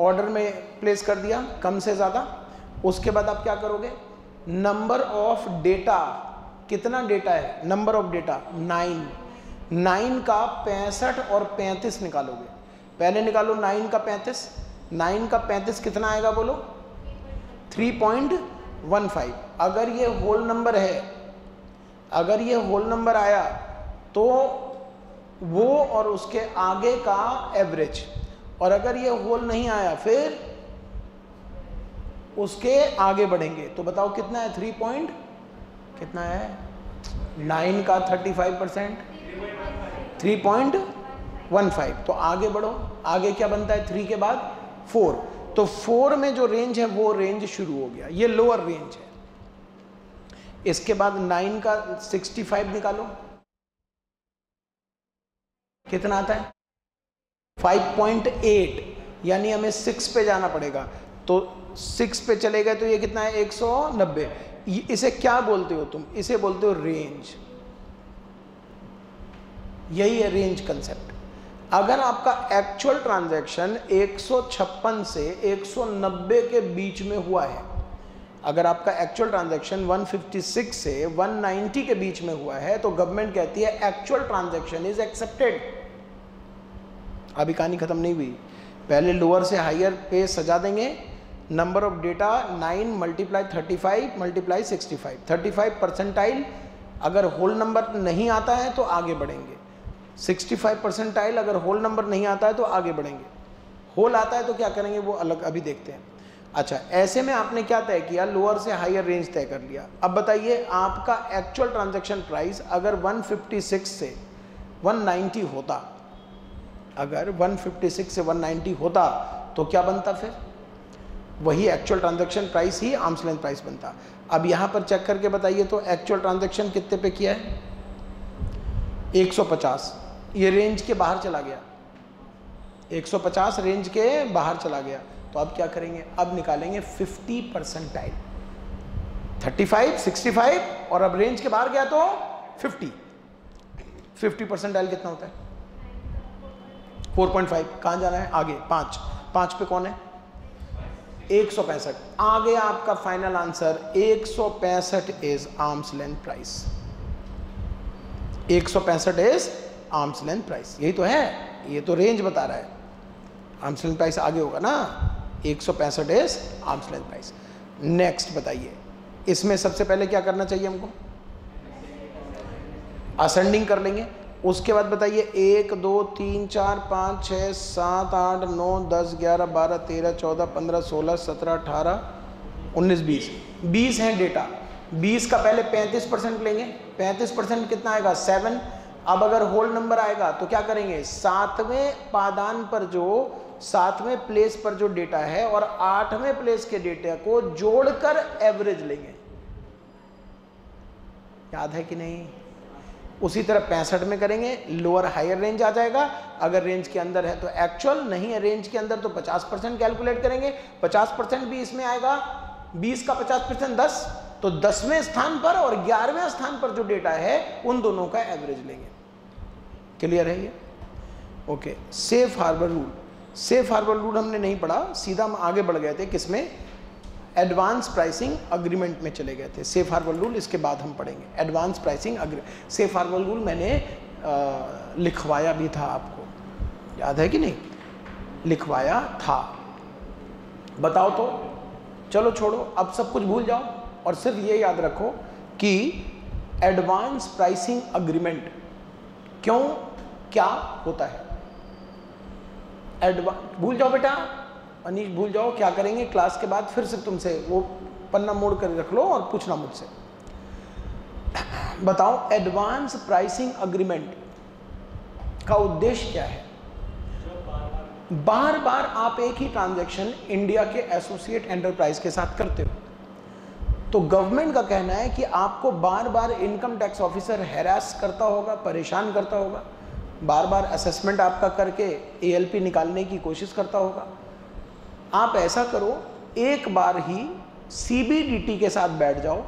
ऑर्डर में प्लेस कर दिया कम से ज़्यादा, उसके बाद आप क्या करोगे, नंबर ऑफ डेटा, कितना डेटा है, नंबर ऑफ डेटा 9 का 65 और 35 निकालोगे। पहले निकालो 9 का 35 कितना आएगा बोलो, 3.15। अगर ये होल नंबर है, अगर ये होल नंबर आया तो वो और उसके आगे का एवरेज, और अगर ये होल नहीं आया फिर उसके आगे बढ़ेंगे। तो बताओ कितना है, 9 का 35%, 3.15। तो आगे बढ़ो, आगे क्या बनता है, 3 के बाद 4। तो 4 में जो रेंज है वो रेंज शुरू हो गया, ये लोअर रेंज है। इसके बाद 9 का 65 निकालो, कितना आता है, 5.8। यानी हमें 6 पे जाना पड़ेगा, तो 6 पे चले गए तो ये कितना है, 190। इसे क्या बोलते हो तुम, इसे बोलते हो रेंज। यही है रेंज कंसेप्ट। अगर आपका एक्चुअल ट्रांजैक्शन 156 से 190 के बीच में हुआ है, अगर आपका एक्चुअल ट्रांजैक्शन 156 से 190 के बीच में हुआ है, तो गवर्नमेंट कहती है एक्चुअल ट्रांजैक्शन इज एक्सेप्टेड। अभी कहानी खत्म नहीं हुई, पहले लोअर से हायर पे सजा देंगे। Number of data 9 × 35 × 65, 35 percentile. अगर होल नंबर नहीं आता है तो आगे बढ़ेंगे, 65 परसेंटाइल। अगर होल नंबर नहीं आता है तो आगे बढ़ेंगे, होल आता है तो क्या करेंगे वो अलग अभी देखते हैं। अच्छा, ऐसे में आपने क्या तय किया, लोअर से हायर रेंज तय कर लिया। अब बताइए आपका एक्चुअल ट्रांजैक्शन प्राइस अगर 156 से 190 होता, अगर 156 से 190 होता तो क्या बनता, फिर वही एक्चुअल ट्रांजैक्शन प्राइस ही आर्म्स लेंथ प्राइस बनता। अब यहाँ पर चेक करके बताइए तो एक्चुअल ट्रांजैक्शन कितने पे किया है, 150। ये रेंज के बाहर चला गया, 150 रेंज के बाहर चला गया। तो अब क्या करेंगे, अब निकालेंगे 50 परसेंटाइल, 35, 65, और अब रेंज के बाहर गया तो 50। 50 परसेंटाइल कितना होता है, 4.5। कहाँ जाना है, आगे 5 पे कौन है, 165। आ गया आपका final answer, 165 is arm's length price, 165 is arm's length price. यही तो है, ये तो रेंज बता रहा है, आर्म्स लेंथ प्राइस आगे होगा ना। 165 is arm's length price. Next बताइए, इसमें सबसे पहले क्या करना चाहिए हमको, असेंडिंग कर लेंगे। उसके बाद बताइए 1, 2, 3, 4, 5, 6, 7, 8, 9, 10, 11, 12, 13, 14, 15, 16, 17, 18, 19, 20 20 हैं डेटा। 20 का पहले 35% लेंगे, 35% कितना आएगा, 7। अब अगर होल नंबर आएगा तो क्या करेंगे, 7वें पादान पर जो 7वें प्लेस पर जो डेटा है और 8वें प्लेस के डेटा को जोड़कर एवरेज लेंगे। याद है कि नहीं। उसी तरह 65 में करेंगे, लोअर हायर रेंज आ जाएगा। अगर रेंज के अंदर है तो एक्चुअल, नहीं है रेंज के अंदर तो 50% कैलकुलेट करेंगे। 50% भी इसमें आएगा, 20 का 50%, 10। तो 10वें स्थान पर और 11वें स्थान पर जो डेटा है उन दोनों का एवरेज लेंगे। क्लियर है ये, okay. Safe harbour rule, safe harbour rule हमने नहीं पढ़ा, सीधा हम आगे बढ़ गए थे किसमें, एडवांस प्राइसिंग अग्रीमेंट में चले गए थे। सेफ हार्बर रूल इसके बाद हम पढ़ेंगे, advance pricing agreement. Safe harbour rule मैंने लिखवाया भी था आपको, याद है कि नहीं, लिखवाया था। बताओ तो, चलो छोड़ो, अब सब कुछ भूल जाओ और सिर्फ ये याद रखो कि एडवांस प्राइसिंग अग्रीमेंट क्यों, क्या होता है। भूल जाओ बेटा, अनीश भूल जाओ, क्या करेंगे क्लास के बाद फिर से तुमसे वो पन्ना मोड़ कर रख लो और पूछना मुझसे। बताओ एडवांस प्राइसिंग अग्रीमेंट का उद्देश्य क्या है। बार बार आप एक ही ट्रांजैक्शन इंडिया के एसोसिएट एंटरप्राइज के साथ करते हो, तो गवर्नमेंट का कहना है कि आपको बार बार इनकम टैक्स ऑफिसर हैरास करता होगा, परेशान करता होगा, बार बार असेसमेंट आपका करके ALP निकालने की कोशिश करता होगा। आप ऐसा करो, एक बार ही CBDT के साथ बैठ जाओ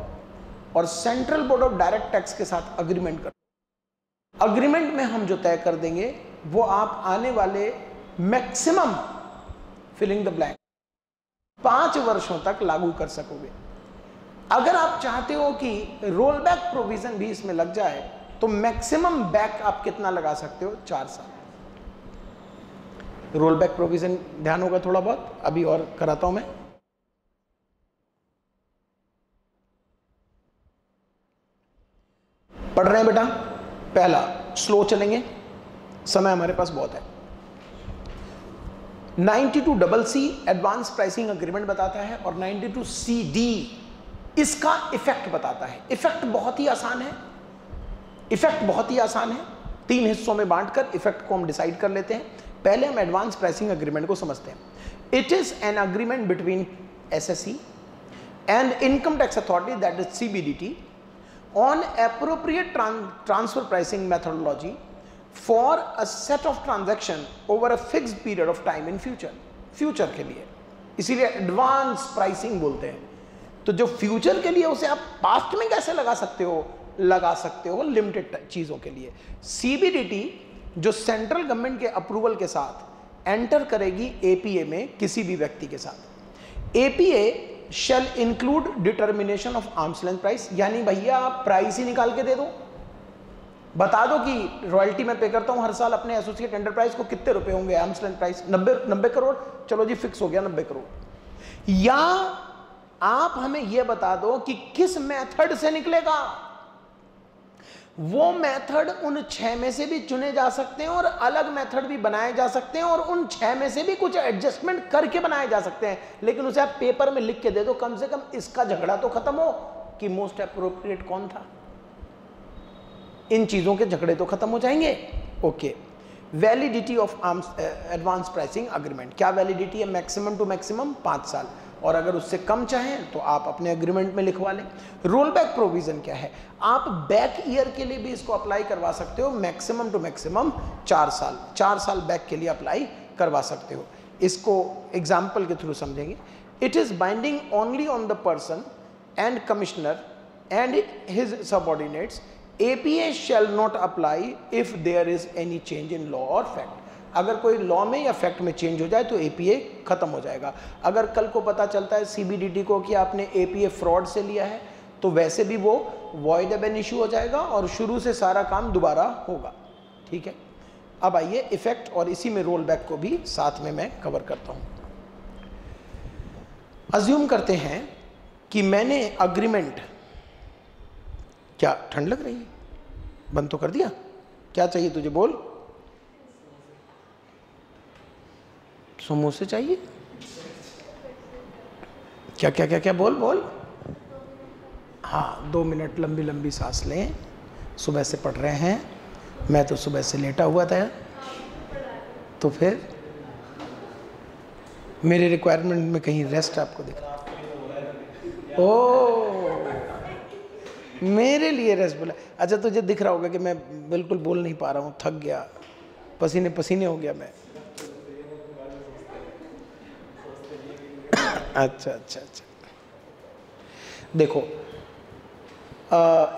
और central board of direct tax के साथ अग्रीमेंट करो। अग्रीमेंट में हम जो तय कर देंगे वो आप आने वाले मैक्सिमम फिलिंग द ब्लैंक 5 वर्षों तक लागू कर सकोगे। अगर आप चाहते हो कि रोल बैक प्रोविजन भी इसमें लग जाए तो मैक्सिमम बैक आप कितना लगा सकते हो, 4 साल। रोल बैक प्रोविजन ध्यान होगा थोड़ा बहुत, अभी और कराता हूं मैं। पढ़ रहे हैं बेटा? पहला, स्लो चलेंगे, समय हमारे पास बहुत है। 92CC एडवांस प्राइसिंग एग्रीमेंट बताता है और 92CD इसका इफेक्ट बताता है। इफेक्ट बहुत ही आसान है, इफेक्ट बहुत ही आसान है। 3 हिस्सों में बांटकर इफेक्ट को हम डिसाइड कर लेते हैं। पहले हम एडवांस प्राइसिंग एग्रीमेंट को समझते हैं। It is an agreement between SSE and income tax authority that is CBDT on appropriate transfer pricing methodology for a set of transaction over a fixed period of time in future. Future के लिए इसीलिए एडवांस प्राइसिंग बोलते हैं। तो जो फ्यूचर के लिए उसे आप पास्ट में कैसे लगा सकते हो, लगा सकते हो लिमिटेड चीज़ों के लिए। CBDT जो सेंट्रल गवर्नमेंट के अप्रूवल के साथ एंटर करेगी APA में किसी भी व्यक्ति के साथ। APA shall include determination of arm's length price, यानी भैया आप प्राइस ही निकाल के दे दो, बता दो कि रॉयल्टी मैं पे करता हूँ हर साल अपने एसोसिएट एंटरप्राइज को, कितने रुपए होंगे आर्म्स लेंथ प्राइस, 90 करोड़, चलो जी फिक्स हो गया 90 करोड़। या आप हमें यह बता दो कि किस मेथड से निकलेगा। वो मेथड उन 6 में से भी चुने जा सकते हैं और अलग मेथड भी बनाए जा सकते हैं और उन 6 में से भी कुछ एडजस्टमेंट करके बनाए जा सकते हैं, लेकिन उसे आप पेपर में लिख के दे दो, कम से कम इसका झगड़ा तो खत्म हो कि मोस्ट एप्रोप्रिएट कौन था। इन चीजों के झगड़े तो खत्म हो जाएंगे। Okay, validity of advance pricing agreement, क्या वैलिडिटी है? मैक्सिमम टू मैक्सिमम 5 साल, और अगर उससे कम चाहें तो आप अपने एग्रीमेंट में लिखवा लें। रोल बैक प्रोविजन क्या है? आप बैक ईयर के लिए भी इसको अप्लाई करवा सकते हो, मैक्सिमम टू मैक्सिमम 4 साल। 4 साल बैक के लिए अप्लाई करवा सकते हो। इसको एग्जाम्पल के थ्रू समझेंगे। It is binding only on the person and commissioner and his subordinates. APA shall not apply if there is any change in law और फैक्ट। अगर कोई लॉ में या फैक्ट में चेंज हो जाए तो APA खत्म हो जाएगा। अगर कल को पता चलता है CBDT को कि आपने APA फ्रॉड से लिया है तो वैसे भी वो वॉइड एबेन इशू हो जाएगा और शुरू से सारा काम दोबारा होगा। ठीक है, अब आइए इफेक्ट, और इसी में रोल बैक को भी साथ में मैं कवर करता हूँ। अज्यूम करते हैं कि मैंने अग्रीमेंट, क्या ठंड लग रही है? बंद तो कर दिया, क्या चाहिए तुझे बोल? समोसे चाहिए? क्या क्या क्या क्या बोल बोल? हाँ, 2 मिनट लंबी लंबी सांस लें। सुबह से पढ़ रहे हैं, मैं तो सुबह से लेटा हुआ था तो फिर मेरे रिक्वायरमेंट में कहीं रेस्ट आपको दिखा? ओह, मेरे लिए रेस्ट बोला? अच्छा, तुझे दिख रहा होगा कि मैं बिल्कुल बोल नहीं पा रहा हूँ, थक गया, पसीने पसीने हो गया मैं। अच्छा अच्छा अच्छा, देखो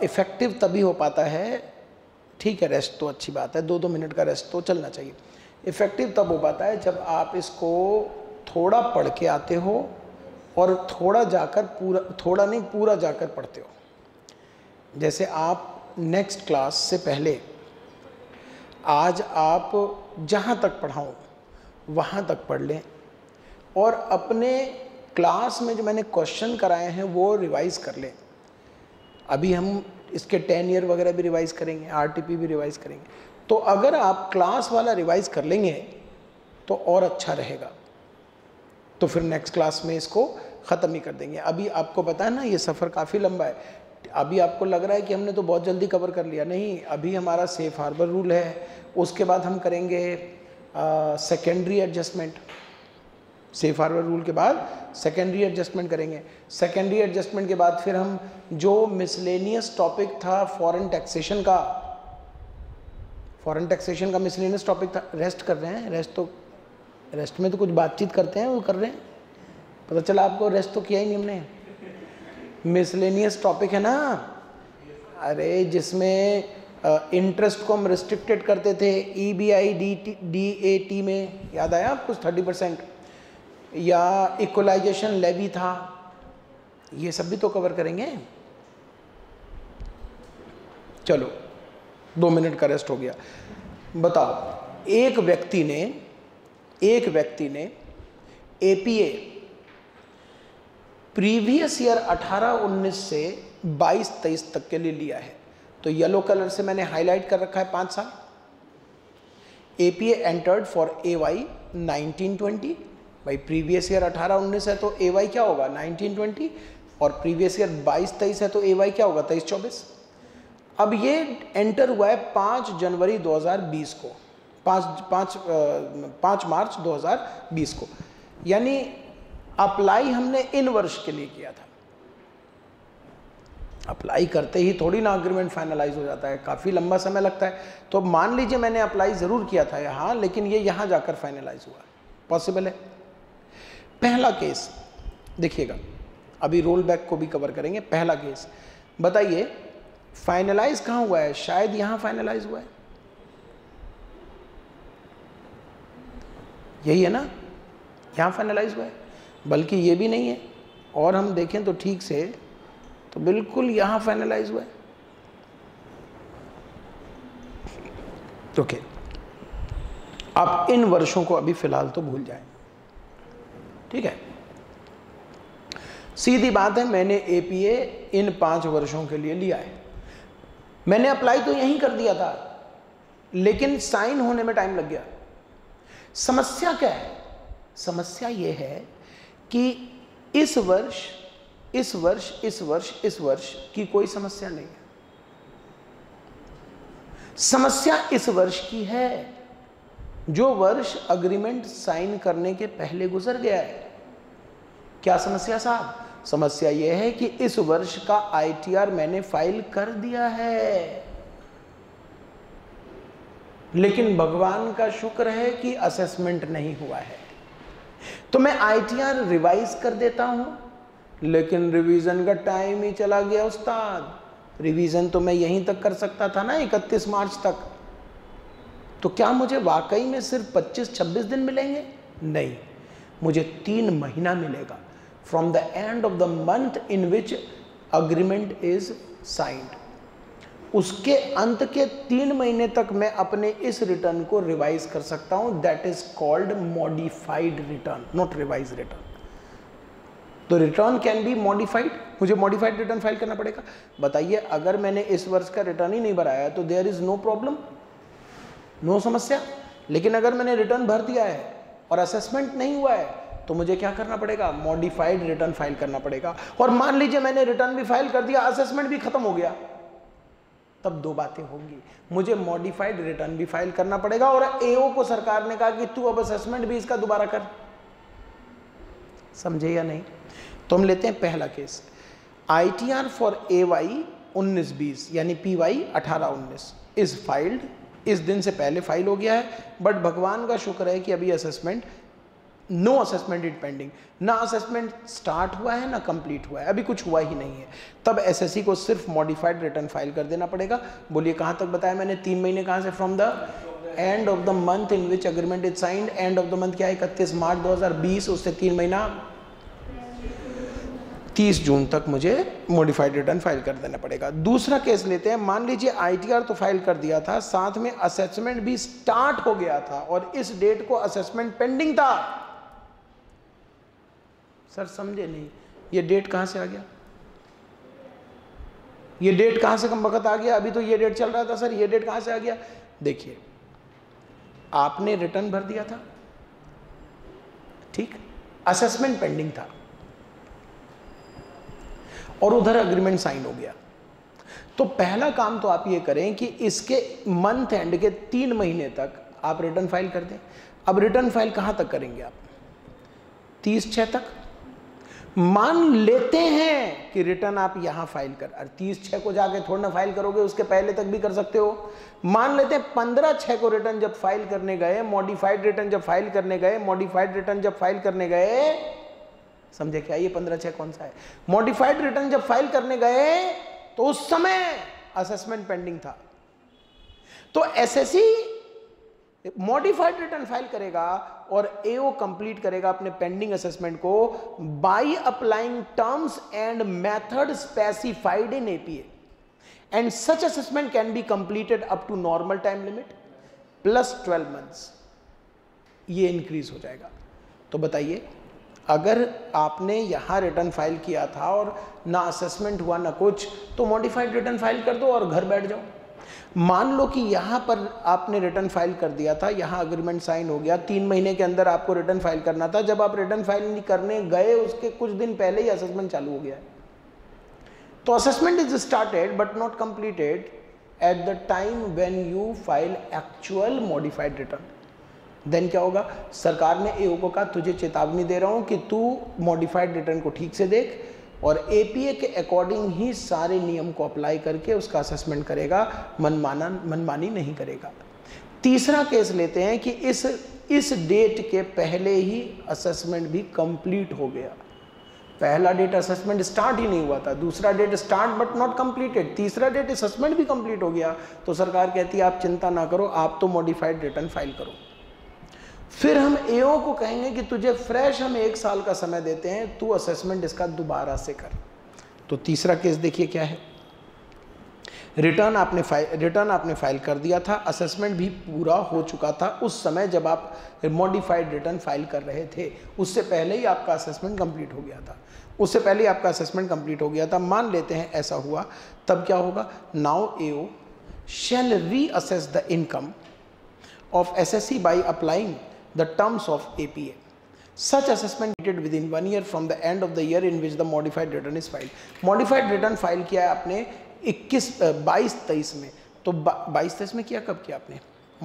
इफेक्टिव तभी हो पाता है, ठीक है, रेस्ट तो अच्छी बात है, 2-2 मिनट का रेस्ट तो चलना चाहिए। इफेक्टिव तब हो पाता है जब आप इसको थोड़ा पढ़ के आते हो और थोड़ा जाकर पूरा, थोड़ा नहीं पूरा जाकर पढ़ते हो। जैसे आप नेक्स्ट क्लास से पहले आज आप जहाँ तक पढ़ाओ वहाँ तक पढ़ लें और अपने क्लास में जो मैंने क्वेश्चन कराए हैं वो रिवाइज़ कर लें। अभी हम इसके 10 ईयर वगैरह भी रिवाइज़ करेंगे, RTP भी रिवाइज़ करेंगे, तो अगर आप क्लास वाला रिवाइज़ कर लेंगे तो और अच्छा रहेगा। तो फिर नेक्स्ट क्लास में इसको ख़त्म ही कर देंगे। अभी आपको पता है ना ये सफ़र काफ़ी लंबा है। अभी आपको लग रहा है कि हमने तो बहुत जल्दी कवर कर लिया, नहीं, अभी हमारा सेफ़ हार्बर रूल है, उसके बाद हम करेंगे secondary adjustment. Safe harbour rule के बाद सेकेंडरी एडजस्टमेंट करेंगे, सेकेंडरी एडजस्टमेंट के बाद फिर हम जो मिसलेनियस टॉपिक था फॉरेन टैक्सेशन का, फॉरेन टैक्सेशन का मिसलेनियस टॉपिक था, रेस्ट कर रहे हैं, रेस्ट तो रेस्ट में तो कुछ बातचीत करते हैं वो कर रहे हैं, पता चला आपको रेस्ट तो किया ही नहीं हमने। मिसलेनियस टॉपिक है ना, अरे जिसमें इंटरेस्ट को हम रिस्ट्रिक्टेड करते थे EBI DAT में, याद आया आपको 30%, या इक्वलाइजेशन लेवी था, ये सब भी तो कवर करेंगे। चलो 2 मिनट का रेस्ट हो गया। बताओ एक व्यक्ति ने APA प्रीवियस ईयर 18-19 से 22-23 तक के लिए लिया है, तो येलो कलर से मैंने हाईलाइट कर रखा है 5 साल। APA एंटर्ड फॉर AY 1920, भाई प्रीवियस ईयर 18-19 है तो AY क्या होगा 1920, और प्रीवियस ईयर 22-23 है तो AY क्या होगा 23-24। अब ये एंटर हुआ है 5 जनवरी 2020 को, 5 मार्च 2020 को, यानी अप्लाई हमने इन वर्ष के लिए किया था। अप्लाई करते ही थोड़ी ना एग्रीमेंट फाइनलाइज हो जाता है, काफ़ी लंबा समय लगता है। तो मान लीजिए मैंने अप्लाई ज़रूर किया था यहाँ, लेकिन ये यहाँ जाकर फाइनलाइज हुआ, पॉसिबल है। पहला केस देखिएगा, अभी रोल बैक को भी कवर करेंगे। पहला केस बताइए फाइनलाइज कहाँ हुआ है, शायद यहाँ फाइनलाइज हुआ है, यही है ना, यहाँ फाइनलाइज हुआ है, बल्कि ये भी नहीं है, और हम देखें तो ठीक से तो बिल्कुल यहाँ फाइनलाइज हुआ है। ओके, आप इन वर्षों को अभी फिलहाल तो भूल जाएं, ठीक है। सीधी बात है, मैंने APA इन 5 वर्षों के लिए लिया है, मैंने अप्लाई तो यहीं कर दिया था, लेकिन साइन होने में टाइम लग गया। समस्या क्या है? समस्या ये है कि इस वर्ष की कोई समस्या नहीं है, समस्या इस वर्ष की है, जो वर्ष अग्रीमेंट साइन करने के पहले गुजर गया है। क्या समस्या साहब? समस्या यह है कि इस वर्ष का ITR मैंने फाइल कर दिया है, लेकिन भगवान का शुक्र है कि असेसमेंट नहीं हुआ है, तो मैं ITR रिवाइज कर देता हूं, लेकिन रिवीजन का टाइम ही चला गया उस्ताद। रिवीजन तो मैं यहीं तक कर सकता था ना, 31 मार्च तक। तो क्या मुझे वाकई में सिर्फ 25-26 दिन मिलेंगे? नहीं, मुझे 3 महीना मिलेगा, from the end of the month in which agreement is signed. उसके अंत के 3 महीने तक मैं अपने इस रिटर्न को रिवाइज कर सकता हूं, that is called modified return, not revise return. तो रिटर्न कैन बी मॉडिफाइड, मुझे मॉडिफाइड रिटर्न फाइल करना पड़ेगा। बताइए अगर मैंने इस वर्ष का रिटर्न ही नहीं भराया तो there is no problem, no समस्या। लेकिन अगर मैंने रिटर्न भर दिया है और असेसमेंट नहीं हुआ है तो मुझे क्या करना पड़ेगा? मॉडिफाइड रिटर्न फाइल करना पड़ेगा। और मान लीजिए मैंने रिटर्न भी फाइल कर दिया, असेसमेंट भी खत्म हो गया, तब 2 बातें होंगी, मुझे मॉडिफाइड रिटर्न भी फाइल करना पड़ेगा, और AO को सरकार ने कहा कि तू अब असेसमेंट भी इसका दोबारा कर। समझे या नहीं? तो हम लेते हैं पहला केस, ITR फॉर AY 19-20 यानी PY 18-19 इज फाइल्ड, इस दिन से पहले फाइल हो गया है, बट भगवान का शुक्र है कि अभी assessment, no assessment is pending, ना असेसमेंट स्टार्ट हुआ है ना कंप्लीट हुआ है, अभी कुछ हुआ ही नहीं है, तब SSC को सिर्फ मॉडिफाइड रिटर्न फाइल कर देना पड़ेगा। बोलिए कहाँ तक बताया मैंने? 3 महीने कहाँ से? From the end of the month in which agreement is signed. End of the month क्या है? 31 मार्च 2020, उससे 3 महीना 30 जून तक मुझे मॉडिफाइड रिटर्न फाइल कर देना पड़ेगा। दूसरा केस लेते हैं, मान लीजिए ITR तो फाइल कर दिया था, साथ में असेसमेंट भी स्टार्ट हो गया था, और इस डेट को असेसमेंट पेंडिंग था। सर समझे नहीं, ये डेट कहाँ से आ गया, ये डेट कहाँ से कम वक्त आ गया, अभी तो ये डेट चल रहा था सर, ये डेट कहाँ से आ गया? देखिए आपने रिटर्न भर दिया था, ठीक, असेसमेंट पेंडिंग था, और उधर अग्रीमेंट साइन हो गया। तो पहला काम तो आप ये करें कि इसके मंथ एंड के 3 महीने तक आप रिटर्न फाइल कर दें। अब रिटर्न फाइल कहाँ तक करेंगे आप? 30/6 तक। मान लेते हैं कि रिटर्न आप यहाँ फाइल कर, और 30/6 को जाके थोड़ा ना फाइल करोगे, उसके पहले तक भी कर सकते हो। मान लेते हैं 15/6 को रिटर्न जब फाइल करने गए, मॉडिफाइड रिटर्न जब फाइल करने गए, समझे क्या, ये 15/6 कौन सा है। मॉडिफाइड रिटर्न जब फाइल करने गए तो उस समय असेसमेंट पेंडिंग था, तो एसएससी मॉडिफाइड रिटर्न फाइल करेगा और एओ कंप्लीट करेगा अपने पेंडिंग असेसमेंट को by applying terms and method specified in APA and such assessment can be completed up to normal time limit plus 12 months. ये इंक्रीज हो जाएगा। तो बताइए, अगर आपने यहाँ रिटर्न फाइल किया था और ना असेसमेंट हुआ ना कुछ, तो मॉडिफाइड रिटर्न फाइल कर दो और घर बैठ जाओ। मान लो कि यहाँ पर आपने रिटर्न फाइल कर दिया था, यहाँ अग्रीमेंट साइन हो गया, 3 महीने के अंदर आपको रिटर्न फाइल करना था, जब आप रिटर्न फाइल करने गए उसके कुछ दिन पहले ही असेसमेंट चालू हो गया। तो assessment is started but not completed at the time when you file actual modified return. Then क्या होगा, सरकार ने एओ को कहा तुझे चेतावनी दे रहा हूँ कि तू मॉडिफाइड रिटर्न को ठीक से देख और एपीए के अकॉर्डिंग ही सारे नियम को अप्लाई करके उसका असेसमेंट करेगा, मनमानी नहीं करेगा। तीसरा केस लेते हैं कि इस डेट के पहले ही असेसमेंट भी कंप्लीट हो गया। पहला डेट असेसमेंट स्टार्ट ही नहीं हुआ था, दूसरा date start but not completed, तीसरा डेट असेसमेंट भी कंप्लीट हो गया, तो सरकार कहती है आप चिंता ना करो, आप तो मॉडिफाइड रिटर्न फाइल करो। फिर हम एओ को कहेंगे कि तुझे फ्रेश हम 1 साल का समय देते हैं, तू असेसमेंट इसका दोबारा से कर। तो तीसरा केस देखिए क्या है, रिटर्न आपने फाइल कर दिया था, असेसमेंट भी पूरा हो चुका था उस समय जब आप मॉडिफाइड रिटर्न फाइल कर रहे थे, उससे पहले ही आपका असेसमेंट कंप्लीट हो गया था, मान लेते हैं ऐसा हुआ, तब क्या होगा। Now AO shall reassess the income of SSC by applying the terms of APA. Such assessment dated within 1 year from the end of the year in which the modified return is filed. Modified return file किया है आपने 22-23 में, तो 22-23 में किया, कब किया आपने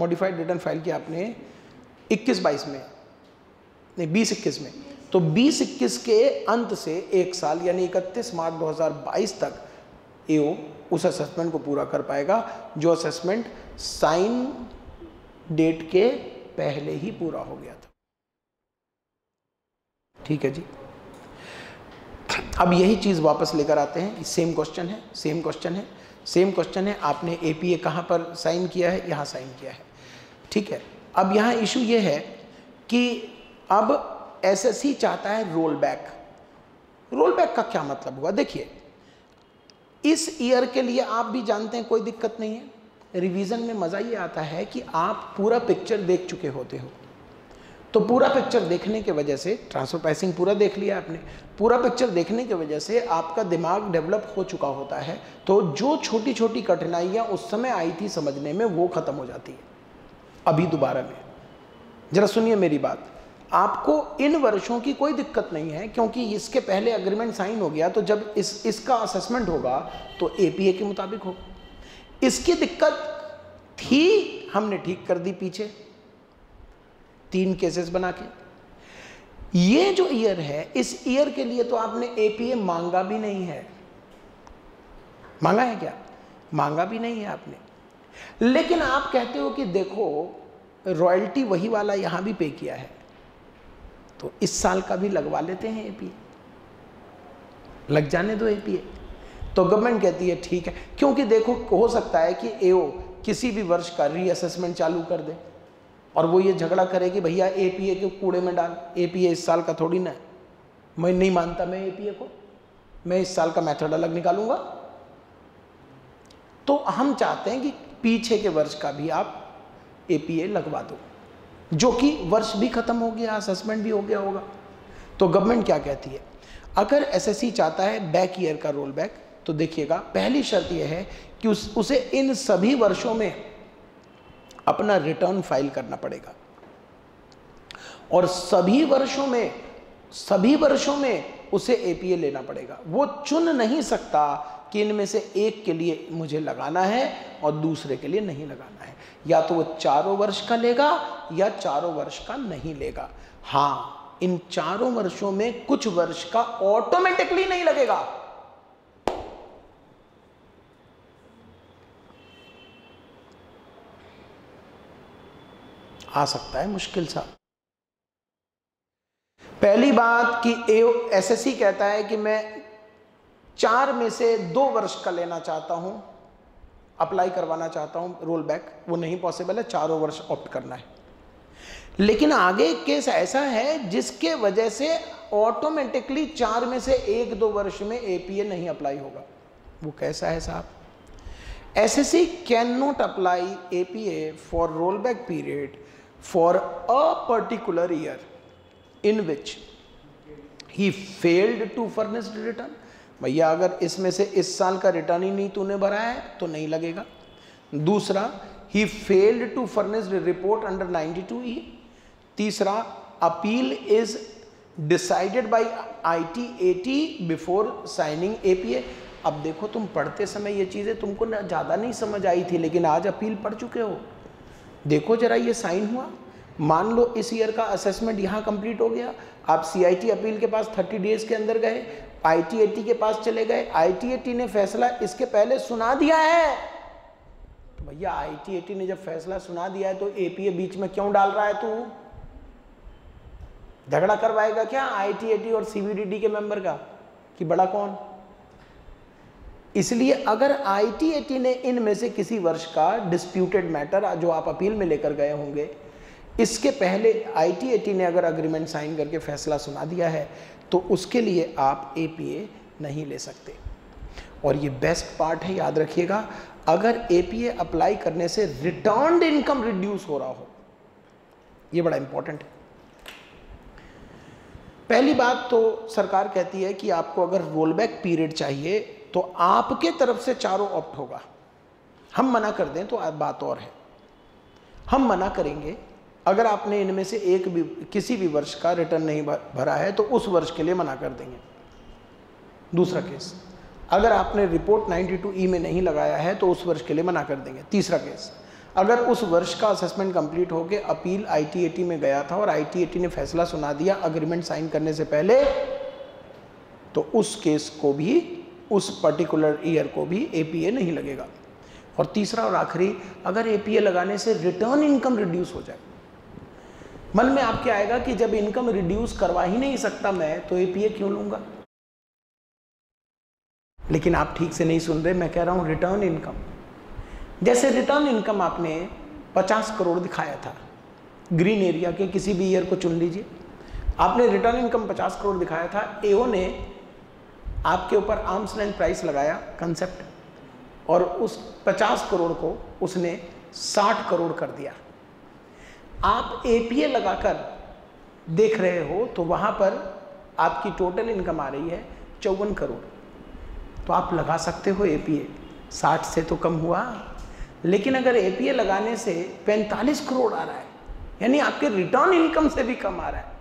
modified return file किया आपने 21-22 में, नहीं 20-21 में। तो 20-21 के अंत से 1 साल यानी 31 मार्च 2022 तक एओ उस assessment को पूरा कर पाएगा जो assessment sign date के पहले ही पूरा हो गया था। ठीक है जी, अब यही चीज वापस लेकर आते हैं, सेम क्वेश्चन है। आपने एपीए कहाँ पर साइन किया है, यहाँ साइन किया है, ठीक है। अब यहाँ इशू ये है कि अब एसएससी चाहता है रोल बैक। का क्या मतलब हुआ, देखिए इस ईयर के लिए आप भी जानते हैं कोई दिक्कत नहीं है, रिवीजन में मज़ा ये आता है कि आप पूरा पिक्चर देख चुके होते हो, तो पूरा पिक्चर देखने के वजह से ट्रांसफर प्राइसिंग पूरा देख लिया आपने, पूरा पिक्चर देखने के वजह से आपका दिमाग डेवलप हो चुका होता है, तो जो छोटी छोटी कठिनाइयाँ उस समय आई थी समझने में वो ख़त्म हो जाती है। अभी दोबारा में जरा सुनिए मेरी बात, आपको इन वर्षों की कोई दिक्कत नहीं है क्योंकि इसके पहले अग्रीमेंट साइन हो गया, तो जब इसका असेसमेंट होगा तो एपीए के मुताबिक हो। इसकी दिक्कत थी, हमने ठीक कर दी पीछे 3 केसेस बना के। ये जो ईयर है इस ईयर के लिए तो आपने एपीए मांगा भी नहीं है, मांगा है क्या, मांगा भी नहीं है आपने, लेकिन आप कहते हो कि देखो रॉयल्टी वही वाला यहां भी पे किया है तो इस साल का भी लगवा लेते हैं एपीए, लग जाने दो एपीए। तो गवर्नमेंट कहती है ठीक है, क्योंकि देखो हो सकता है कि एओ किसी भी वर्ष का रीअसेसमेंट चालू कर दे और वो ये झगड़ा करे कि भैया एपीए के कूड़े में डाल, एपीए इस साल का थोड़ी ना है, मैं नहीं मानता, मैं एपीए को, मैं इस साल का मेथड अलग निकालूंगा। तो हम चाहते हैं कि पीछे के वर्ष का भी आप एपीए लगवा दो, जो कि वर्ष भी खत्म हो गया, असेसमेंट भी हो गया होगा। तो गवर्नमेंट क्या कहती है, अगर एसएससी चाहता है बैक ईयर का रोल बैक, तो देखिएगा पहली शर्त यह है कि उसे इन सभी वर्षों में अपना रिटर्न फाइल करना पड़ेगा और सभी वर्षों में उसे एपीए लेना पड़ेगा। वो चुन नहीं सकता कि इनमें से एक के लिए मुझे लगाना है और दूसरे के लिए नहीं लगाना है, या तो वो चारों वर्ष का लेगा या चारों वर्ष का नहीं लेगा। हाँ, इन चारों वर्षों में कुछ वर्ष का ऑटोमेटिकली नहीं लगेगा। आ सकता है मुश्किल सा, पहली बात कि एसएससी कहता है कि मैं 4 में से 2 वर्ष का लेना चाहता हूं, अप्लाई करवाना चाहता हूं रोल बैक, वो नहीं पॉसिबल है, 4 वर्ष ऑप्ट करना है। लेकिन आगे एक केस ऐसा है जिसके वजह से ऑटोमेटिकली 4 में से 1-2 वर्ष में एपीए नहीं अप्लाई होगा। वो कैसा है साहब? SSC can not apply APA for roll back period for a particular year in which he failed to furnish return. भैया अगर इसमें से इस साल का रिटर्न ही नहीं तूने भरा है तो नहीं लगेगा। दूसरा, he failed to furnish report under 92E। तीसरा, appeal is decided by ITAT before signing APA। अब देखो तुम पढ़ते समय ये चीज़ें तुमको ज़्यादा नहीं समझ आई थी, लेकिन आज अपील पढ़ चुके हो। देखो जरा ये साइन हुआ, मान लो इस ईयर का असेसमेंट यहाँ कंप्लीट हो गया, आप CIT अपील के पास 30 डेज के अंदर गए, ITAT के पास चले गए, ITAT ने फैसला इसके पहले सुना दिया है। तो भैया ITAT ने जब फैसला सुना दिया है तो APA बीच में क्यों डाल रहा है? तू झगड़ा करवाएगा क्या ITAT और CBDD के मेंबर का कि बड़ा कौन? इसलिए अगर ITAT ने इनमें से किसी वर्ष का डिस्प्यूटेड मैटर जो आप अपील में लेकर गए होंगे, इसके पहले ITAT ने अगर अग्रीमेंट साइन करके फैसला सुना दिया है तो उसके लिए आप APA नहीं ले सकते। और ये बेस्ट पार्ट है, याद रखिएगा, अगर APA अप्लाई करने से रिटर्न्ड इनकम रिड्यूस हो रहा हो, ये बड़ा इंपॉर्टेंट है। पहली बात तो सरकार कहती है कि आपको अगर रोलबैक पीरियड चाहिए तो आपके तरफ से 4 ऑप्ट होगा। हम मना कर दें तो बात और है, हम मना करेंगे अगर आपने इनमें से एक भी किसी भी वर्ष का रिटर्न नहीं भरा है तो उस वर्ष के लिए मना कर देंगे। दूसरा केस, अगर आपने रिपोर्ट 92E में नहीं लगाया है तो उस वर्ष के लिए मना कर देंगे। तीसरा केस, अगर उस वर्ष का असेसमेंट कंप्लीट होकर अपील ITAT में गया था और ITAT ने फैसला सुना दिया अग्रीमेंट साइन करने से पहले, तो उस केस को भी, उस पर्टिकुलर ईयर को भी APA नहीं लगेगा। और तीसरा और आखिरी, अगर APA लगाने से रिटर्न इनकम रिड्यूस हो जाए। मन में आपके आएगा कि जब इनकम रिड्यूस करवा ही नहीं सकता मैं तो APA क्यों लूंगा? लेकिन आप ठीक से नहीं सुन रहे, मैं कह रहा हूं रिटर्न इनकम। जैसे रिटर्न इनकम आपने 50 करोड़ दिखाया था, ग्रीन एरिया के किसी भी ईयर को चुन लीजिए, आपने रिटर्न इनकम 50 करोड़ दिखाया था, AO ने आपके ऊपर आर्म्स लेंथ प्राइस लगाया कंसेप्ट, और उस 50 करोड़ को उसने 60 करोड़ कर दिया। आप APA लगाकर देख रहे हो तो वहाँ पर आपकी टोटल इनकम आ रही है 54 करोड़। तो आप लगा सकते हो APA, 60 से तो कम हुआ, लेकिन अगर APA लगाने से 45 करोड़ आ रहा है, यानी आपके रिटर्न इनकम से भी कम आ रहा है,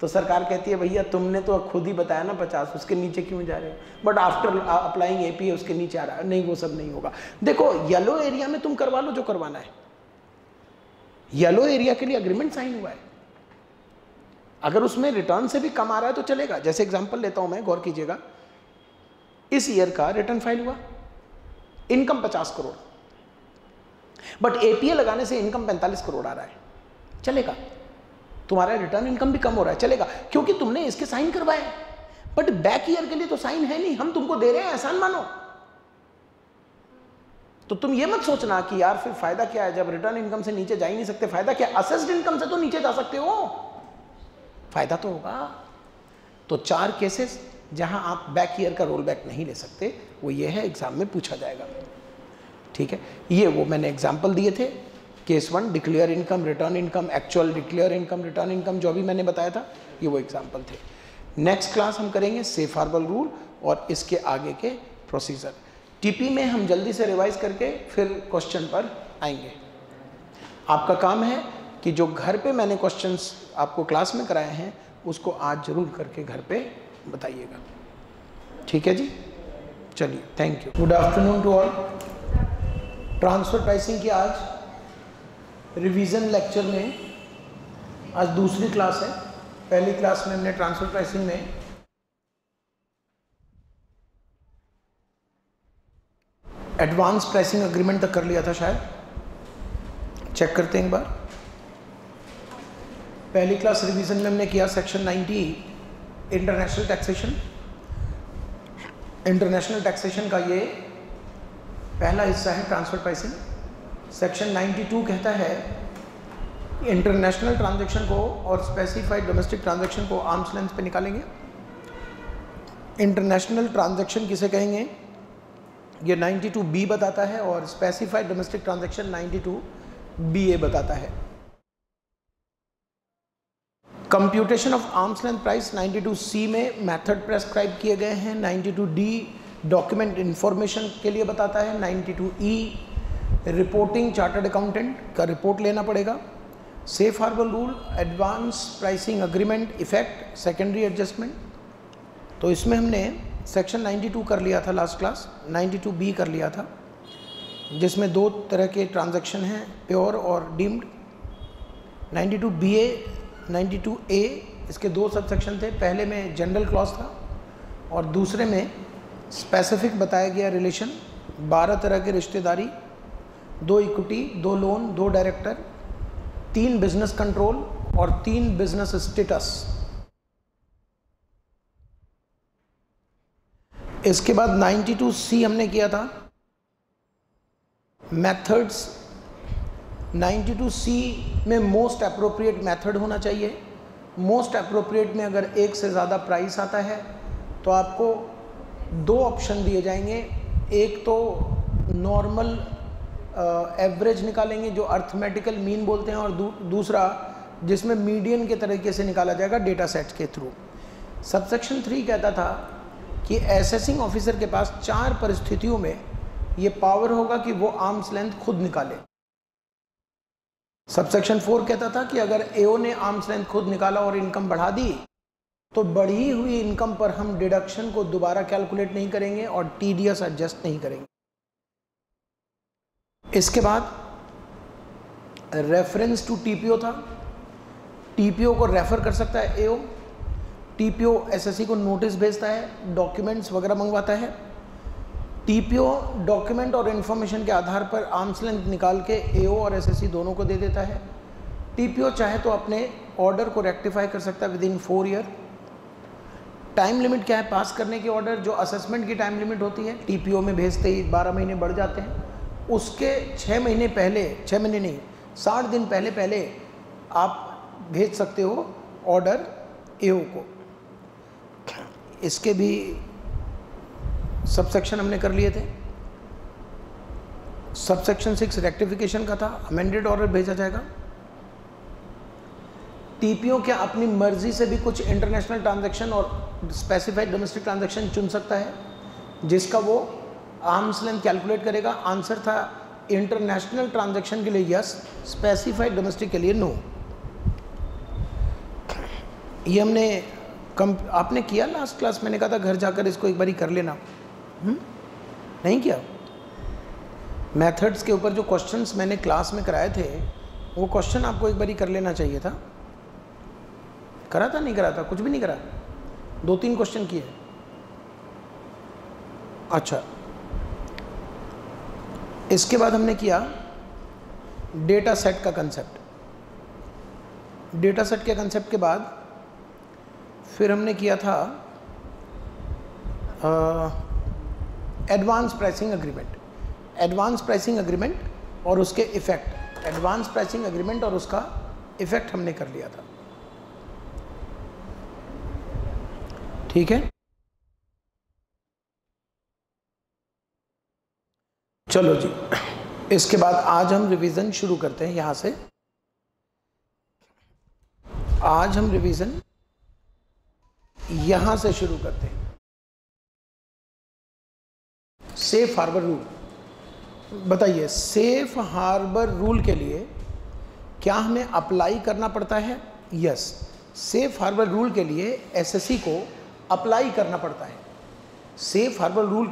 तो सरकार कहती है भैया तुमने तो खुद ही बताया ना 50, उसके नीचे क्यों जा रहे हो? बट आफ्टर अप्लाइंग APA उसके नीचे आ रहा है, नहीं वो सब नहीं होगा। देखो येलो एरिया में तुम करवा लो जो करवाना है, येलो एरिया के लिए अग्रीमेंट साइन हुआ है, अगर उसमें रिटर्न से भी कम आ रहा है तो चलेगा। जैसे एग्जांपल लेता हूं मैं, गौर कीजिएगा, इस ईयर का रिटर्न फाइल हुआ, इनकम 50 करोड़ बट APA लगाने से इनकम 45 करोड़ आ रहा है, चलेगा। तुम्हारा रिटर्न इनकम भी कम हो रहा है, चलेगा, क्योंकि तुमने इसके साइन करवाए, बट बैक ईयर के लिए तो साइन है नहीं, हम तुमको दे रहे हैं, एहसान मानो। तो तुम ये मत सोचना कि यार फिर फायदा क्या है, जब रिटर्न इनकम से नीचे जा ही नहीं सकते फायदा क्या है, असेस्ड इनकम से तो नीचे जा सकते हो, फायदा तो होगा। तो 4 केसेस जहां आप बैक ईयर का रोल बैक नहीं ले सकते, वो ये है, एग्जाम में पूछा जाएगा। ठीक है, ये वो मैंने एग्जाम्पल दिए थे, case 1 declare income, return income, actual declare income, return income, जो भी मैंने बताया था, ये वो एग्जाम्पल थे। नेक्स्ट क्लास हम करेंगे सेफ हार्बर रूल और इसके आगे के प्रोसीजर। TP में हम जल्दी से रिवाइज करके फिर क्वेश्चन पर आएंगे। आपका काम है कि जो घर पे मैंने क्वेश्चंस आपको क्लास में कराए हैं उसको आज जरूर करके घर पे बताइएगा। ठीक है जी, चलिए, thank you. Good afternoon to all. Transfer pricing की आज रिवीजन लेक्चर में आज दूसरी क्लास है। पहली क्लास में हमने ट्रांसफर प्राइसिंग में एडवांस प्राइसिंग एग्रीमेंट तक कर लिया था, शायद चेक करते हैं एक बार। पहली क्लास रिवीजन में हमने किया सेक्शन 90 इंटरनेशनल टैक्सेशन का ये पहला हिस्सा है ट्रांसफर प्राइसिंग। सेक्शन 92 कहता है इंटरनेशनल ट्रांजैक्शन को और स्पेसिफाइड डोमेस्टिक ट्रांजैक्शन को आर्म्स लेंथ पे निकालेंगे। इंटरनेशनल ट्रांजैक्शन किसे कहेंगे ये 92B बताता है और स्पेसिफाइड डोमेस्टिक ट्रांजैक्शन 92BA बताता है। Computation of arm's length price 92C में मेथड प्रेस्क्राइब किए गए हैं। 92D डॉक्यूमेंट इन्फॉर्मेशन के लिए बताता है। 92E रिपोर्टिंग चार्टर्ड अकाउंटेंट का रिपोर्ट लेना पड़ेगा। Safe harbour rule, advance pricing agreement, effect, secondary adjustment. तो इसमें हमने सेक्शन 92 कर लिया था लास्ट क्लास, 92B कर लिया था जिसमें दो तरह के ट्रांजैक्शन हैं, प्योर और डीम्ड। 92BA 92A इसके दो सब सेक्शन थे, पहले में जनरल क्लॉज था और दूसरे में स्पेसिफिक बताया गया रिलेशन, 12 तरह के रिश्तेदारी, 2 equity, 2 loan, 2 director, 3 business control और 3 बिजनेस स्टेटस। इसके बाद 92C हमने किया था मेथड्स। 92C में मोस्ट एप्रोप्रिएट मेथड होना चाहिए। मोस्ट एप्रोप्रिएट में अगर एक से ज़्यादा प्राइस आता है तो आपको दो ऑप्शन दिए जाएंगे, एक तो नॉर्मल एवरेज निकालेंगे जो अर्थमेटिकल मीन बोलते हैं और दूसरा जिसमें मीडियन के तरीके से निकाला जाएगा डेटा सेट के थ्रू। सबसेक्शन 3 कहता था कि एसेसिंग ऑफिसर के पास 4 परिस्थितियों में ये पावर होगा कि वो आर्म्स लेंथ खुद निकाले। सबसेक्शन 4 कहता था कि अगर एओ ने आर्म्स लेंथ खुद निकाला और इनकम बढ़ा दी तो बढ़ी हुई इनकम पर हम डिडक्शन को दोबारा कैलकुलेट नहीं करेंगे और टीडीएस एडजस्ट नहीं करेंगे। इसके बाद रेफरेंस टू टीपीओ था, टीपीओ को रेफर कर सकता है एओ, टीपीओ एसएससी को नोटिस भेजता है, डॉक्यूमेंट्स वगैरह मंगवाता है। टीपीओ डॉक्यूमेंट और इन्फॉर्मेशन के आधार पर आर्म्स लेंथ निकाल के एओ और एसएससी दोनों को दे देता है। टीपीओ चाहे तो अपने ऑर्डर को रेक्टिफाई कर सकता है विदिन 4 ईयर। टाइम लिमिट क्या है पास करने की ऑर्डर, जो असेसमेंट की टाइम लिमिट होती है टीपीओ में भेजते ही 12 महीने बढ़ जाते हैं, उसके 60 दिन पहले आप भेज सकते हो ऑर्डर एओ को। इसके भी सबसेक्शन हमने कर लिए थे। सबसेक्शन 6 रेक्टिफिकेशन का था, अमेंडेड ऑर्डर भेजा जाएगा। टीपीओ क्या अपनी मर्जी से भी कुछ इंटरनेशनल ट्रांजैक्शन और स्पेसिफाइड डोमेस्टिक ट्रांजैक्शन चुन सकता है जिसका वो आर्म्स लेंथ कैलकुलेट करेगा। आंसर था इंटरनेशनल ट्रांजैक्शन के लिए यस, स्पेसिफाइड डोमेस्टिक के लिए नो। ये हमने आपने किया लास्ट क्लास, मैंने कहा था घर जाकर इसको एक बारी कर लेना, नहीं किया। मेथड्स के ऊपर जो क्वेश्चंस मैंने क्लास में कराए थे वो क्वेश्चन आपको एक बारी कर लेना चाहिए था। करा था नहीं करा था? कुछ भी नहीं करा, 2-3 क्वेश्चन किए। अच्छा, इसके बाद हमने किया डेटा सेट का कंसेप्ट। डेटा सेट के कंसेप्ट के बाद फिर हमने किया था एडवांस प्राइसिंग एग्रीमेंट, और उसके इफ़ेक्ट। एडवांस प्राइसिंग एग्रीमेंट और उसका इफ़ेक्ट हमने कर लिया था, ठीक है। चलो जी, इसके बाद आज हम रिवीजन शुरू करते हैं यहाँ से। आज हम रिवीजन यहाँ से शुरू करते हैं। सेफ हार्बर रूल बताइए, सेफ हार्बर रूल के लिए क्या हमें अप्लाई करना पड़ता है? यस, सेफ हार्बर रूल के लिए एसएससी को अप्लाई करना पड़ता है। एसएससी अप्लाई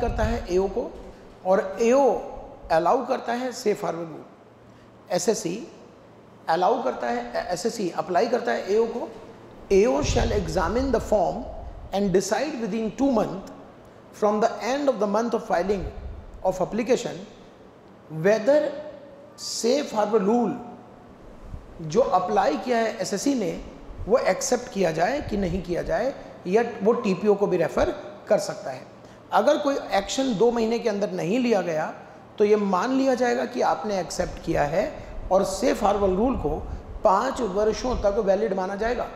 करता है एओ को और एओ अलाउ करता है safe harbour rule. Assessee apply करता है एओ को। AO shall examine the form and decide within 2 month from the end of the month of filing of application whether safe harbour rule जो अप्लाई किया है एसएससी ने वो एक्सेप्ट किया जाए कि नहीं किया जाए, या वो टीपीओ को भी रेफ़र कर सकता है। अगर कोई एक्शन 2 महीने के अंदर नहीं लिया गया तो ये मान लिया जाएगा कि आपने एक्सेप्ट किया है और सेफ हार्बर रूल को 5 वर्षों तक वैलिड माना जाएगा।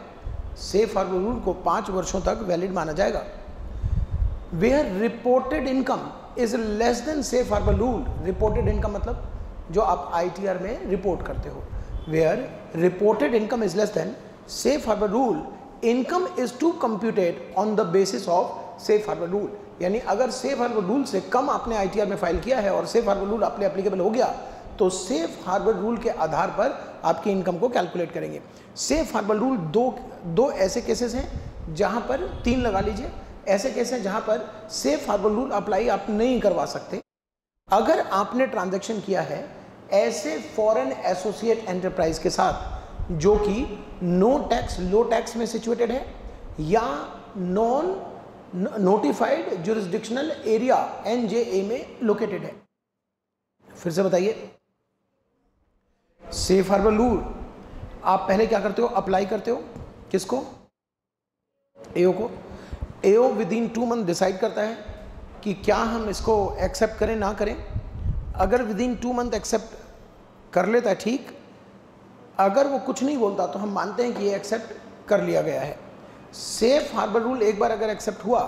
सेफ हार्बर रूल को 5 वर्षों तक वैलिड माना जाएगा। Where reported income is less than safe harbour rule, reported income मतलब जो आप आईटीआर में रिपोर्ट करते हो, where reported income is less than safe harbour rule, income is to computed on the basis of safe harbour rule. यानी अगर सेफ हार्बर रूल से कम आपने आईटीआर में फाइल किया है और सेफ हार्बर रूल आपने एप्लीकेबल हो गया तो सेफ हार्बर रूल के आधार पर आपकी इनकम को कैलकुलेट करेंगे। सेफ हार्बर रूल दो ऐसे केसेस हैं जहां पर 3 लगा लीजिए, ऐसे केस हैं जहां पर सेफ हार्बर रूल अप्लाई आप नहीं करवा सकते। अगर आपने ट्रांजैक्शन किया है ऐसे फॉरेन एसोसिएट एंटरप्राइज के साथ जो कि नो टैक्स लो टैक्स में सिचुएटेड है या non notified jurisdictional area NJA में लोकेटेड है। फिर से बताइए, सेफ हार्बर रूल आप पहले क्या करते हो, अप्लाई करते हो किसको, एओ को। AO within 2 month decide करता है कि क्या हम इसको एक्सेप्ट करें ना करें। अगर विद इन 2 मंथ एक्सेप्ट कर लेता है ठीक, अगर वो कुछ नहीं बोलता तो हम मानते हैं कि ये एक्सेप्ट कर लिया गया है। सेफ हार्बर रूल एक बार अगर एक्सेप्ट हुआ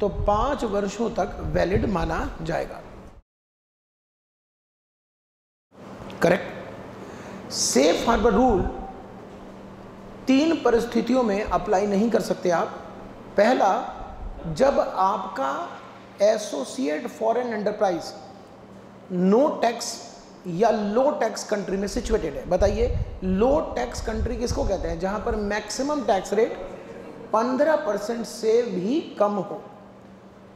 तो 5 वर्षों तक वैलिड माना जाएगा। करेक्ट। सेफ हार्बर रूल 3 परिस्थितियों में अप्लाई नहीं कर सकते आप। पहला, जब आपका associate foreign enterprise no tax या लो टैक्स कंट्री में सिचुएटेड है। बताइए, लो टैक्स कंट्री किसको कहते हैं, जहां पर मैक्सिमम टैक्स रेट 15% से भी कम हो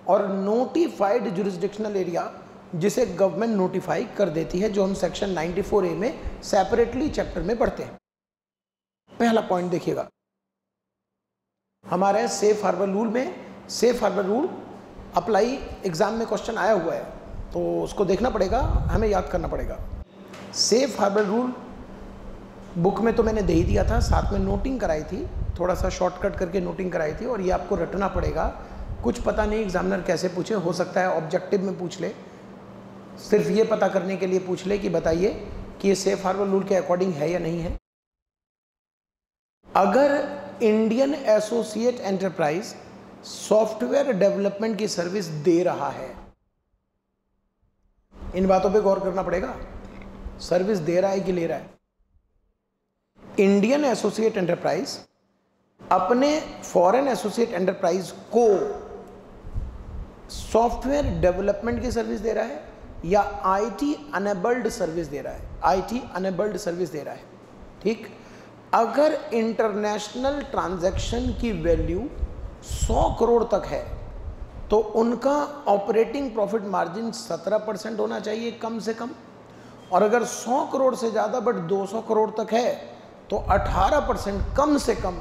और नोटिफाइड जुरिस्डिक्शनल एरिया जिसे गवर्नमेंट नोटिफाई कर देती है, जो हम सेक्शन 94A में सेपरेटली चैप्टर में पढ़ते हैं। पहला पॉइंट देखिएगा हमारे सेफ हार्बर रूल में, safe harbour rule apply exam में क्वेश्चन आया हुआ है तो उसको देखना पड़ेगा, हमें याद करना पड़ेगा। सेफ हार्बर रूल बुक में तो मैंने दे ही दिया था, साथ में नोटिंग कराई थी, थोड़ा सा शॉर्टकट करके नोटिंग कराई थी और ये आपको रटना पड़ेगा। कुछ पता नहीं एग्जामिनर कैसे पूछे, हो सकता है ऑब्जेक्टिव में पूछ ले, सिर्फ ये पता करने के लिए पूछ ले कि बताइए कि ये सेफ हार्बर रूल के अकॉर्डिंग है या नहीं है। अगर Indian associate enterprise software development की सर्विस दे रहा है, इन बातों पे गौर करना पड़ेगा, सर्विस दे रहा है कि ले रहा है। इंडियन एसोसिएट एंटरप्राइज अपने फॉरेन एसोसिएट एंटरप्राइज को सॉफ्टवेयर डेवलपमेंट की सर्विस दे रहा है या आईटी अनेबल्ड सर्विस दे रहा है, आईटी अनेबल्ड सर्विस दे रहा है, ठीक। अगर इंटरनेशनल ट्रांजैक्शन की वैल्यू 100 करोड़ तक है तो उनका ऑपरेटिंग प्रॉफिट मार्जिन 17% होना चाहिए कम से कम, और अगर 100 करोड़ से ज़्यादा बट 200 करोड़ तक है तो 18% कम से कम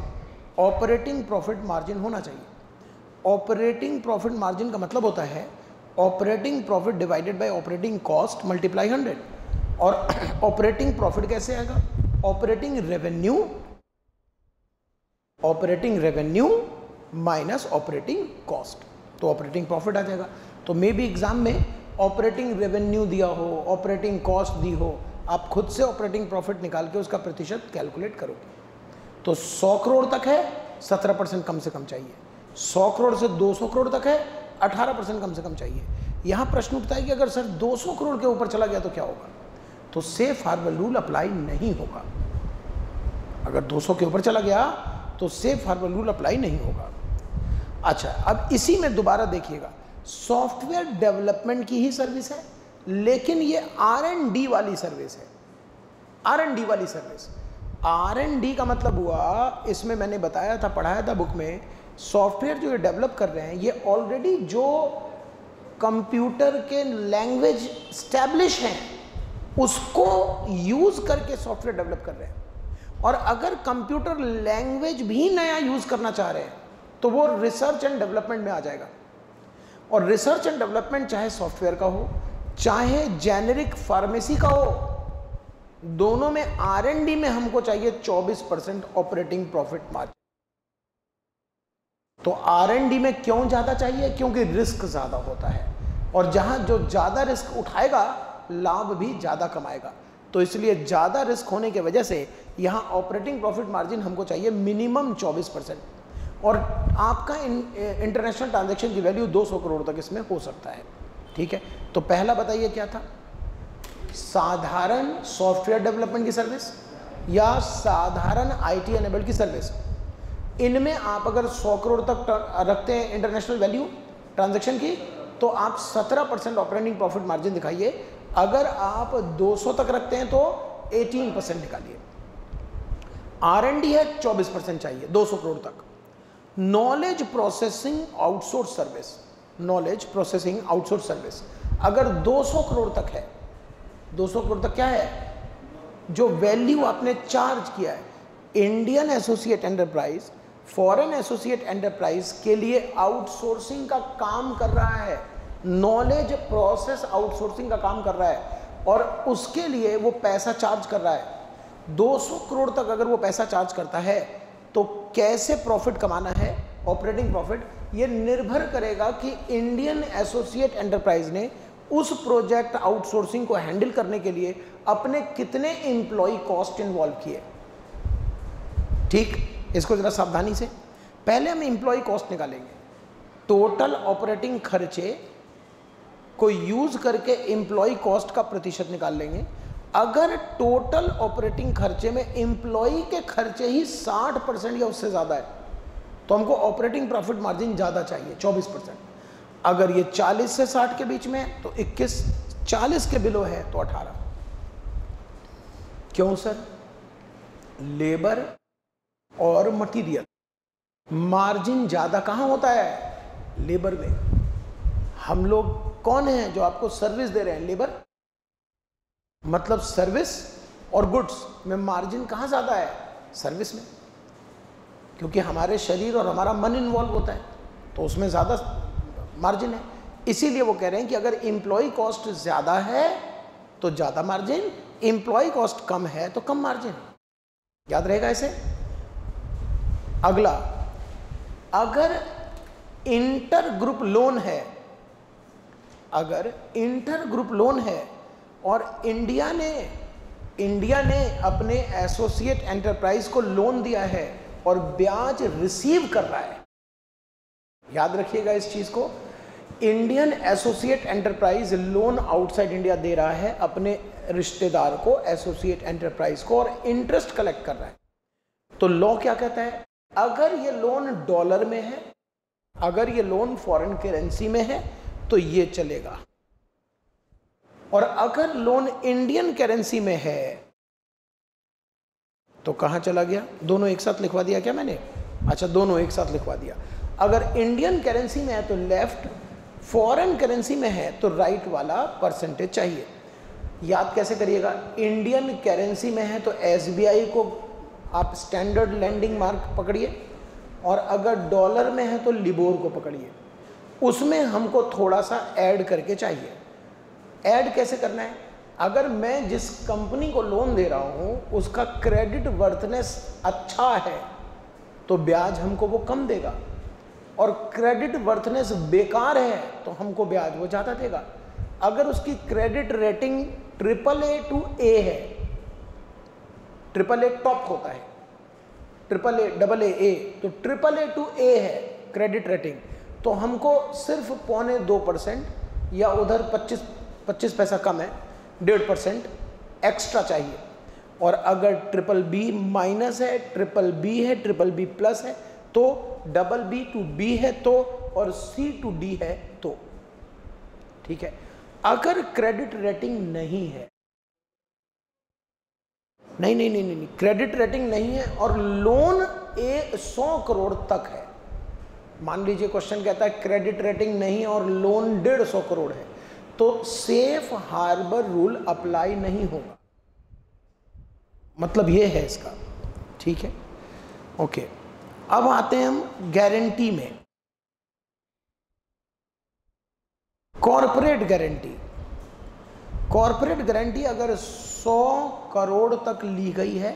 ऑपरेटिंग प्रॉफिट मार्जिन होना चाहिए। ऑपरेटिंग प्रॉफिट मार्जिन का मतलब होता है operating profit divided by operating cost multiply 100। और ऑपरेटिंग प्रॉफिट कैसे आएगा, operating revenue minus operating cost, तो ऑपरेटिंग प्रॉफिट आ जाएगा। तो मे बी एग्जाम में ऑपरेटिंग रेवेन्यू दिया हो, ऑपरेटिंग कॉस्ट दी हो, आप खुद से ऑपरेटिंग प्रॉफिट निकाल के उसका प्रतिशत कैलकुलेट करोगे। तो 100 करोड़ तक है 17% कम से कम चाहिए, 100 करोड़ से 200 करोड़ तक है 18% कम से कम चाहिए। यहाँ प्रश्न उठता है कि अगर सर 200 करोड़ के ऊपर चला गया तो क्या होगा, तो सेफ हार्बर रूल अप्लाई नहीं होगा। अगर 200 के ऊपर चला गया तो सेफ हार्बर रूल अप्लाई नहीं होगा। अच्छा, अब इसी में दोबारा देखिएगा, सॉफ्टवेयर डेवलपमेंट की ही सर्विस है लेकिन ये R&D वाली सर्विस है। R&D वाली सर्विस, R&D का मतलब हुआ, इसमें मैंने बताया था, पढ़ाया था बुक में, सॉफ्टवेयर जो ये डेवलप कर रहे हैं ये ऑलरेडी जो कंप्यूटर के लैंग्वेज स्टैब्लिश हैं उसको यूज़ करके सॉफ्टवेयर डेवलप कर रहे हैं, और अगर कंप्यूटर लैंग्वेज भी नया यूज़ करना चाह रहे हैं तो वो रिसर्च एंड डेवलपमेंट में आ जाएगा। और रिसर्च एंड डेवलपमेंट चाहे सॉफ्टवेयर का हो, चाहे जेनेरिक फार्मेसी का हो, दोनों में R&D में हमको चाहिए 24% ऑपरेटिंग प्रॉफिट मार्जिन। तो R&D में क्यों ज़्यादा चाहिए? क्योंकि रिस्क ज़्यादा होता है और जहाँ जो ज़्यादा रिस्क उठाएगा लाभ भी ज़्यादा कमाएगा। तो इसलिए ज़्यादा रिस्क होने की वजह से यहाँ ऑपरेटिंग प्रॉफिट मार्जिन हमको चाहिए मिनिमम 24% और आपका इंटरनेशनल ट्रांजेक्शन की वैल्यू 200 करोड़ तक इसमें हो सकता है। ठीक है, तो पहला बताइए क्या था, साधारण सॉफ्टवेयर डेवलपमेंट की सर्विस या साधारण आईटी एनेबल्ड की सर्विस। इनमें आप अगर 100 करोड़ तक रखते हैं इंटरनेशनल वैल्यू ट्रांजैक्शन की तो आप 17% ऑपरेटिंग प्रॉफिट मार्जिन दिखाइए, अगर आप 200 तक रखते हैं तो 18% निकालिए। R&D है 24% चाहिए 200 करोड़ तक। Knowledge processing outsource service, knowledge processing outsource service अगर 200 करोड़ तक है, 200 करोड़ तक क्या है जो वैल्यू आपने चार्ज किया है, Indian associate enterprise foreign associate enterprise के लिए आउटसोर्सिंग का काम कर रहा है, नॉलेज प्रोसेस आउटसोर्सिंग का काम कर रहा है और उसके लिए वो पैसा चार्ज कर रहा है। 200 करोड़ तक अगर वो पैसा चार्ज करता है तो कैसे प्रॉफिट कमाना है, ऑपरेटिंग प्रॉफिट, ये निर्भर करेगा कि इंडियन एसोसिएट एंटरप्राइज ने उस प्रोजेक्ट आउटसोर्सिंग को हैंडल करने के लिए अपने कितने एम्प्लॉय कॉस्ट इन्वॉल्व किए। ठीक, इसको ज़रा सावधानी से, पहले हम एम्प्लॉय कॉस्ट निकालेंगे, टोटल ऑपरेटिंग खर्चे को यूज़ करके एम्प्लॉय कॉस्ट का प्रतिशत निकाल लेंगे। अगर टोटल ऑपरेटिंग खर्चे में एम्प्लॉय के खर्चे ही 60% या उससे ज़्यादा है तो हमको ऑपरेटिंग प्रॉफिट मार्जिन ज़्यादा चाहिए 24%। अगर ये 40 से 60 के बीच में है तो 21, 40 के बिलो है तो 18। क्यों सर? लेबर और मटेरियल मार्जिन ज़्यादा कहाँ होता है? लेबर में। हम लोग कौन हैं जो आपको सर्विस दे रहे हैं? लेबर, मतलब सर्विस और गुड्स में मार्जिन कहाँ ज़्यादा है? सर्विस में, क्योंकि हमारे शरीर और हमारा मन इन्वॉल्व होता है तो उसमें ज़्यादा मार्जिन है। इसीलिए वो कह रहे हैं कि अगर एम्प्लॉय कॉस्ट ज़्यादा है तो ज़्यादा मार्जिन, एम्प्लॉय कॉस्ट कम है तो कम मार्जिन। याद रहेगा इसे। अगला, अगर इंटर ग्रुप लोन है, अगर इंटर ग्रुप लोन है और इंडिया ने अपने एसोसिएट एंटरप्राइज को लोन दिया है और ब्याज रिसीव कर रहा है, याद रखिएगा इस चीज़ को, Indian associate enterprise loan outside India दे रहा है अपने रिश्तेदार को, एसोसिएट एंटरप्राइज को, और इंटरेस्ट कलेक्ट कर रहा है। तो लॉ क्या कहता है? अगर ये लोन डॉलर में है, अगर ये लोन फॉरेन करेंसी में है तो ये चलेगा, और अगर लोन इंडियन करेंसी में है तो कहाँ चला गया? दोनों एक साथ लिखवा दिया क्या मैंने? अच्छा, दोनों एक साथ लिखवा दिया। अगर इंडियन करेंसी में है तो लेफ्ट, फॉरेन करेंसी में है तो राइट वाला परसेंटेज चाहिए। याद कैसे करिएगा, इंडियन करेंसी में है तो SBI को आप स्टैंडर्ड लैंडिंग मार्क पकड़िए, और अगर डॉलर में है तो लिबोर को पकड़िए। उसमें हमको थोड़ा सा ऐड करके चाहिए। ऐड कैसे करना है? अगर मैं जिस कंपनी को लोन दे रहा हूँ उसका क्रेडिट वर्थनेस अच्छा है तो ब्याज हमको वो कम देगा, और क्रेडिट वर्थनेस बेकार है तो हमको ब्याज वो ज़्यादा देगा। अगर उसकी credit rating AAA to A है, AAA टॉप होता है, AAA AA तो AAA to A है क्रेडिट रेटिंग, तो हमको सिर्फ 0.25% या उधर 25 पैसा कम है, 1.5% एक्स्ट्रा चाहिए। और अगर BBB- है, BBB है, BBB+ है तो, BB to B है तो, और C to D है तो। ठीक है, अगर क्रेडिट रेटिंग नहीं है, नहीं, क्रेडिट रेटिंग नहीं है और लोन 100 करोड़ तक है, मान लीजिए क्वेश्चन कहता है क्रेडिट रेटिंग नहीं और लोन 150 करोड़ है तो सेफ हार्बर रूल अप्लाई नहीं होगा, मतलब ये है इसका। ठीक है, ओके, अब आते हैं हम गारंटी में, कॉर्पोरेट गारंटी। कॉर्पोरेट गारंटी अगर 100 करोड़ तक ली गई है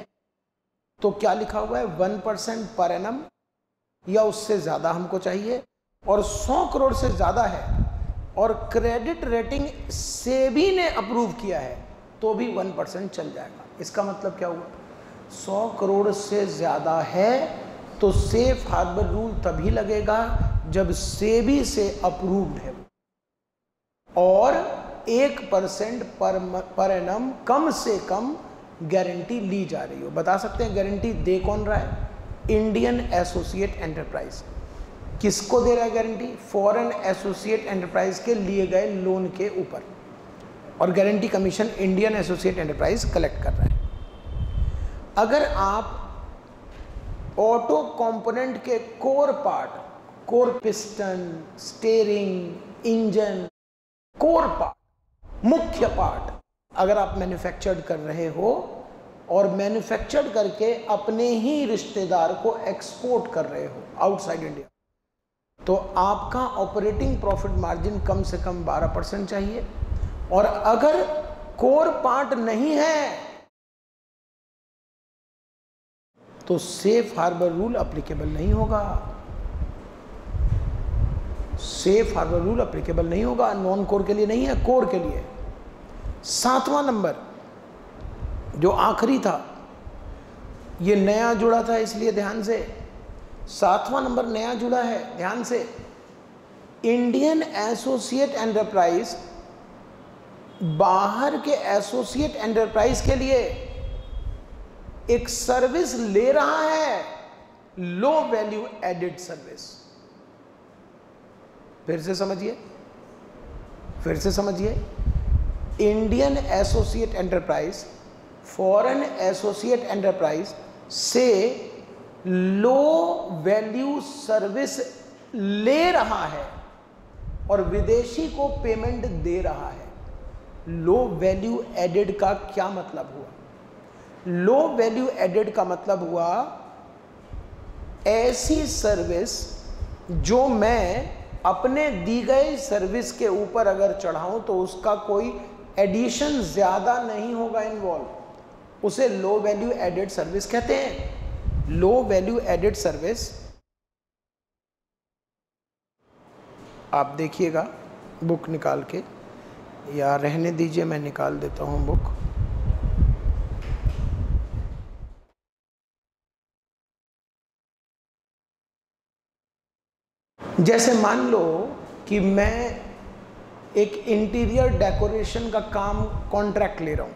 तो क्या लिखा हुआ है 1% पर एनम या उससे ज़्यादा हमको चाहिए, और 100 करोड़ से ज़्यादा है और क्रेडिट रेटिंग सेबी ने अप्रूव किया है तो भी 1% चल जाएगा। इसका मतलब क्या हुआ, 100 करोड़ से ज़्यादा है तो सेफ हार्बर रूल तभी लगेगा जब सेबी से अप्रूव्ड है, और 1% पर एनम कम से कम गारंटी ली जा रही हो। बता सकते हैं गारंटी दे कौन रहा है? Indian associate enterprise. किसको दे रहा है गारंटी? फॉरेन एसोसिएट एंटरप्राइज के लिए गए लोन के ऊपर, और guarantee commission Indian associate enterprise collect कर रहा है। अगर आप ऑटो कंपोनेंट के core part, core piston, steering, engine, core part, मुख्य पार्ट अगर आप मैन्युफैक्चर्ड कर रहे हो और मैन्युफैक्चर्ड करके अपने ही रिश्तेदार को एक्सपोर्ट कर रहे हो आउटसाइड इंडिया, तो आपका ऑपरेटिंग प्रॉफिट मार्जिन कम से कम 12% चाहिए। और अगर कोर पार्ट नहीं है तो सेफ हार्बर रूल एप्लीकेबल नहीं होगा, सेफ हार्बर रूल एप्लीकेबल नहीं होगा। नॉन कोर के लिए नहीं है, कोर के लिए। 7वां नंबर जो आखिरी था, ये नया जुड़ा था इसलिए ध्यान से, 7वां नंबर नया जुड़ा है, ध्यान से। इंडियन एसोसिएट एंटरप्राइज बाहर के एसोसिएट एंटरप्राइज के लिए एक सर्विस ले रहा है, लो वैल्यू एडेड सर्विस। फिर से समझिए, फिर से समझिए। Indian associate enterprise foreign associate enterprise से लो वैल्यू सर्विस ले रहा है और विदेशी को पेमेंट दे रहा है। लो वैल्यू एडेड का क्या मतलब हुआ? लो वैल्यू एडेड का मतलब हुआ ऐसी सर्विस जो मैं अपने दी गई सर्विस के ऊपर अगर चढ़ाऊं तो उसका कोई एडिशन ज़्यादा नहीं होगा इन्वॉल्व, उसे लो वैल्यू एडेड सर्विस कहते हैं। लो वैल्यू एडेड सर्विस, आप देखिएगा बुक निकाल के, या रहने दीजिए मैं निकाल देता हूं बुक। जैसे मान लो कि मैं एक इंटीरियर डेकोरेशन का काम कॉन्ट्रैक्ट ले रहा हूं,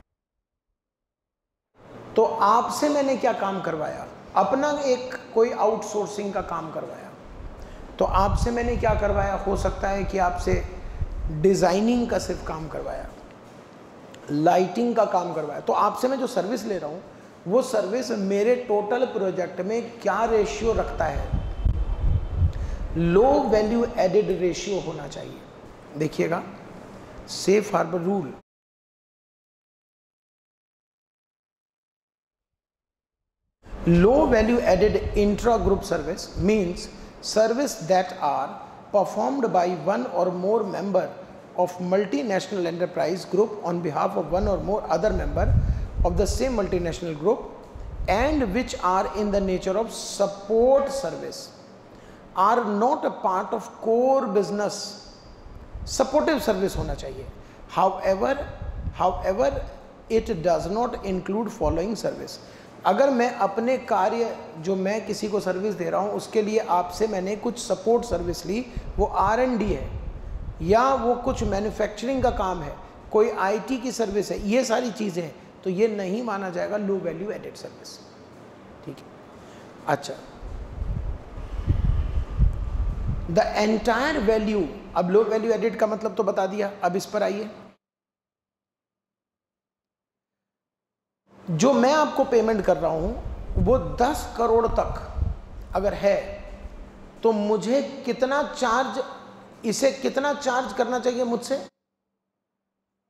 तो आपसे मैंने क्या काम करवाया? अपना एक कोई आउटसोर्सिंग का काम करवाया, तो आपसे मैंने क्या करवाया? हो सकता है कि आपसे डिज़ाइनिंग का सिर्फ काम करवाया, लाइटिंग का काम करवाया, तो आपसे मैं जो सर्विस ले रहा हूं वो सर्विस मेरे टोटल प्रोजेक्ट में क्या रेशियो रखता है? लो वैल्यू एडेड रेशियो होना चाहिए। देखिएगा safe harbour rule, low value added intra group service means service that are performed by one or more member of multinational enterprise group on behalf of one or more other member of the same multinational group and which are in the nature of support service, are not a part of core business. Supportive service होना चाहिए। However it does not include following service, अगर मैं अपने कार्य जो मैं किसी को सर्विस दे रहा हूँ उसके लिए आपसे मैंने कुछ सपोर्ट सर्विस ली, वो R&D है या वो कुछ मैन्युफैक्चरिंग का काम है, कोई IT की सर्विस है, ये सारी चीज़ें हैं, तो ये नहीं माना जाएगा लो वैल्यू एडेड सर्विस। ठीक है, अच्छा। द एंटायर वैल्यू, अब लो वैल्यू एडेड का मतलब तो बता दिया, अब इस पर आइए। जो मैं आपको पेमेंट कर रहा हूं वो 10 करोड़ तक अगर है तो मुझे कितना चार्ज, इसे कितना चार्ज करना चाहिए मुझसे?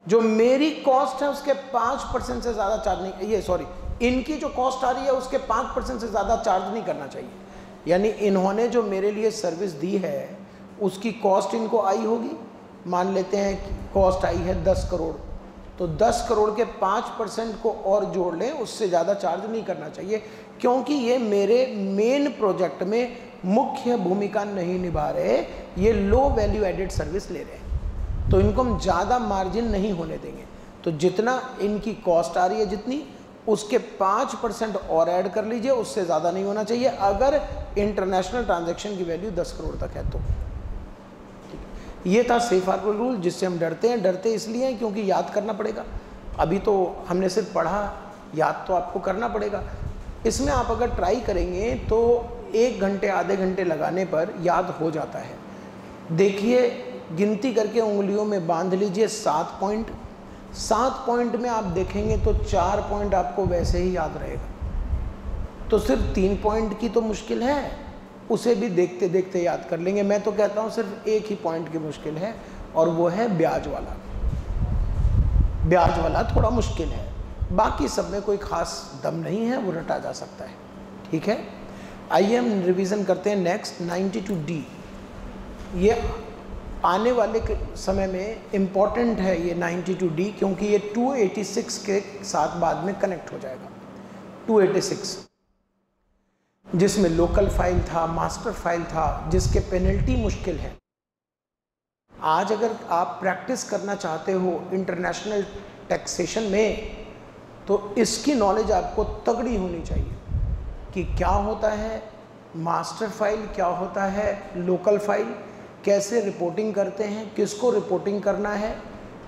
जो मेरी कॉस्ट है उसके 5% से ज़्यादा चार्ज नहीं, ये सॉरी, इनकी जो कॉस्ट आ रही है उसके 5% से ज़्यादा चार्ज नहीं करना चाहिए। यानी इन्होंने जो मेरे लिए सर्विस दी है उसकी कॉस्ट इनको आई होगी, मान लेते हैं कॉस्ट आई है 10 करोड़, तो 10 करोड़ के 5% को और जोड़ लें, उससे ज़्यादा चार्ज नहीं करना चाहिए, क्योंकि ये मेरे मेन प्रोजेक्ट में मुख्य भूमिका नहीं निभा रहे, ये लो वैल्यू एडेड सर्विस ले रहे हैं, तो इनको हम ज़्यादा मार्जिन नहीं होने देंगे। तो जितना इनकी कॉस्ट आ रही है जितनी, उसके 5% और ऐड कर लीजिए, उससे ज़्यादा नहीं होना चाहिए अगर इंटरनेशनल ट्रांजैक्शन की वैल्यू 10 करोड़ तक है तो। ये था सेफ हार्बर रूल, जिससे हम डरते हैं। डरते इसलिए हैं क्योंकि याद करना पड़ेगा, अभी तो हमने सिर्फ पढ़ा, याद तो आपको करना पड़ेगा। इसमें आप अगर ट्राई करेंगे तो 1 घंटे आधे घंटे लगाने पर याद हो जाता है। देखिए, गिनती करके उंगलियों में बांध लीजिए 7 पॉइंट। 7 पॉइंट में आप देखेंगे तो 4 पॉइंट आपको वैसे ही याद रहेगा, तो सिर्फ 3 पॉइंट की तो मुश्किल है, उसे भी देखते देखते याद कर लेंगे। मैं तो कहता हूँ सिर्फ 1 ही पॉइंट की मुश्किल है, और वो है ब्याज वाला। ब्याज वाला थोड़ा मुश्किल है, बाकी सब में कोई खास दम नहीं है, वो रटा जा सकता है। ठीक है, आइए हम रिवीजन करते हैं। नेक्स्ट 92D, ये आने वाले समय में इम्पॉर्टेंट है ये 92D, क्योंकि ये 286 के साथ बाद में कनेक्ट हो जाएगा। 286 जिसमें लोकल फाइल था, मास्टर फाइल था, जिसके पेनल्टी मुश्किल है। आज अगर आप प्रैक्टिस करना चाहते हो इंटरनेशनल टैक्सेशन में, तो इसकी नॉलेज आपको तगड़ी होनी चाहिए कि क्या होता है मास्टर फाइल, क्या होता है लोकल फाइल, कैसे रिपोर्टिंग करते हैं, किसको रिपोर्टिंग करना है,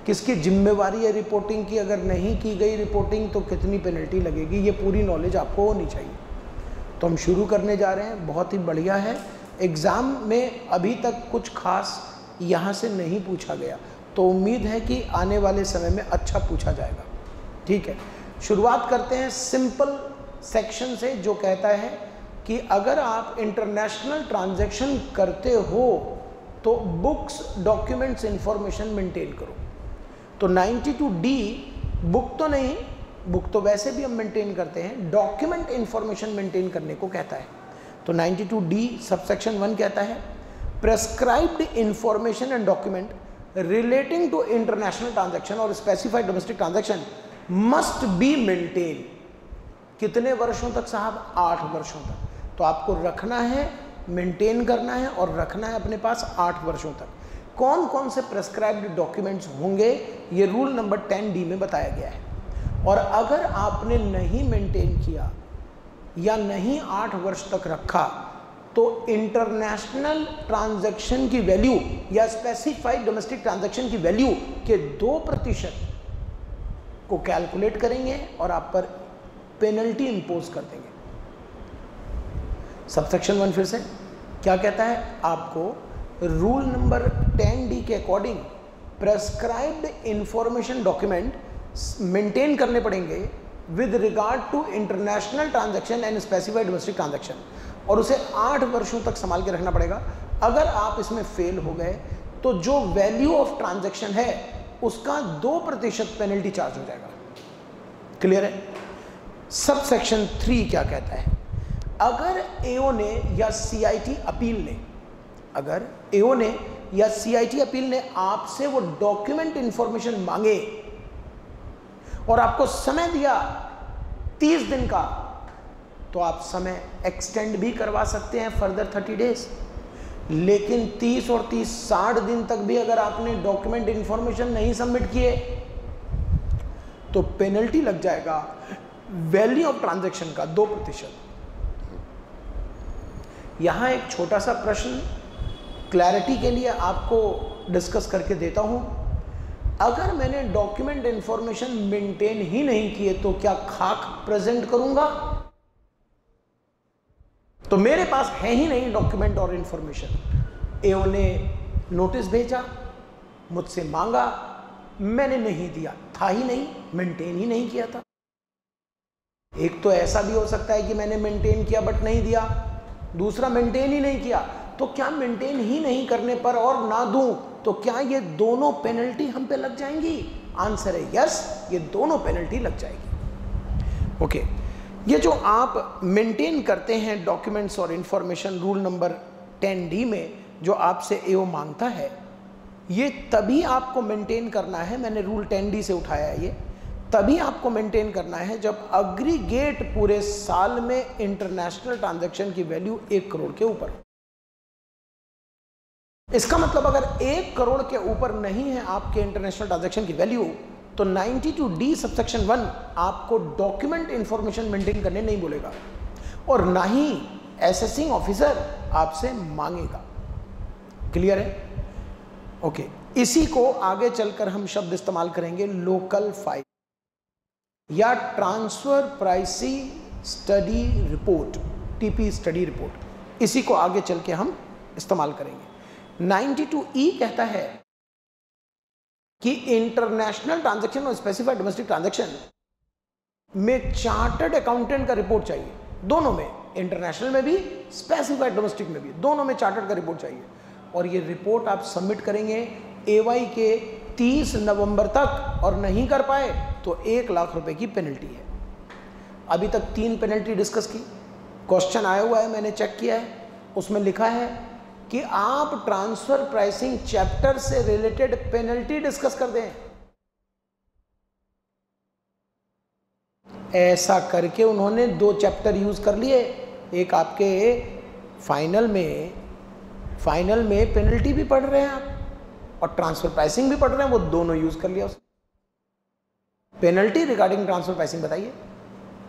किसकी जिम्मेवारी है रिपोर्टिंग की, अगर नहीं की गई रिपोर्टिंग तो कितनी पेनल्टी लगेगी, ये पूरी नॉलेज आपको होनी चाहिए। तो हम शुरू करने जा रहे हैं, बहुत ही बढ़िया है। एग्ज़ाम में अभी तक कुछ खास यहाँ से नहीं पूछा गया, तो उम्मीद है कि आने वाले समय में अच्छा पूछा जाएगा। ठीक है, शुरुआत करते हैं सिंपल सेक्शन से, जो कहता है कि अगर आप इंटरनेशनल ट्रांजैक्शन करते हो तो बुक्स, डॉक्यूमेंट्स, इंफॉर्मेशन मेंटेन करो। तो 92D बुक तो नहीं, बुक तो वैसे भी हम मेंटेन करते हैं, डॉक्यूमेंट इंफॉर्मेशन मेंटेन करने को कहता है। तो 92D सबसेक्शन 1 कहता है prescribed information and document relating to international transaction और specified domestic transaction must be maintain. कितने वर्षों तक साहब? 8 वर्षों तक। तो आपको रखना है, मेंटेन करना है और रखना है अपने पास 8 वर्षों तक। कौन कौन से प्रेस्क्राइब्ड डॉक्यूमेंट्स होंगे, ये रूल नंबर 10D में बताया गया है। और अगर आपने नहीं मेंटेन किया या नहीं 8 वर्ष तक रखा, तो इंटरनेशनल ट्रांजैक्शन की वैल्यू या स्पेसिफाइड डोमेस्टिक ट्रांजैक्शन की वैल्यू के 2% को कैलकुलेट करेंगे और आप पर पेनल्टी इंपोज कर देंगे। सबसेक्शन 1 फिर से क्या कहता है, आपको रूल नंबर 10D के according prescribed information document maintain करने पड़ेंगे with regard to international transaction and specified domestic transaction, और उसे 8 वर्षों तक संभाल के रखना पड़ेगा। अगर आप इसमें फेल हो गए तो जो वैल्यू ऑफ ट्रांजैक्शन है उसका 2% पेनल्टी चार्ज हो जाएगा। क्लियर है। सबसेक्शन 3 क्या कहता है, अगर एओ ने या सीआईटी अपील ने, अगर एओ ने या सीआईटी अपील ने आपसे वो डॉक्यूमेंट इंफॉर्मेशन मांगे और आपको समय दिया 30 दिन का, तो आप समय एक्सटेंड भी करवा सकते हैं फर्दर 30 डेज, लेकिन 30 और 30 60 दिन तक भी अगर आपने डॉक्यूमेंट इंफॉर्मेशन नहीं सबमिट किए तो पेनल्टी लग जाएगा वैल्यू ऑफ ट्रांजैक्शन का 2%। यहां एक छोटा सा प्रश्न क्लैरिटी के लिए आपको डिस्कस करके देता हूं। अगर मैंने डॉक्यूमेंट इंफॉर्मेशन मेंटेन ही नहीं किए तो क्या खाक प्रेजेंट करूंगा? तो मेरे पास है ही नहीं डॉक्यूमेंट और इंफॉर्मेशन। एओ ने नोटिस भेजा, मुझसे मांगा, मैंने नहीं दिया, था ही नहीं, मेंटेन ही नहीं किया था। एक तो ऐसा भी हो सकता है कि मैंने मेंटेन किया बट नहीं दिया, दूसरा मेंटेन ही नहीं किया। तो क्या मेंटेन ही नहीं करने पर और ना दूं तो क्या ये दोनों पेनल्टी हम पे लग जाएंगी? आंसर है यस, ये दोनों पेनल्टी लग जाएगी। ओके, ये जो आप मेंटेन करते हैं डॉक्यूमेंट्स और इंफॉर्मेशन रूल नंबर 10D में जो आपसे एओ मांगता है, ये तभी आपको मेंटेन करना है, मैंने रूल 10D से उठाया है, ये तभी आपको मेंटेन करना है जब एग्रीगेट पूरे साल में इंटरनेशनल ट्रांजैक्शन की वैल्यू 1 करोड़ के ऊपर। इसका मतलब अगर 1 करोड़ के ऊपर नहीं है आपके इंटरनेशनल ट्रांजैक्शन की वैल्यू तो 92D सबसेक्शन 1 आपको डॉक्यूमेंट इंफॉर्मेशन मेंटेन करने नहीं बोलेगा और ना ही एसेसिंग ऑफिसर आपसे मांगेगा। क्लियर है? ओके, इसी को आगे चलकर हम शब्द इस्तेमाल करेंगे लोकल फाइल या transfer pricing study report, TP study report, इसी को आगे चल के हम इस्तेमाल करेंगे। 92E कहता है कि इंटरनेशनल ट्रांजैक्शन और स्पेसिफाइड डोमेस्टिक ट्रांजैक्शन में चार्टर्ड अकाउंटेंट का रिपोर्ट चाहिए, दोनों में, इंटरनेशनल में भी स्पेसिफाइड डोमेस्टिक में भी, दोनों में चार्टर्ड का रिपोर्ट चाहिए। और ये रिपोर्ट आप सबमिट करेंगे एवाई के 30 नवंबर तक और नहीं कर पाए तो 1 लाख रुपए की पेनल्टी है। अभी तक 3 पेनल्टी डिस्कस की। क्वेश्चन आया हुआ है, मैंने चेक किया है, उसमें लिखा है कि आप ट्रांसफर प्राइसिंग चैप्टर से रिलेटेड पेनल्टी डिस्कस कर दें। ऐसा करके उन्होंने 2 चैप्टर यूज कर लिए, एक आपके फाइनल में पेनल्टी भी पढ़ रहे हैं आप और ट्रांसफर प्राइसिंग भी पढ़ रहे हैं, वो दोनों यूज कर लिया उसने। पेनल्टी रिगार्डिंग ट्रांसफर प्राइसिंग बताइए,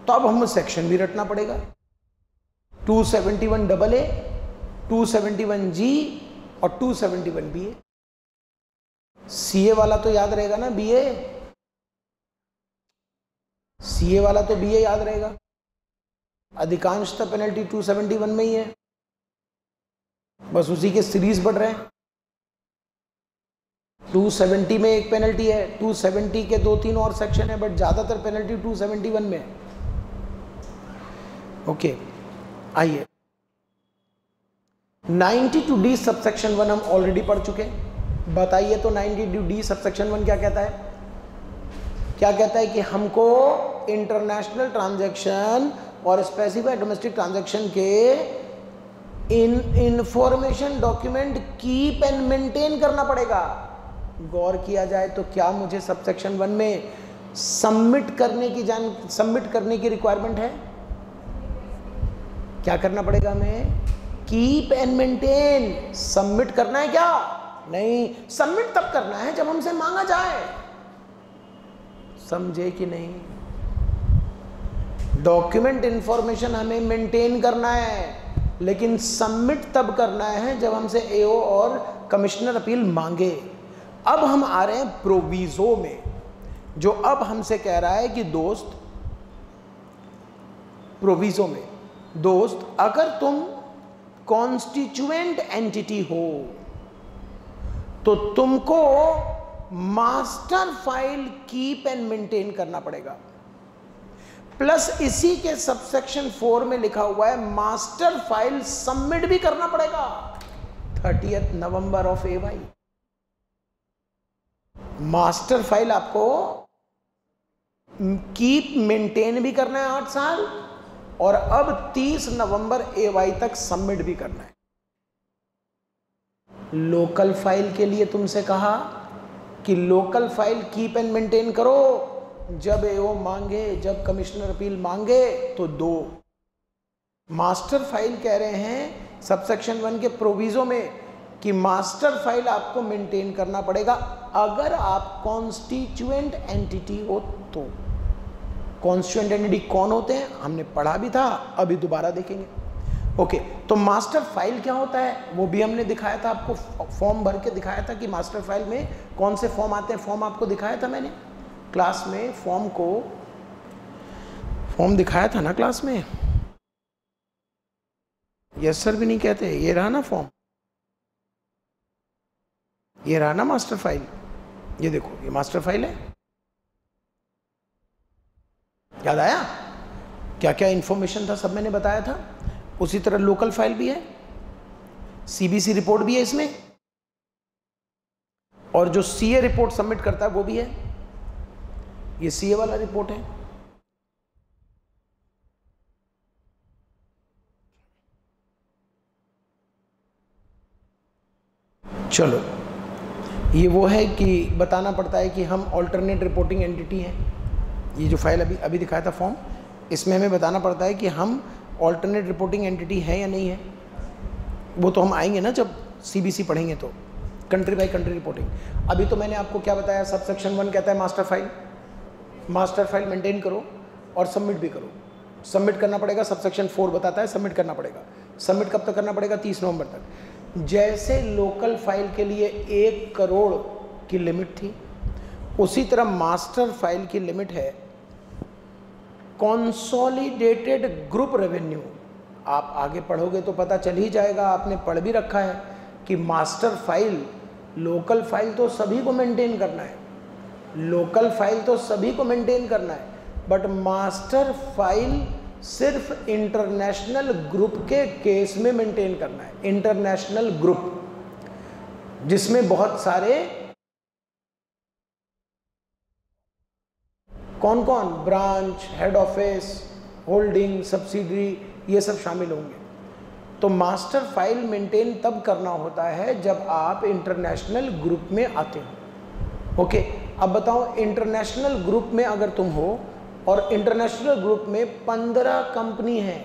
तो अब हमें सेक्शन भी रटना पड़ेगा, 271AA, 271G और 271BA। CA वाला तो याद रहेगा ना, BA, CA वाला तो BA याद रहेगा। अधिकांशतः पेनल्टी 271 में ही है, बस उसी के सीरीज बढ़ रहे हैं। 270 में एक पेनल्टी है, 270 के 2-3 और सेक्शन है, बट ज़्यादातर पेनल्टी 271 में है। ओके, आइए 92D सबसेक्शन 1 हम ऑलरेडी पढ़ चुके हैं। बताइए तो 92D सबसेक्शन 1 क्या कहता है? क्या कहता है कि हमको इंटरनेशनल ट्रांजैक्शन और स्पेसिफाइड डोमेस्टिक ट्रांजैक्शन के information document keep and maintain करना पड़ेगा। गौर किया जाए तो क्या मुझे सबसेक्शन 1 में सबमिट करने की रिक्वायरमेंट है? क्या करना पड़ेगा हमें? Keep and maintain. सबमिट करना है क्या? नहीं, सबमिट तब करना है जब हमसे मांगा जाए। समझे कि नहीं? डॉक्यूमेंट इंफॉर्मेशन हमें मेंटेन करना है, लेकिन सबमिट तब करना है जब हमसे एओ और कमिश्नर अपील मांगे। अब हम आ रहे हैं प्रोविजो में, जो अब हमसे कह रहा है कि दोस्त, प्रोविजो में दोस्त अगर तुम कॉन्स्टिट्यूएंट एंटिटी हो तो तुमको master file keep and maintain करना पड़ेगा। प्लस इसी के सबसेक्शन 4 में लिखा हुआ है मास्टर फाइल सबमिट भी करना पड़ेगा 30 November of AY. Master file आपको कीप मेंटेन भी करना है 8 साल और अब 30 नवंबर एवाई तक सबमिट भी करना है। लोकल फाइल के लिए तुमसे कहा कि local file keep and maintain करो, जब एओ मांगे, जब कमिश्नर अपील मांगे तो दो। मास्टर फाइल कह रहे हैं सबसेक्शन 1 के प्रोविजो में कि मास्टर फाइल आपको मेंटेन करना पड़ेगा अगर आप कॉन्स्टिट्यूएंट एंटिटी हो तो। कॉन्स्टिट्यूएंट एंटिटी कौन होते हैं हमने पढ़ा भी था, अभी दोबारा देखेंगे। ओके, तो मास्टर फाइल क्या होता है वो भी हमने दिखाया था आपको, फॉर्म भर के दिखाया था कि मास्टर फाइल में कौन से फॉर्म आते हैं। फॉर्म आपको दिखाया था मैंने क्लास में, फॉर्म दिखाया था ना क्लास में। यस सर भी नहीं कहते, ये रहा ना फॉर्म, ये रहा ना मास्टर फाइल, ये देखो ये मास्टर फाइल है। याद आया क्या क्या इन्फॉर्मेशन था? सब मैंने बताया था। उसी तरह लोकल फाइल भी है, सीबीसी रिपोर्ट भी है इसमें, और जो सीए रिपोर्ट सबमिट करता है वो भी है। ये सीए वाला रिपोर्ट है। चलो ये वो है कि बताना पड़ता है कि हम ऑल्टरनेट रिपोर्टिंग एंटिटी हैं। ये जो फाइल अभी अभी दिखाया था फॉर्म, इसमें हमें बताना पड़ता है कि हम ऑल्टरनेट रिपोर्टिंग एंटिटी है या नहीं है। वो तो हम आएंगे ना जब सीबीसी पढ़ेंगे तो कंट्री बाय कंट्री रिपोर्टिंग। अभी तो मैंने आपको क्या बताया, सब सेक्शन 1 कहता है मास्टर फाइल मेंटेन करो और सबमिट भी करो, सबमिट करना पड़ेगा। सब सेक्शन 4 बताता है सबमिट करना पड़ेगा, सबमिट कब तक करना पड़ेगा, 30 नवंबर तक। जैसे लोकल फाइल के लिए 1 करोड़ की लिमिट थी, उसी तरह मास्टर फाइल की लिमिट है कॉन्सोलिडेटेड ग्रुप रेवेन्यू। आप आगे पढ़ोगे तो पता चल ही जाएगा, आपने पढ़ भी रखा है कि मास्टर फाइल, लोकल फाइल तो सभी को मेंटेन करना है, लोकल फाइल तो सभी को मेंटेन करना है, बट मास्टर फाइल सिर्फ इंटरनेशनल ग्रुप के केस में मेंटेन करना है। इंटरनेशनल ग्रुप जिसमें बहुत सारे, कौन कौन, branch, head office, holding, subsidiary, ये सब शामिल होंगे। तो मास्टर फाइल मेंटेन तब करना होता है जब आप इंटरनेशनल ग्रुप में आते हो। ओके, अब बताओ इंटरनेशनल ग्रुप में अगर तुम हो और इंटरनेशनल ग्रुप में 15 कंपनी हैं,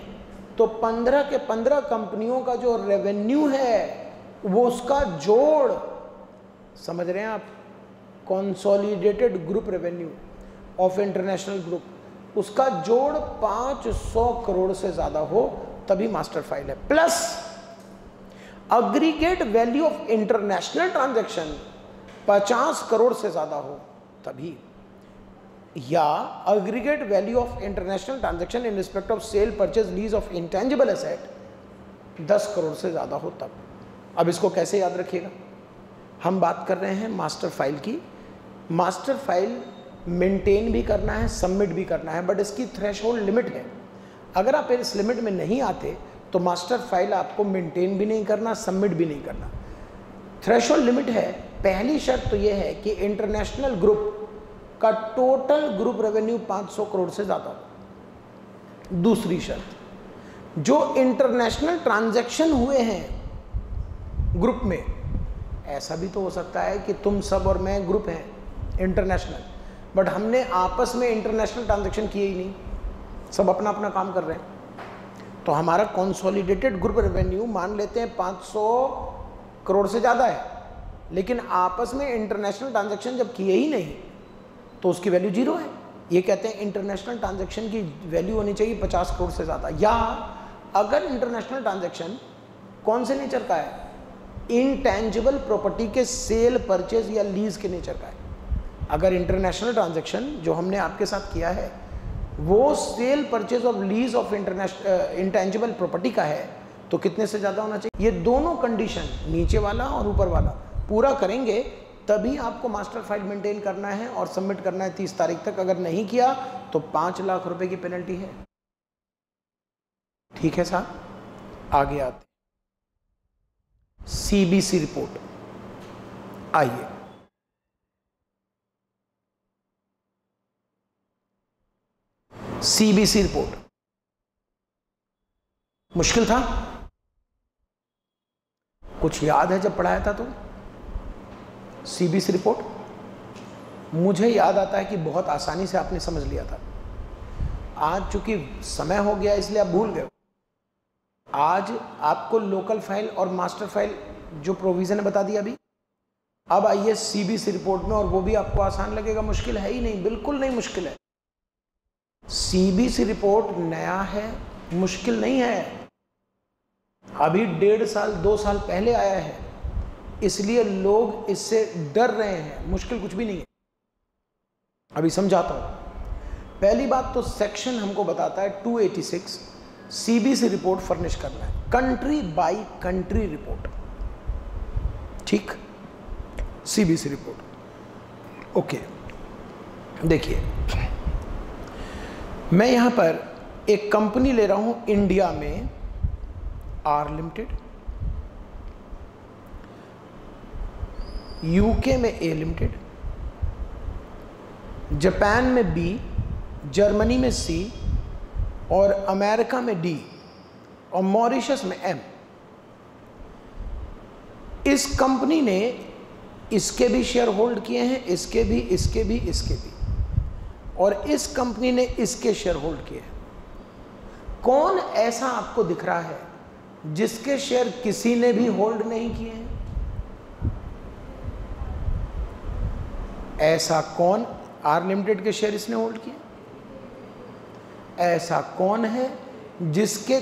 तो 15 के 15 कंपनियों का जो रेवेन्यू है वो उसका जोड़, समझ रहे हैं आप, consolidated group revenue of international group, उसका जोड़ 500 करोड़ से ज़्यादा हो तभी मास्टर फाइल है। Plus aggregate value of international transaction 50 crore से ज़्यादा हो तभी, या aggregate value of international transaction in respect of sale, purchase, lease of intangible asset 10 crore से ज़्यादा हो तब। अब इसको कैसे याद रखिएगा, हम बात कर रहे हैं मास्टर फाइल की। मास्टर फाइल मेंटेन भी करना है, सबमिट भी करना है, बट इसकी थ्रेशोल्ड लिमिट है। अगर आप इस लिमिट में नहीं आते तो मास्टर फाइल आपको मेंटेन भी नहीं करना, सबमिट भी नहीं करना। थ्रेशोल्ड लिमिट है, पहली शर्त तो ये है कि इंटरनेशनल ग्रुप का टोटल ग्रुप रेवेन्यू 500 करोड़ से ज़्यादा हो। दूसरी शर्त, जो इंटरनेशनल ट्रांजैक्शन हुए हैं ग्रुप में, ऐसा भी तो हो सकता है कि तुम सब और मैं ग्रुप हैं इंटरनेशनल, बट हमने आपस में इंटरनेशनल ट्रांजैक्शन किए ही नहीं, सब अपना अपना काम कर रहे हैं, तो हमारा कंसोलिडेटेड ग्रुप रेवेन्यू मान लेते हैं 500 करोड़ से ज़्यादा है, लेकिन आपस में इंटरनेशनल ट्रांजैक्शन जब किए ही नहीं तो उसकी वैल्यू 0 है। ये कहते हैं इंटरनेशनल ट्रांजैक्शन की वैल्यू होनी चाहिए 50 करोड़ से ज़्यादा। या अगर इंटरनेशनल ट्रांजैक्शन कौन से नेचर का है, इनटैंजिबल प्रॉपर्टी के सेल, परचेज या लीज के नेचर का है। अगर इंटरनेशनल ट्रांजैक्शन जो हमने आपके साथ किया है वो सेल, परचेज और lease of international intangible property का है तो कितने से ज़्यादा होना चाहिए। ये दोनों कंडीशन, नीचे वाला और ऊपर वाला, पूरा करेंगे तभी आपको मास्टर फाइल मेंटेन करना है और सबमिट करना है 30 तारीख तक। अगर नहीं किया तो 5 लाख रुपए की पेनल्टी है। ठीक है साहब, आगे आते CBC रिपोर्ट। आइए, CBC रिपोर्ट मुश्किल था, कुछ याद है जब पढ़ाया था तो CBC रिपोर्ट? मुझे याद आता है कि बहुत आसानी से आपने समझ लिया था। आज चूंकि समय हो गया इसलिए आप भूल गए। आज आपको लोकल फाइल और मास्टर फाइल जो प्रोविजन है बता दिया अभी। अब आइए CBC रिपोर्ट में, और वो भी आपको आसान लगेगा, मुश्किल है ही नहीं, बिल्कुल नहीं मुश्किल है। CBC रिपोर्ट नया है, मुश्किल नहीं है, अभी 1.5 साल 2 साल पहले आया है, इसलिए लोग इससे डर रहे हैं। मुश्किल कुछ भी नहीं है, अभी समझाता हूँ। पहली बात तो सेक्शन हमको बताता है 286 CBC रिपोर्ट फर्निश करना है, कंट्री बाय कंट्री रिपोर्ट। ठीक, CBC रिपोर्ट। ओके, देखिए मैं यहाँ पर एक कंपनी ले रहा हूँ इंडिया में, आर लिमिटेड, यूके में ए लिमिटेड, जापान में बी, जर्मनी में सी, और अमेरिका में डी, और मॉरिशस में एम। इस कंपनी ने इसके भी शेयर होल्ड किए हैं, इसके भी, इसके भी, इसके भी, और इस कंपनी ने इसके शेयर होल्ड किए हैं। कौन ऐसा आपको दिख रहा है जिसके शेयर किसी ने भी होल्ड नहीं किए हैं? ऐसा कौन आर लिमिटेड के शेयर इसने होल्ड किए? ऐसा कौन है जिसके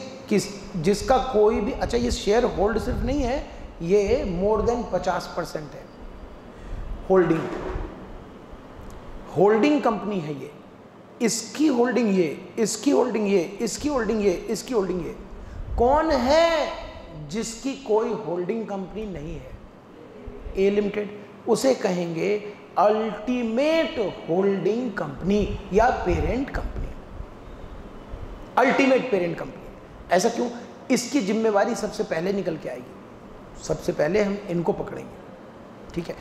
जिसका कोई भी, अच्छा ये शेयर होल्ड सिर्फ नहीं है, ये मोर देन 50% है होल्डिंग, होल्डिंग कंपनी है ये, इसकी होल्डिंग ये, इसकी होल्डिंग ये, इसकी होल्डिंग ये, इसकी होल्डिंग ये। कौन है जिसकी कोई होल्डिंग कंपनी नहीं है? ए लिमिटेड, उसे कहेंगे अल्टीमेट होल्डिंग कंपनी या parent company, ultimate parent company. ऐसा क्यों? इसकी जिम्मेवारी सबसे पहले निकल के आएगी, सबसे पहले हम इनको पकड़ेंगे, ठीक है।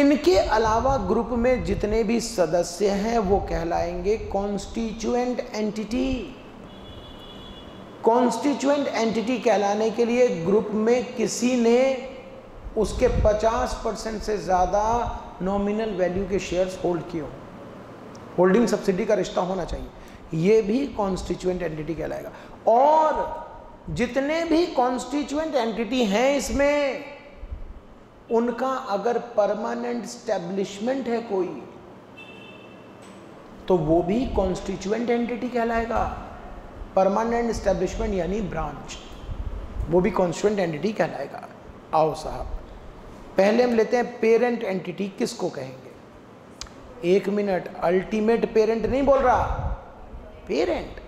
इनके अलावा ग्रुप में जितने भी सदस्य हैं वो कहलाएंगे कॉन्स्टिट्यूएंट एंटिटी। कॉन्स्टिट्यूएंट एंटिटी कहलाने के लिए ग्रुप में किसी ने उसके 50% से ज़्यादा नॉमिनल वैल्यू के शेयर्स होल्ड किए हों, होल्डिंग सब्सिडी का रिश्ता होना चाहिए, ये भी कॉन्स्टिट्यूएंट एंटिटी कहलाएगा। और जितने भी कॉन्स्टिट्यूएंट एंटिटी हैं इसमें, उनका अगर परमानेंट स्टैब्लिशमेंट है कोई, तो वो भी कॉन्स्टिट्यूएंट एंटिटी कहलाएगा, परमानेंट स्टैब्लिशमेंट यानी ब्रांच, वो भी कॉन्स्टिट्यूएंट एंटिटी कहलाएगा। आओ साहब, पहले हम लेते हैं पेरेंट एंटिटी किसको कहेंगे। एक मिनट, अल्टीमेट पेरेंट नहीं बोल रहा, parent,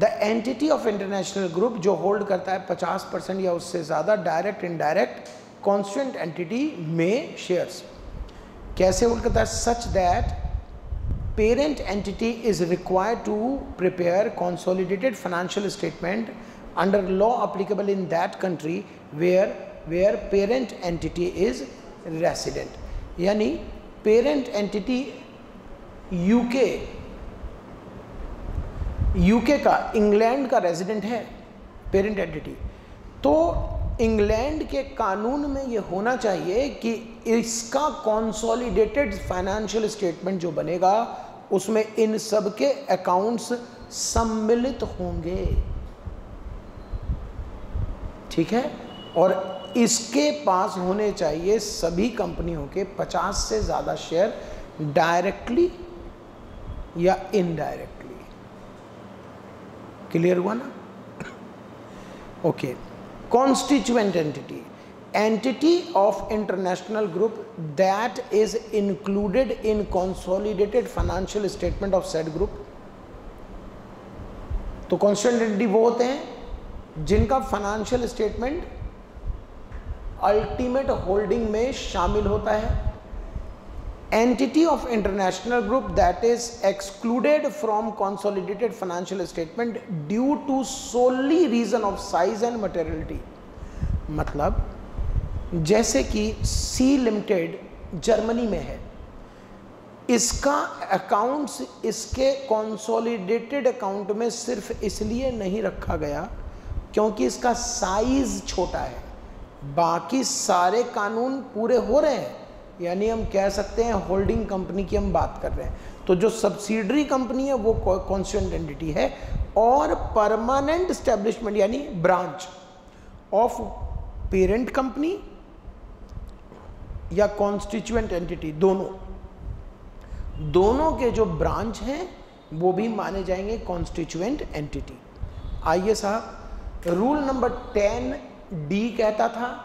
the entity of international group जो होल्ड करता है 50% या उससे ज़्यादा डायरेक्ट इनडायरेक्ट कॉन्स्टिट्यूएंट एंटिटी में शेयर्स। कैसे होल्ड करता है? Such that parent entity is required to prepare consolidated financial statement under law applicable in that country where parent entity is resident. यानी पेरेंट एंटिटी यूके का, इंग्लैंड का रेजिडेंट है पेरेंट एंटिटी, तो इंग्लैंड के कानून में ये होना चाहिए कि इसका कॉन्सोलिडेटेड फाइनेंशियल स्टेटमेंट जो बनेगा उसमें इन सब के अकाउंट्स सम्मिलित होंगे, ठीक है। और इसके पास होने चाहिए सभी कंपनियों के 50 से ज़्यादा शेयर डायरेक्टली या इनडायरेक्टली। क्लियर हुआ ना? Okay, constituent entity, entity of international group that is included in consolidated financial statement of said group। तो constituent entity वो होते हैं जिनका financial statement ultimate holding में शामिल होता है। entity of international group that is excluded from consolidated financial statement due to solely reason of size and materiality। मतलब जैसे कि C Limited जर्मनी में है, इसका अकाउंट्स इसके consolidated अकाउंट में सिर्फ इसलिए नहीं रखा गया क्योंकि इसका साइज छोटा है, बाकी सारे कानून पूरे हो रहे हैं, यानी हम कह सकते हैं होल्डिंग कंपनी की हम बात कर रहे हैं। तो जो सब्सिडरी कंपनी है वो कॉन्स्टिट्यूएंट एंटिटी है, और परमानेंट एस्टैब्लिशमेंट यानी ब्रांच ऑफ पेरेंट कंपनी या कॉन्स्टिट्यूएंट एंटिटी, दोनों के जो ब्रांच हैं वो भी माने जाएंगे कॉन्स्टिट्यूएंट एंटिटी। आइए साहब, रूल नंबर 10D कहता था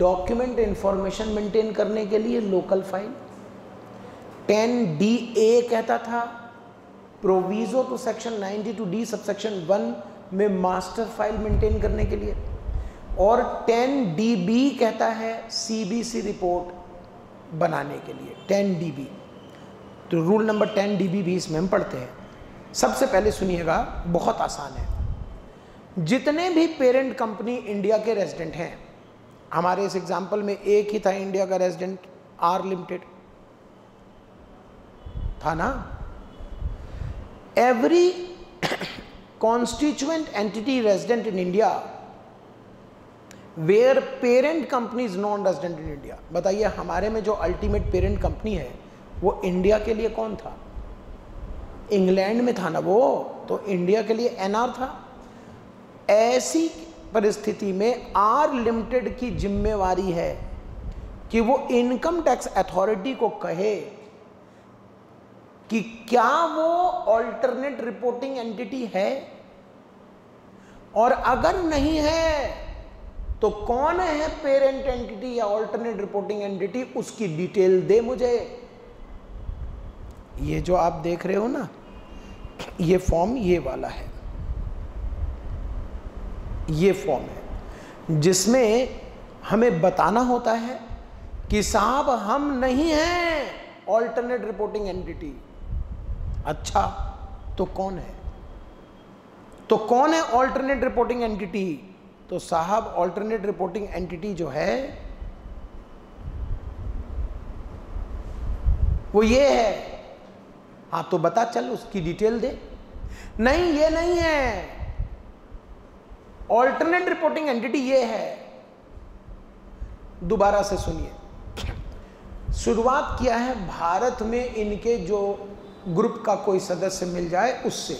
डॉक्यूमेंट इंफॉर्मेशन मेंटेन करने के लिए लोकल फाइल, 10DA कहता था proviso to section 92D subsection 1 में मास्टर फाइल मेंटेन करने के लिए, और 10DB कहता है CBC रिपोर्ट बनाने के लिए, 10DB। तो रूल नंबर 10DB भी इसमें हम पढ़ते हैं। सबसे पहले सुनिएगा, बहुत आसान है। जितने भी पेरेंट कंपनी इंडिया के रेजिडेंट हैं, हमारे इस एग्जाम्पल में एक ही था इंडिया का रेजिडेंट, आर लिमिटेड था ना। Every constituent entity resident in India where parent company is non resident in India. बताइए हमारे में जो अल्टीमेट पेरेंट कंपनी है वो इंडिया के लिए कौन था? इंग्लैंड में था ना, वो तो इंडिया के लिए एनआर था। ऐसी परिस्थिति में आर लिमिटेड की जिम्मेवारी है कि वो इनकम टैक्स अथॉरिटी को कहे कि क्या वो ऑल्टरनेट रिपोर्टिंग एंटिटी है, और अगर नहीं है तो कौन है पेरेंट एंटिटी या ऑल्टरनेट रिपोर्टिंग एंटिटी, उसकी डिटेल दे मुझे। ये जो आप देख रहे हो ना, ये फॉर्म ये वाला है, ये फॉर्म है जिसमें हमें बताना होता है कि साहब हम नहीं हैं ऑल्टरनेट रिपोर्टिंग एंटिटी। अच्छा तो कौन है? तो कौन है ऑल्टरनेट रिपोर्टिंग एंटिटी? तो साहब ऑल्टरनेट रिपोर्टिंग एंटिटी जो है वो ये है। हाँ तो बता, चल उसकी डिटेल दे। नहीं ये नहीं है, ऑल्टरनेट रिपोर्टिंग एंटिटी ये है। दोबारा से सुनिए, शुरुआत किया है भारत में इनके जो ग्रुप का कोई सदस्य मिल जाए उससे।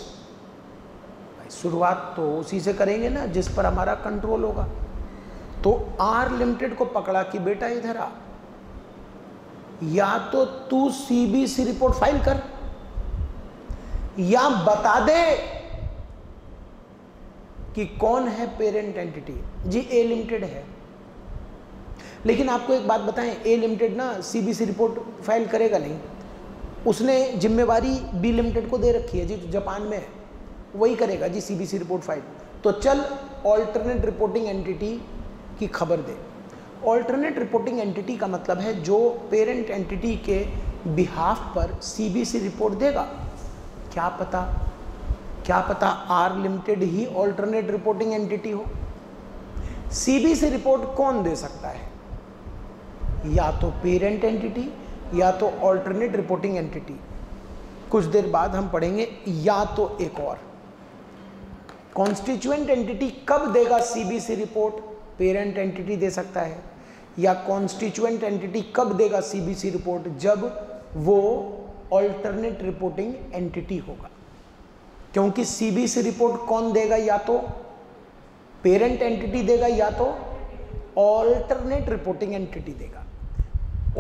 शुरुआत तो उसी से करेंगे ना जिस पर हमारा कंट्रोल होगा। तो आर लिमिटेड को पकड़ा कि बेटा इधर आ, या तो तू सीबीसी रिपोर्ट फाइल कर या बता दे कि कौन है पेरेंट एंटिटी। जी ए लिमिटेड है, लेकिन आपको एक बात बताएं, ए लिमिटेड ना सीबीसी रिपोर्ट फाइल करेगा नहीं, उसने जिम्मेवारी बी लिमिटेड को दे रखी है जी, जापान में है, वही करेगा जी सीबीसी रिपोर्ट फाइल। तो चल ऑल्टरनेट रिपोर्टिंग एंटिटी की खबर दे। ऑल्टरनेट रिपोर्टिंग एंटिटी का मतलब है जो पेरेंट एंटिटी के बिहाफ पर सीबीसी रिपोर्ट देगा। क्या पता आर लिमिटेड ही ऑल्टरनेट रिपोर्टिंग एंटिटी हो। सीबीसी रिपोर्ट कौन दे सकता है? या तो पेरेंट एंटिटी या तो ऑल्टरनेट रिपोर्टिंग एंटिटी। कुछ देर बाद हम पढ़ेंगे या तो एक और। कॉन्स्टिट्यूएंट एंटिटी कब देगा सीबीसी रिपोर्ट? पेरेंट एंटिटी दे सकता है। या कॉन्स्टिट्यूएंट एंटिटी कब देगा सीबीसी रिपोर्ट? जब वो ऑल्टरनेट रिपोर्टिंग एंटिटी होगा, क्योंकि सीबीसी रिपोर्ट कौन देगा? या तो पेरेंट एंटिटी देगा या तो ऑल्टरनेट रिपोर्टिंग एंटिटी देगा।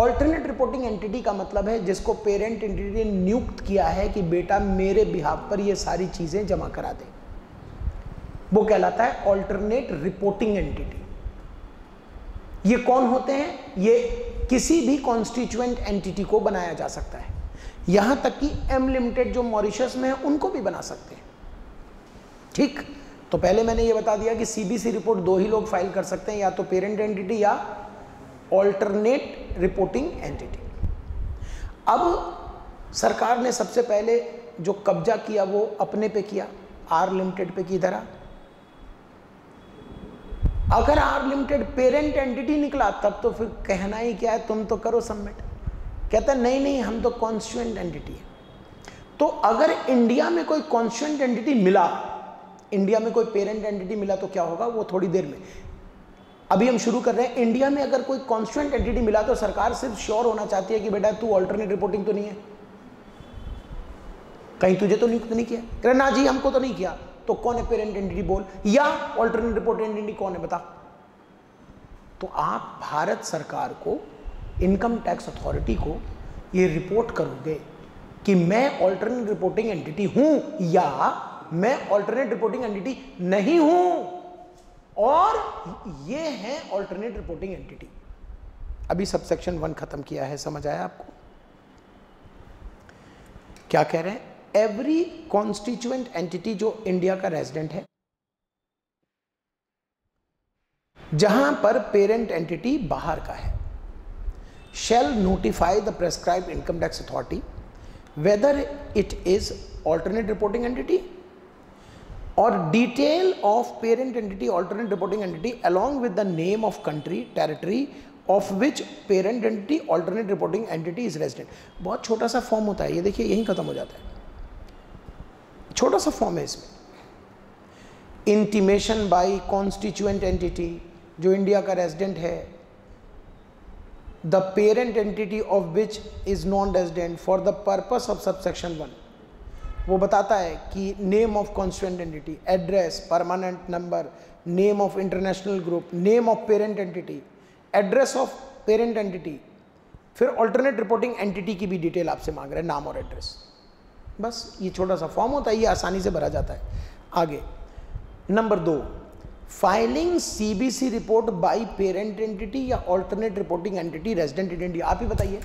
ऑल्टरनेट रिपोर्टिंग एंटिटी का मतलब है जिसको पेरेंट एंटिटी ने नियुक्त किया है कि बेटा मेरे बिहाफ पर ये सारी चीज़ें जमा करा दे, वो कहलाता है ऑल्टरनेट रिपोर्टिंग एंटिटी। ये कौन होते हैं? ये किसी भी कॉन्स्टिट्यूएंट एंटिटी को बनाया जा सकता है, यहाँ तक कि एम लिमिटेड जो मॉरिशस में है उनको भी बना सकते हैं। ठीक, तो पहले मैंने ये बता दिया कि सीबीसी रिपोर्ट दो ही लोग फाइल कर सकते हैं, या तो पेरेंट एंटिटी या ऑल्टरनेट रिपोर्टिंग एंटिटी। अब सरकार ने सबसे पहले जो कब्जा किया वो अपने पे किया, आर लिमिटेड पे की धरा। अगर आर लिमिटेड पेरेंट एंटिटी निकला तब तो फिर कहना ही क्या है, तुम तो करो सबमिट। कहता नहीं नहीं हम तो कॉन्स्टिट्यूएंट एंटिटी है। तो अगर इंडिया में कोई कॉन्स्टिट्यूएंट एंटिटी मिला, इंडिया में कोई पेरेंट एंटिटी मिला तो क्या होगा वो थोड़ी देर में, अभी हम शुरू कर रहे हैं। इंडिया में अगर कोई कॉन्स्टिट्यूएंट एंटिटी मिला तो सरकार सिर्फ श्योर होना चाहती है कि बेटा तू ऑल्टरनेट रिपोर्टिंग तो नहीं है, कहीं तुझे तो नियुक्त नहीं किया। कह रहे ना जी हमको तो नहीं किया। तो कौन है पेरेंट एंटिटी बोल, या ऑल्टरनेट रिपोर्टिंग एंटिटी कौन है बता। तो आप भारत सरकार को, इनकम टैक्स अथॉरिटी को ये रिपोर्ट करोगे कि मैं ऑल्टरनेट रिपोर्टिंग एंटिटी हूं या मैं ऑल्टरनेट रिपोर्टिंग एंटिटी नहीं हूं, और ये है ऑल्टरनेट रिपोर्टिंग एंटिटी। अभी सबसेक्शन 1 खत्म किया है, समझ आया आपको क्या कह रहे हैं? एवरी कॉन्स्टिट्यूएंट एंटिटी जो इंडिया का रेजिडेंट है, जहां पर पेरेंट एंटिटी बाहर का है, shall notify the prescribe income tax authority whether it is alternate reporting entity और detail of parent entity alternate reporting entity along with the name of country territory of which parent entity alternate reporting entity is resident. बहुत छोटा सा फॉर्म होता है ये, देखिए यहीं खत्म हो जाता है, छोटा सा फॉर्म है इसमें। इंटीमेशन बाय कॉन्स्टिट्यूएंट एंटिटी, जो इंडिया का रेजिडेंट है, the parent entity of which is non resident for the purpose of subsection 1। वो बताता है कि name of constituent entity, address, permanent number, name of international group, name of parent entity, address of parent entity, फिर ऑल्टरनेट रिपोर्टिंग एंटिटी की भी डिटेल आपसे मांग रहे हैं, नाम और एड्रेस। बस ये छोटा सा फॉर्म होता है, ये आसानी से भरा जाता है। आगे number 2, filing CBC report by parent entity या alternate reporting entity resident in India. आप ही बताइए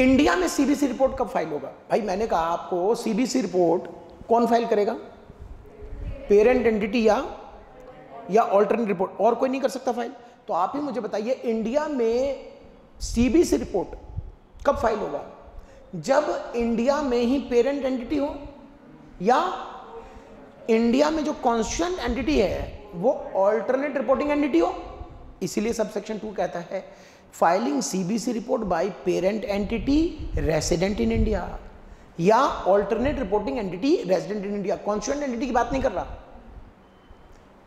इंडिया में सीबीसी रिपोर्ट कब फाइल होगा? भाई मैंने कहा आपको सीबीसी रिपोर्ट कौन फाइल करेगा? पेरेंट एंटिटी या ऑल्टरनेट रिपोर्ट, और कोई नहीं कर सकता फाइल। तो आप ही मुझे बताइए इंडिया में सीबीसी रिपोर्ट कब फाइल होगा? जब इंडिया में ही पेरेंट एंटिटी हो या इंडिया में जो कॉन्स्टिट्यूएंट एंटिटी है वो ऑल्टरनेट रिपोर्टिंग एंटिटी हो। इसीलिए सबसेक्शन 2 कहता है filing CBC report by parent entity resident in India या alternate reporting entity resident in India. Constituent entity की बात नहीं कर रहा।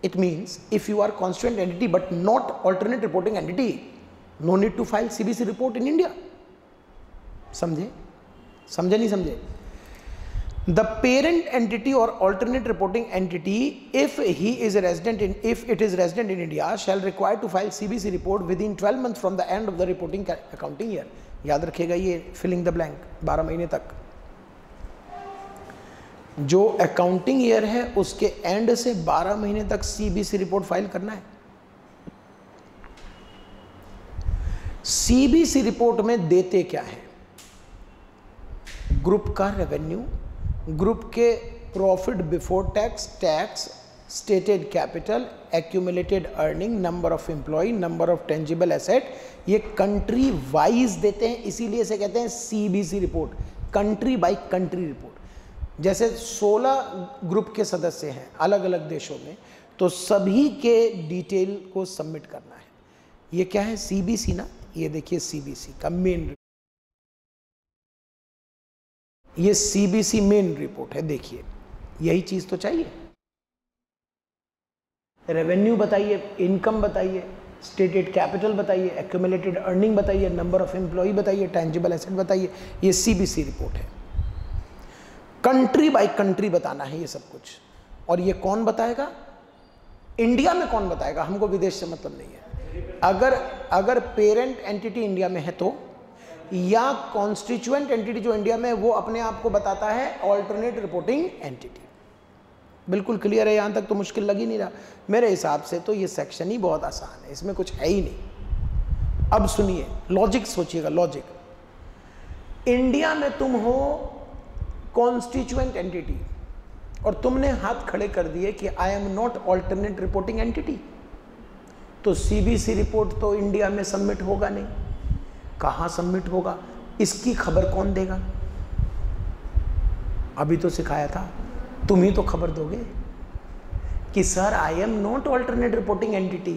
It means if you are constituent entity but not alternate reporting entity, no need to file CBC report in India. समझे नहीं समझे? The parent entity or alternate reporting entity, if it is resident in India, shall require to file CBC report within 12 months from the end of the reporting accounting year. याद रखिएगा ये filling the blank 12 महीने तक, जो accounting year है उसके end से 12 महीने तक CBC report file करना है। CBC report में देते क्या है? ग्रुप का revenue, ग्रुप के profit before tax, tax, stated capital, accumulated earning, number of employ, number of tangible asset, ये कंट्री वाइज देते हैं। इसीलिए इसे कहते हैं CBC report, country by country report. जैसे 16 ग्रुप के सदस्य हैं अलग अलग देशों में, तो सभी के डिटेल को सबमिट करना है। ये क्या है? सीबीसी ना। ये देखिए सीबीसी का मेन, ये सीबीसी मेन रिपोर्ट है। देखिए यही चीज तो चाहिए, रेवेन्यू बताइए, इनकम बताइए, स्टेटेड कैपिटल बताइए, एक्यूमुलेटेड अर्निंग बताइए, नंबर ऑफ एम्प्लॉय बताइए, टैंजिबल एसेट बताइए। ये सीबीसी रिपोर्ट है, कंट्री बाय कंट्री बताना है ये सब कुछ। और ये कौन बताएगा? इंडिया में कौन बताएगा? हमको विदेश से मतलब नहीं है। अगर पेरेंट एंटिटी इंडिया में है तो, या कॉन्स्टिट्यूएंट एंटिटी जो इंडिया में, वो अपने आप को बताता है ऑल्टरनेट रिपोर्टिंग एंटिटी। बिल्कुल क्लियर है? यहाँ तक तो मुश्किल लग ही नहीं रहा। मेरे हिसाब से तो ये सेक्शन ही बहुत आसान है, इसमें कुछ है ही नहीं। अब सुनिए लॉजिक, सोचिएगा लॉजिक। इंडिया में तुम हो कॉन्स्टिट्यूएंट एंटिटी और तुमने हाथ खड़े कर दिए कि I am not alternate reporting entity, तो सीबीसी रिपोर्ट तो इंडिया में सबमिट होगा नहीं। कहाँ सबमिट होगा इसकी खबर कौन देगा? अभी तो सिखाया था, तुम ही तो खबर दोगे कि sir I am not alternate reporting entity,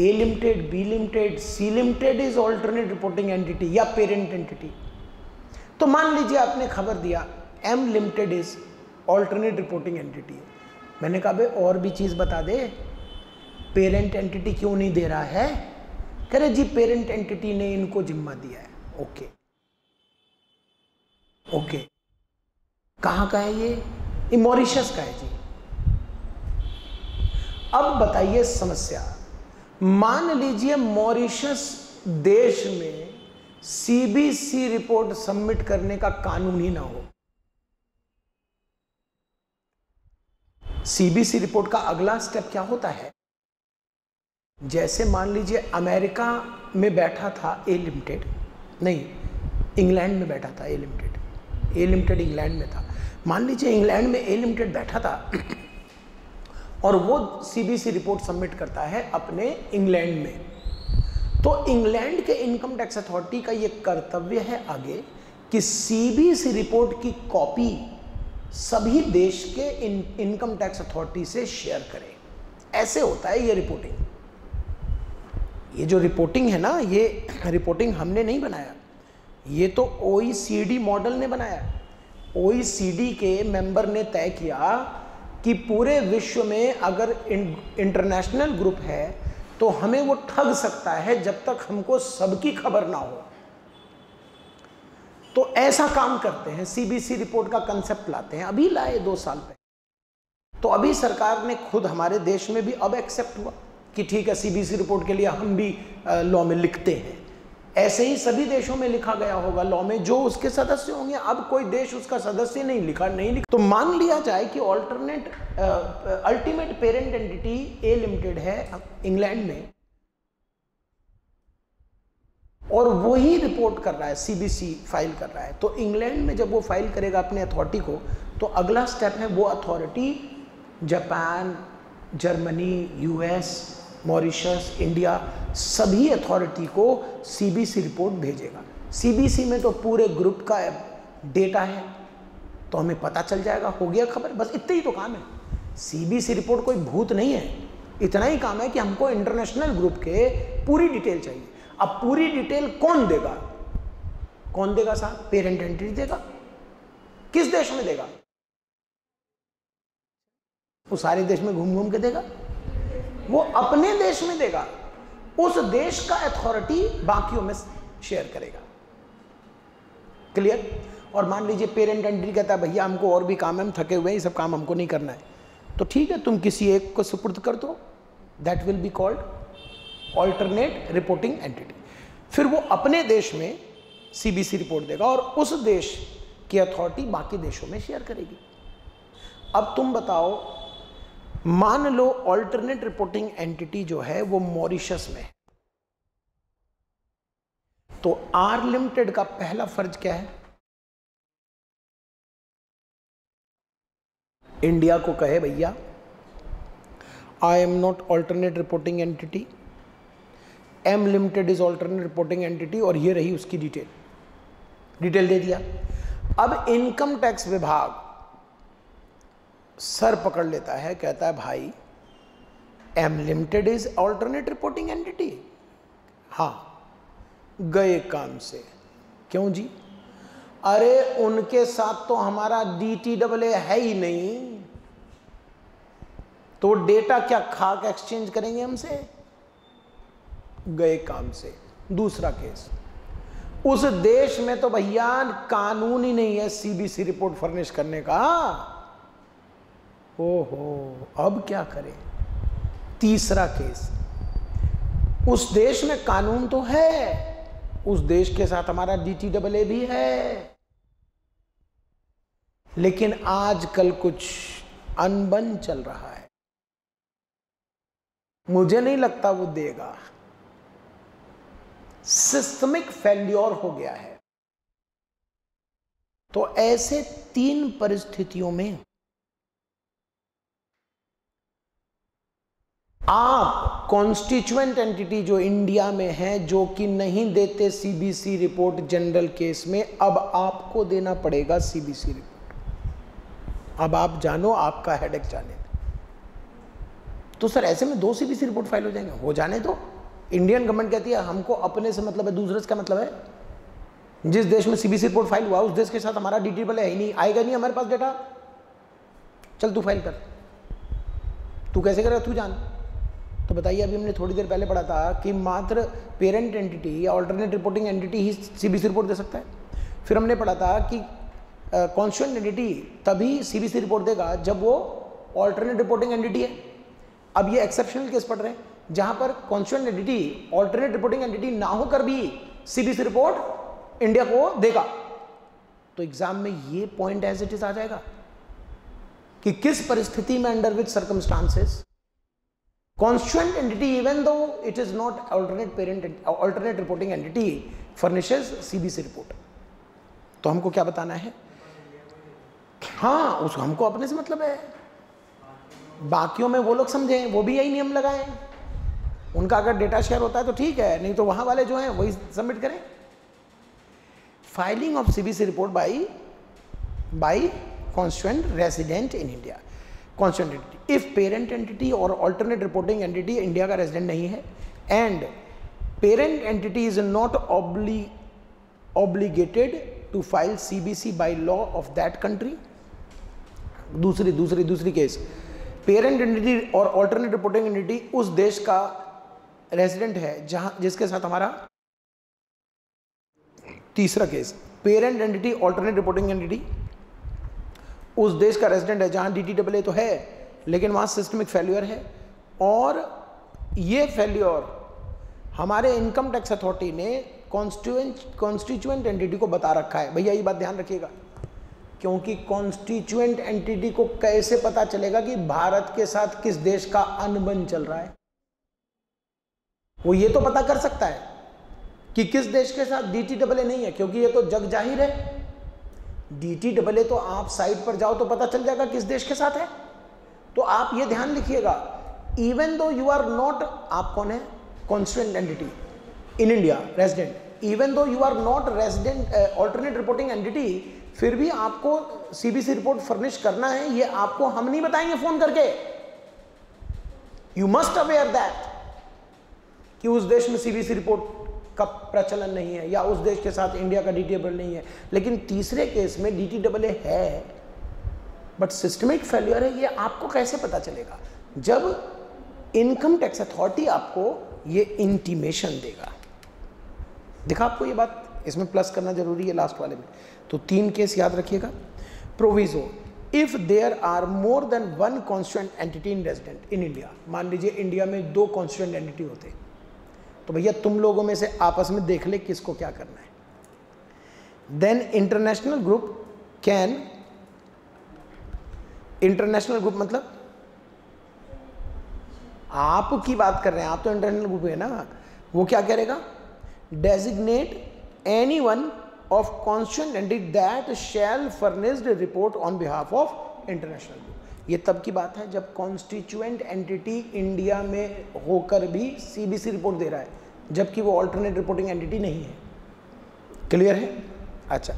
A limited, B limited, C limited is alternate reporting entity या पेरेंट एंटिटी। तो मान लीजिए आपने खबर दिया M limited is alternate reporting entity. मैंने कहा भाई और भी चीज़ बता दे, पेरेंट एंटिटी क्यों नहीं दे रहा है? कह रहे जी पेरेंट एंटिटी ने इनको जिम्मा दिया है। ओके ओके, कहाँ का है ये? मॉरिशस का है जी। अब बताइए समस्या, मान लीजिए मॉरिशस देश में सीबीसी रिपोर्ट सबमिट करने का कानून ही ना हो। सीबीसी रिपोर्ट का अगला स्टेप क्या होता है? जैसे मान लीजिए अमेरिका में बैठा था ए लिमिटेड, नहीं इंग्लैंड में बैठा था ए लिमिटेड इंग्लैंड में था, मान लीजिए इंग्लैंड में ए लिमिटेड बैठा था और वो सीबीसी रिपोर्ट सबमिट करता है अपने इंग्लैंड में, तो इंग्लैंड के इनकम टैक्स अथॉरिटी का ये कर्तव्य है आगे कि सीबीसी रिपोर्ट की कॉपी सभी देश के इनकम टैक्स अथॉरिटी से शेयर करें। ऐसे होता है ये रिपोर्टिंग। ये जो रिपोर्टिंग है ना, ये रिपोर्टिंग हमने नहीं बनाया, ये तो OECD मॉडल ने बनाया। OECD के मेंबर ने तय किया कि पूरे विश्व में अगर इंटरनेशनल ग्रुप है तो हमें वो ठग सकता है जब तक हमको सबकी खबर ना हो। तो ऐसा काम करते हैं, सीबीसी रिपोर्ट का कंसेप्ट लाते हैं, अभी लाए 2 साल पहले। तो अभी सरकार ने खुद हमारे देश में भी अब एक्सेप्ट हुआ कि ठीक है सीबीसी रिपोर्ट के लिए हम भी लॉ में लिखते हैं। ऐसे ही सभी देशों में लिखा गया होगा लॉ में, जो उसके सदस्य होंगे। अब कोई देश उसका सदस्य नहीं लिखा, नहीं लिखा। तो मान लिया जाए कि alternate ultimate parent entity A limited है इंग्लैंड में, और वो ही रिपोर्ट कर रहा है, सीबीसी फाइल कर रहा है। तो इंग्लैंड में जब वो फाइल करेगा अपने अथॉरिटी को, तो अगला स्टेप है वो authority Japan, Germany, US, Mauritius, India, सभी अथॉरिटी को सीबीसी रिपोर्ट भेजेगा। सीबीसी में तो पूरे ग्रुप का डेटा है, तो हमें पता चल जाएगा, हो गया खबर। बस इतना ही तो काम है। सीबीसी रिपोर्ट कोई भूत नहीं है, इतना ही काम है कि हमको इंटरनेशनल ग्रुप के पूरी डिटेल चाहिए। अब पूरी डिटेल कौन देगा? कौन देगा साहब? पेरेंट एंटिटी देगा। किस देश में देगा? वो सारे देश में घूम घूम के देगा? वो अपने देश में देगा, उस देश का अथॉरिटी बाकियों में शेयर करेगा। क्लियर? और मान लीजिए पेरेंट एंटिटी कहता है भैया हमको और भी काम है, हम थके हुए हैं, ये सब काम हमको नहीं करना है, तो ठीक है तुम किसी एक को सुपुर्द कर दो। That will be called alternate reporting entity. फिर वो अपने देश में सीबीसी रिपोर्ट देगा और उस देश की अथॉरिटी बाकी देशों में शेयर करेगी। अब तुम बताओ, मान लो ऑल्टरनेट रिपोर्टिंग एंटिटी जो है वो मॉरिशस में है, तो आर लिमिटेड का पहला फर्ज क्या है? इंडिया को कहे भैया I am not alternate reporting entity, M limited is alternate reporting entity, और ये रही उसकी डिटेल। डिटेल दे दिया। अब इनकम टैक्स विभाग सर पकड़ लेता है, कहता है भाई M limited is alternate reporting entity. हाँ, गए काम से। क्यों जी? अरे उनके साथ तो हमारा DTAA है ही नहीं, तो डेटा क्या खाक एक्सचेंज करेंगे हमसे? गए काम से। दूसरा केस, उस देश में तो भैया कानून ही नहीं है सीबीसी रिपोर्ट फर्निश करने का। ओहो, अब क्या करें? तीसरा केस, उस देश में कानून तो है, उस देश के साथ हमारा DTAA भी है, लेकिन आजकल कुछ अनबन चल रहा है, मुझे नहीं लगता वो देगा। सिस्टमिक फेल्योर हो गया है। तो ऐसे 3 परिस्थितियों में आप कॉन्स्टिट्यूएंट एंटिटी जो इंडिया में है, जो कि नहीं देते सीबीसी रिपोर्ट जनरल केस में, अब आपको देना पड़ेगा सीबीसी रिपोर्ट। अब आप जानो आपका हेडेक जाने दो। तो सर ऐसे में 2 सीबीसी रिपोर्ट फाइल हो जाएंगे? हो जाने दो। इंडियन गवर्नमेंट कहती है हमको अपने से मतलब है, दूसरे से क्या मतलब है? जिस देश में सीबीसी रिपोर्ट फाइल हुआ उस देश के साथ हमारा DTAA है ही नहीं, आएगा नहीं हमारे पास डेटा, चल तू फाइल कर, तू कैसे कर रहा तू जान। तो बताइए, अभी हमने थोड़ी देर पहले पढ़ा था कि मात्र पेरेंट एंटिटी या ऑल्टरनेट रिपोर्टिंग एंटिटी ही सीबीसी रिपोर्ट दे सकता है। फिर हमने पढ़ा था कि कॉन्स्टिट्यूएंट एंटिटी तभी सीबीसी रिपोर्ट देगा जब वो ऑल्टरनेट रिपोर्टिंग एंटिटी है। अब ये एक्सेप्शनल केस पढ़ रहे हैं जहां पर constituent entity alternate reporting entity ना होकर भी सीबीसी रिपोर्ट इंडिया को देगा। तो एग्जाम में ये पॉइंट एज इट इज आ जाएगा कि किस परिस्थिति में, under which circumstances, constituent entity, even though it is not alternate reporting entity, furnishes CBC report. तो हमको क्या बताना है? हाँ, उसको हमको अपने से मतलब है, बाकियों में वो लोग समझें, वो भी यही नियम लगाएं। उनका अगर डेटा शेयर होता है तो ठीक है, नहीं तो वहाँ वाले जो हैं वही सबमिट करें। Filing of CBC report by constituent resident in India. Constituent entity, if parent entity or alternate reporting entity India का resident नहीं है, and parent entity is not obligated to file CBC by law of that country, दूसरी दूसरी दूसरी केस, पेरेंट एंटिटी और ऑल्टरनेट रिपोर्टिंग एंटिटी उस देश का रेजिडेंट है जहां, जिसके साथ हमारा तीसरा case, parent entity alternate reporting entity उस देश का रेजिडेंट है जहां DTAA तो है लेकिन वहां सिस्टमिक फेल्योर है, और ये फेल्योर हमारे इनकम टैक्स अथॉरिटी ने कॉन्स्टिट्यूएंट एंटिटी को बता रखा है। भैया ये बात ध्यान रखिएगा, क्योंकि कॉन्स्टिट्यूएंट एंटिटी को कैसे पता चलेगा कि भारत के साथ किस देश का अनबन चल रहा है? वो ये तो पता कर सकता है कि किस देश के साथ DTAA नहीं है, क्योंकि ये तो जग जाहिर है। DTAA तो आप साइट पर जाओ तो पता चल जाएगा किस देश के साथ है। तो आप ये ध्यान लिखिएगा, even though you are not, आप कौन है, constituent entity in India resident, even though you are not resident alternate reporting entity, फिर भी आपको CBC रिपोर्ट फर्निश करना है। ये आपको हम नहीं बताएंगे फोन करके, यू मस्ट अवेयर दैट कि उस देश में CBC रिपोर्ट का प्रचलन नहीं है या उस देश के साथ इंडिया का DTAA नहीं है। लेकिन तीसरे केस में DTAA है बट सिस्टमिक फेल्योर है, ये आपको कैसे पता चलेगा? जब इनकम टैक्स अथॉरिटी आपको ये इंटीमेशन देगा। दिखा आपको ये बात, इसमें प्लस करना जरूरी है लास्ट वाले में। तो 3 केस याद रखिएगा। Proviso, if there are more than one constituent entity in resident in India, मान लीजिए इंडिया में 2 कॉन्स्टिट्यूएंट एंटिटी होते, तो भैया तुम लोगों में से आपस में देख ले किसको क्या करना है। देन इंटरनेशनल ग्रुप मतलब आप की बात कर रहे हैं, आप तो इंटरनेशनल ग्रुप है ना, वो क्या करेगा, designate any one of constituent entity that shall furnished report on behalf of international group. ये तब की बात है जब कॉन्स्टिट्यूएंट एंटिटी इंडिया में होकर भी CBC रिपोर्ट दे रहा है, जबकि वो ऑल्टरनेट रिपोर्टिंग एंटिटी नहीं है। क्लियर है? अच्छा,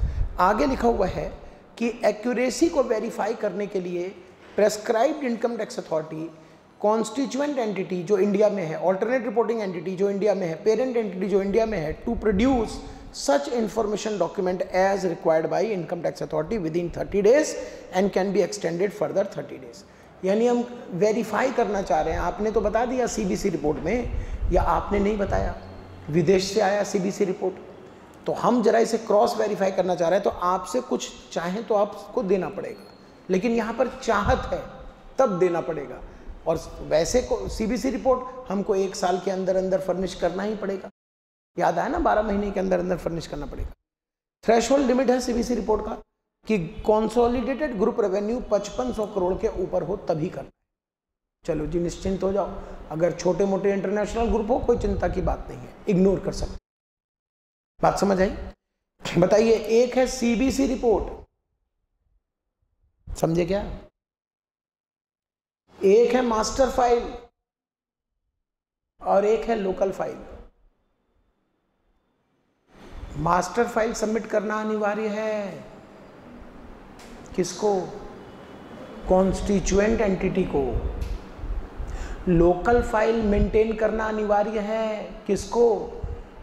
आगे लिखा हुआ है कि एक्यूरेसी को वेरीफाई करने के लिए prescribed income tax authority constituent entity जो इंडिया में है, ऑल्टरनेट रिपोर्टिंग एंटिटी जो इंडिया में है, पेरेंट एंटिटी जो इंडिया में है, to produce such information document as required by income tax authority within 30 days and can be extended further 30 days। यानी हम वेरीफाई करना चाह रहे हैं, आपने तो बता दिया CBC रिपोर्ट में, या आपने नहीं बताया, विदेश से आया CBC रिपोर्ट, तो हम जरा इसे क्रॉस वेरीफाई करना चाह रहे हैं, तो आपसे कुछ चाहें तो आपको देना पड़ेगा। लेकिन यहाँ पर चाहत है तब देना पड़ेगा, और वैसे CBC रिपोर्ट हमको 1 साल के अंदर अंदर फर्निश करना ही पड़ेगा। याद आया ना, 12 महीने के अंदर अंदर फर्निश करना पड़ेगा। थ्रेशोल्ड लिमिट है CBC रिपोर्ट का कि कंसोलिडेटेड ग्रुप रेवेन्यू 5500 करोड़ के ऊपर हो तभी करना। चलो जी, निश्चिंत हो जाओ, अगर छोटे मोटे इंटरनेशनल ग्रुप हो कोई चिंता की बात नहीं है, इग्नोर कर सकते। बात समझ आई? बताइए, एक है CBC रिपोर्ट, समझे क्या, एक है मास्टर फाइल और एक है local file. Master file submit करना अनिवार्य है, किसको, कॉन्स्टिट्यूएंट एंटिटी को। लोकल फाइल मेंटेन करना अनिवार्य है, किसको,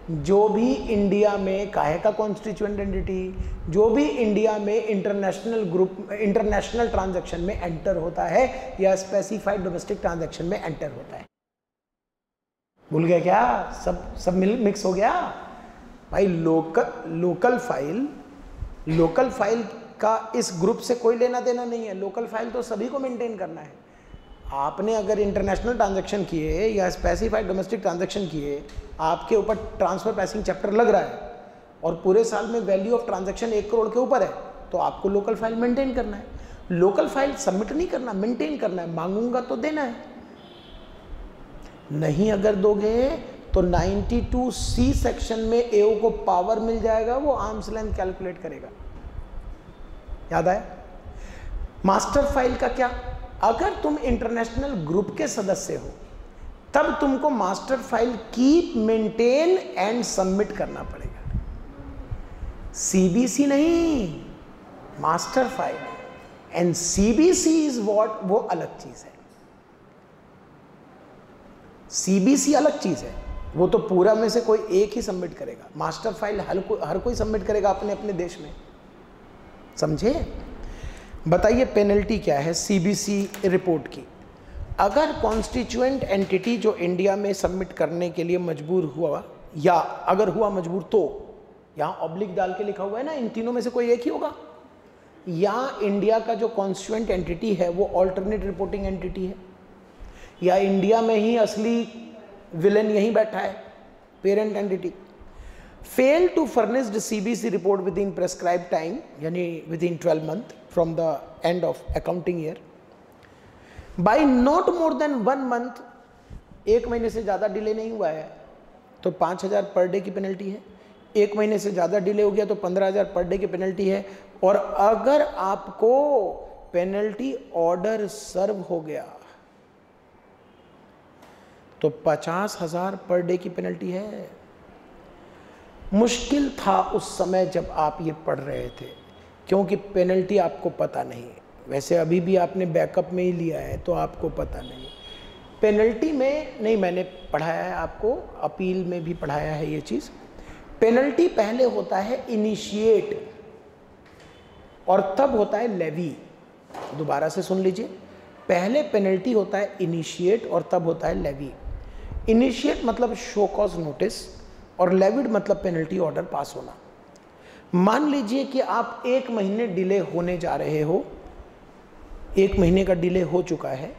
जो भी इंडिया में, काहे का कॉन्स्टिट्यूएंट एंटिटी, जो भी इंडिया में इंटरनेशनल ग्रुप, इंटरनेशनल ट्रांजैक्शन में एंटर होता है या स्पेसिफाइड डोमेस्टिक ट्रांजैक्शन में एंटर होता है। भूल गए क्या? सब मिक्स हो गया भाई। लोकल फाइल का इस ग्रुप से कोई लेना देना नहीं है, लोकल फाइल तो सभी को मेंटेन करना है। आपने अगर इंटरनेशनल ट्रांजैक्शन किए या स्पेसिफाइड डोमेस्टिक ट्रांजैक्शन किए, आपके ऊपर ट्रांसफर प्राइसिंग चैप्टर लग रहा है और पूरे साल में वैल्यू ऑफ ट्रांजैक्शन 1 करोड़ के ऊपर है, तो आपको लोकल फाइल मेंटेन करना है। लोकल फाइल सबमिट नहीं करना, मेंटेन करना है, मांगूंगा तो देना है, नहीं अगर दोगे तो 92C सेक्शन में AO को पावर मिल जाएगा, वो आर्म्स लेंथ कैलकुलेट करेगा। याद आया? मास्टर फाइल का क्या, अगर तुम इंटरनेशनल ग्रुप के सदस्य हो तब तुमको master file keep, maintain and submit करना पड़ेगा। CBC नहीं, master file, and CBC is what, वो अलग चीज है। CBC अलग चीज है, वो तो पूरा में से कोई एक ही सबमिट करेगा। मास्टर फाइल हर कोई सबमिट करेगा अपने अपने देश में, समझे? बताइए पेनल्टी क्या है सीबीसी रिपोर्ट की। अगर कॉन्स्टिट्यूएंट एंटिटी जो इंडिया में सबमिट करने के लिए मजबूर हुआ, या अगर हुआ मजबूर तो यहाँ ऑब्लिक डाल के लिखा हुआ है ना, इन तीनों में से कोई एक ही होगा। या इंडिया का जो कॉन्स्टिट्यूएंट एंटिटी है वो ऑल्टरनेट रिपोर्टिंग एंटिटी है, या इंडिया में ही असली विलेन यहीं बैठा है parent entity. Fail to furnished CBC report within prescribe time, यानी within 12 month from the end of accounting year, by not more than 1 month, एक महीने से ज़्यादा डिले नहीं हुआ है तो 5,000 पर डे की पेनल्टी है, एक महीने से ज़्यादा डिले हो गया तो 15,000 पर डे की पेनल्टी है। और अगर आपको पेनल्टी ऑर्डर सर्व हो गया तो 50,000 पर डे की पेनल्टी है। मुश्किल था उस समय जब आप ये पढ़ रहे थे, क्योंकि पेनल्टी आपको पता नहीं, वैसे अभी भी आपने बैकअप में ही लिया है तो आपको पता नहीं। पेनल्टी में नहीं, मैंने पढ़ाया है आपको, अपील में भी पढ़ाया है ये चीज़। पेनल्टी पहले होता है इनिशिएट और तब होता है लेवी। दोबारा से सुन लीजिए, पहले पेनल्टी होता है इनिशिएट और तब होता है लेवी। इनिशिएट मतलब शो कॉज नोटिस और लेविड मतलब पेनल्टी ऑर्डर पास होना। मान लीजिए कि आप एक महीने डिले होने जा रहे हो, एक महीने का डिले हो चुका है,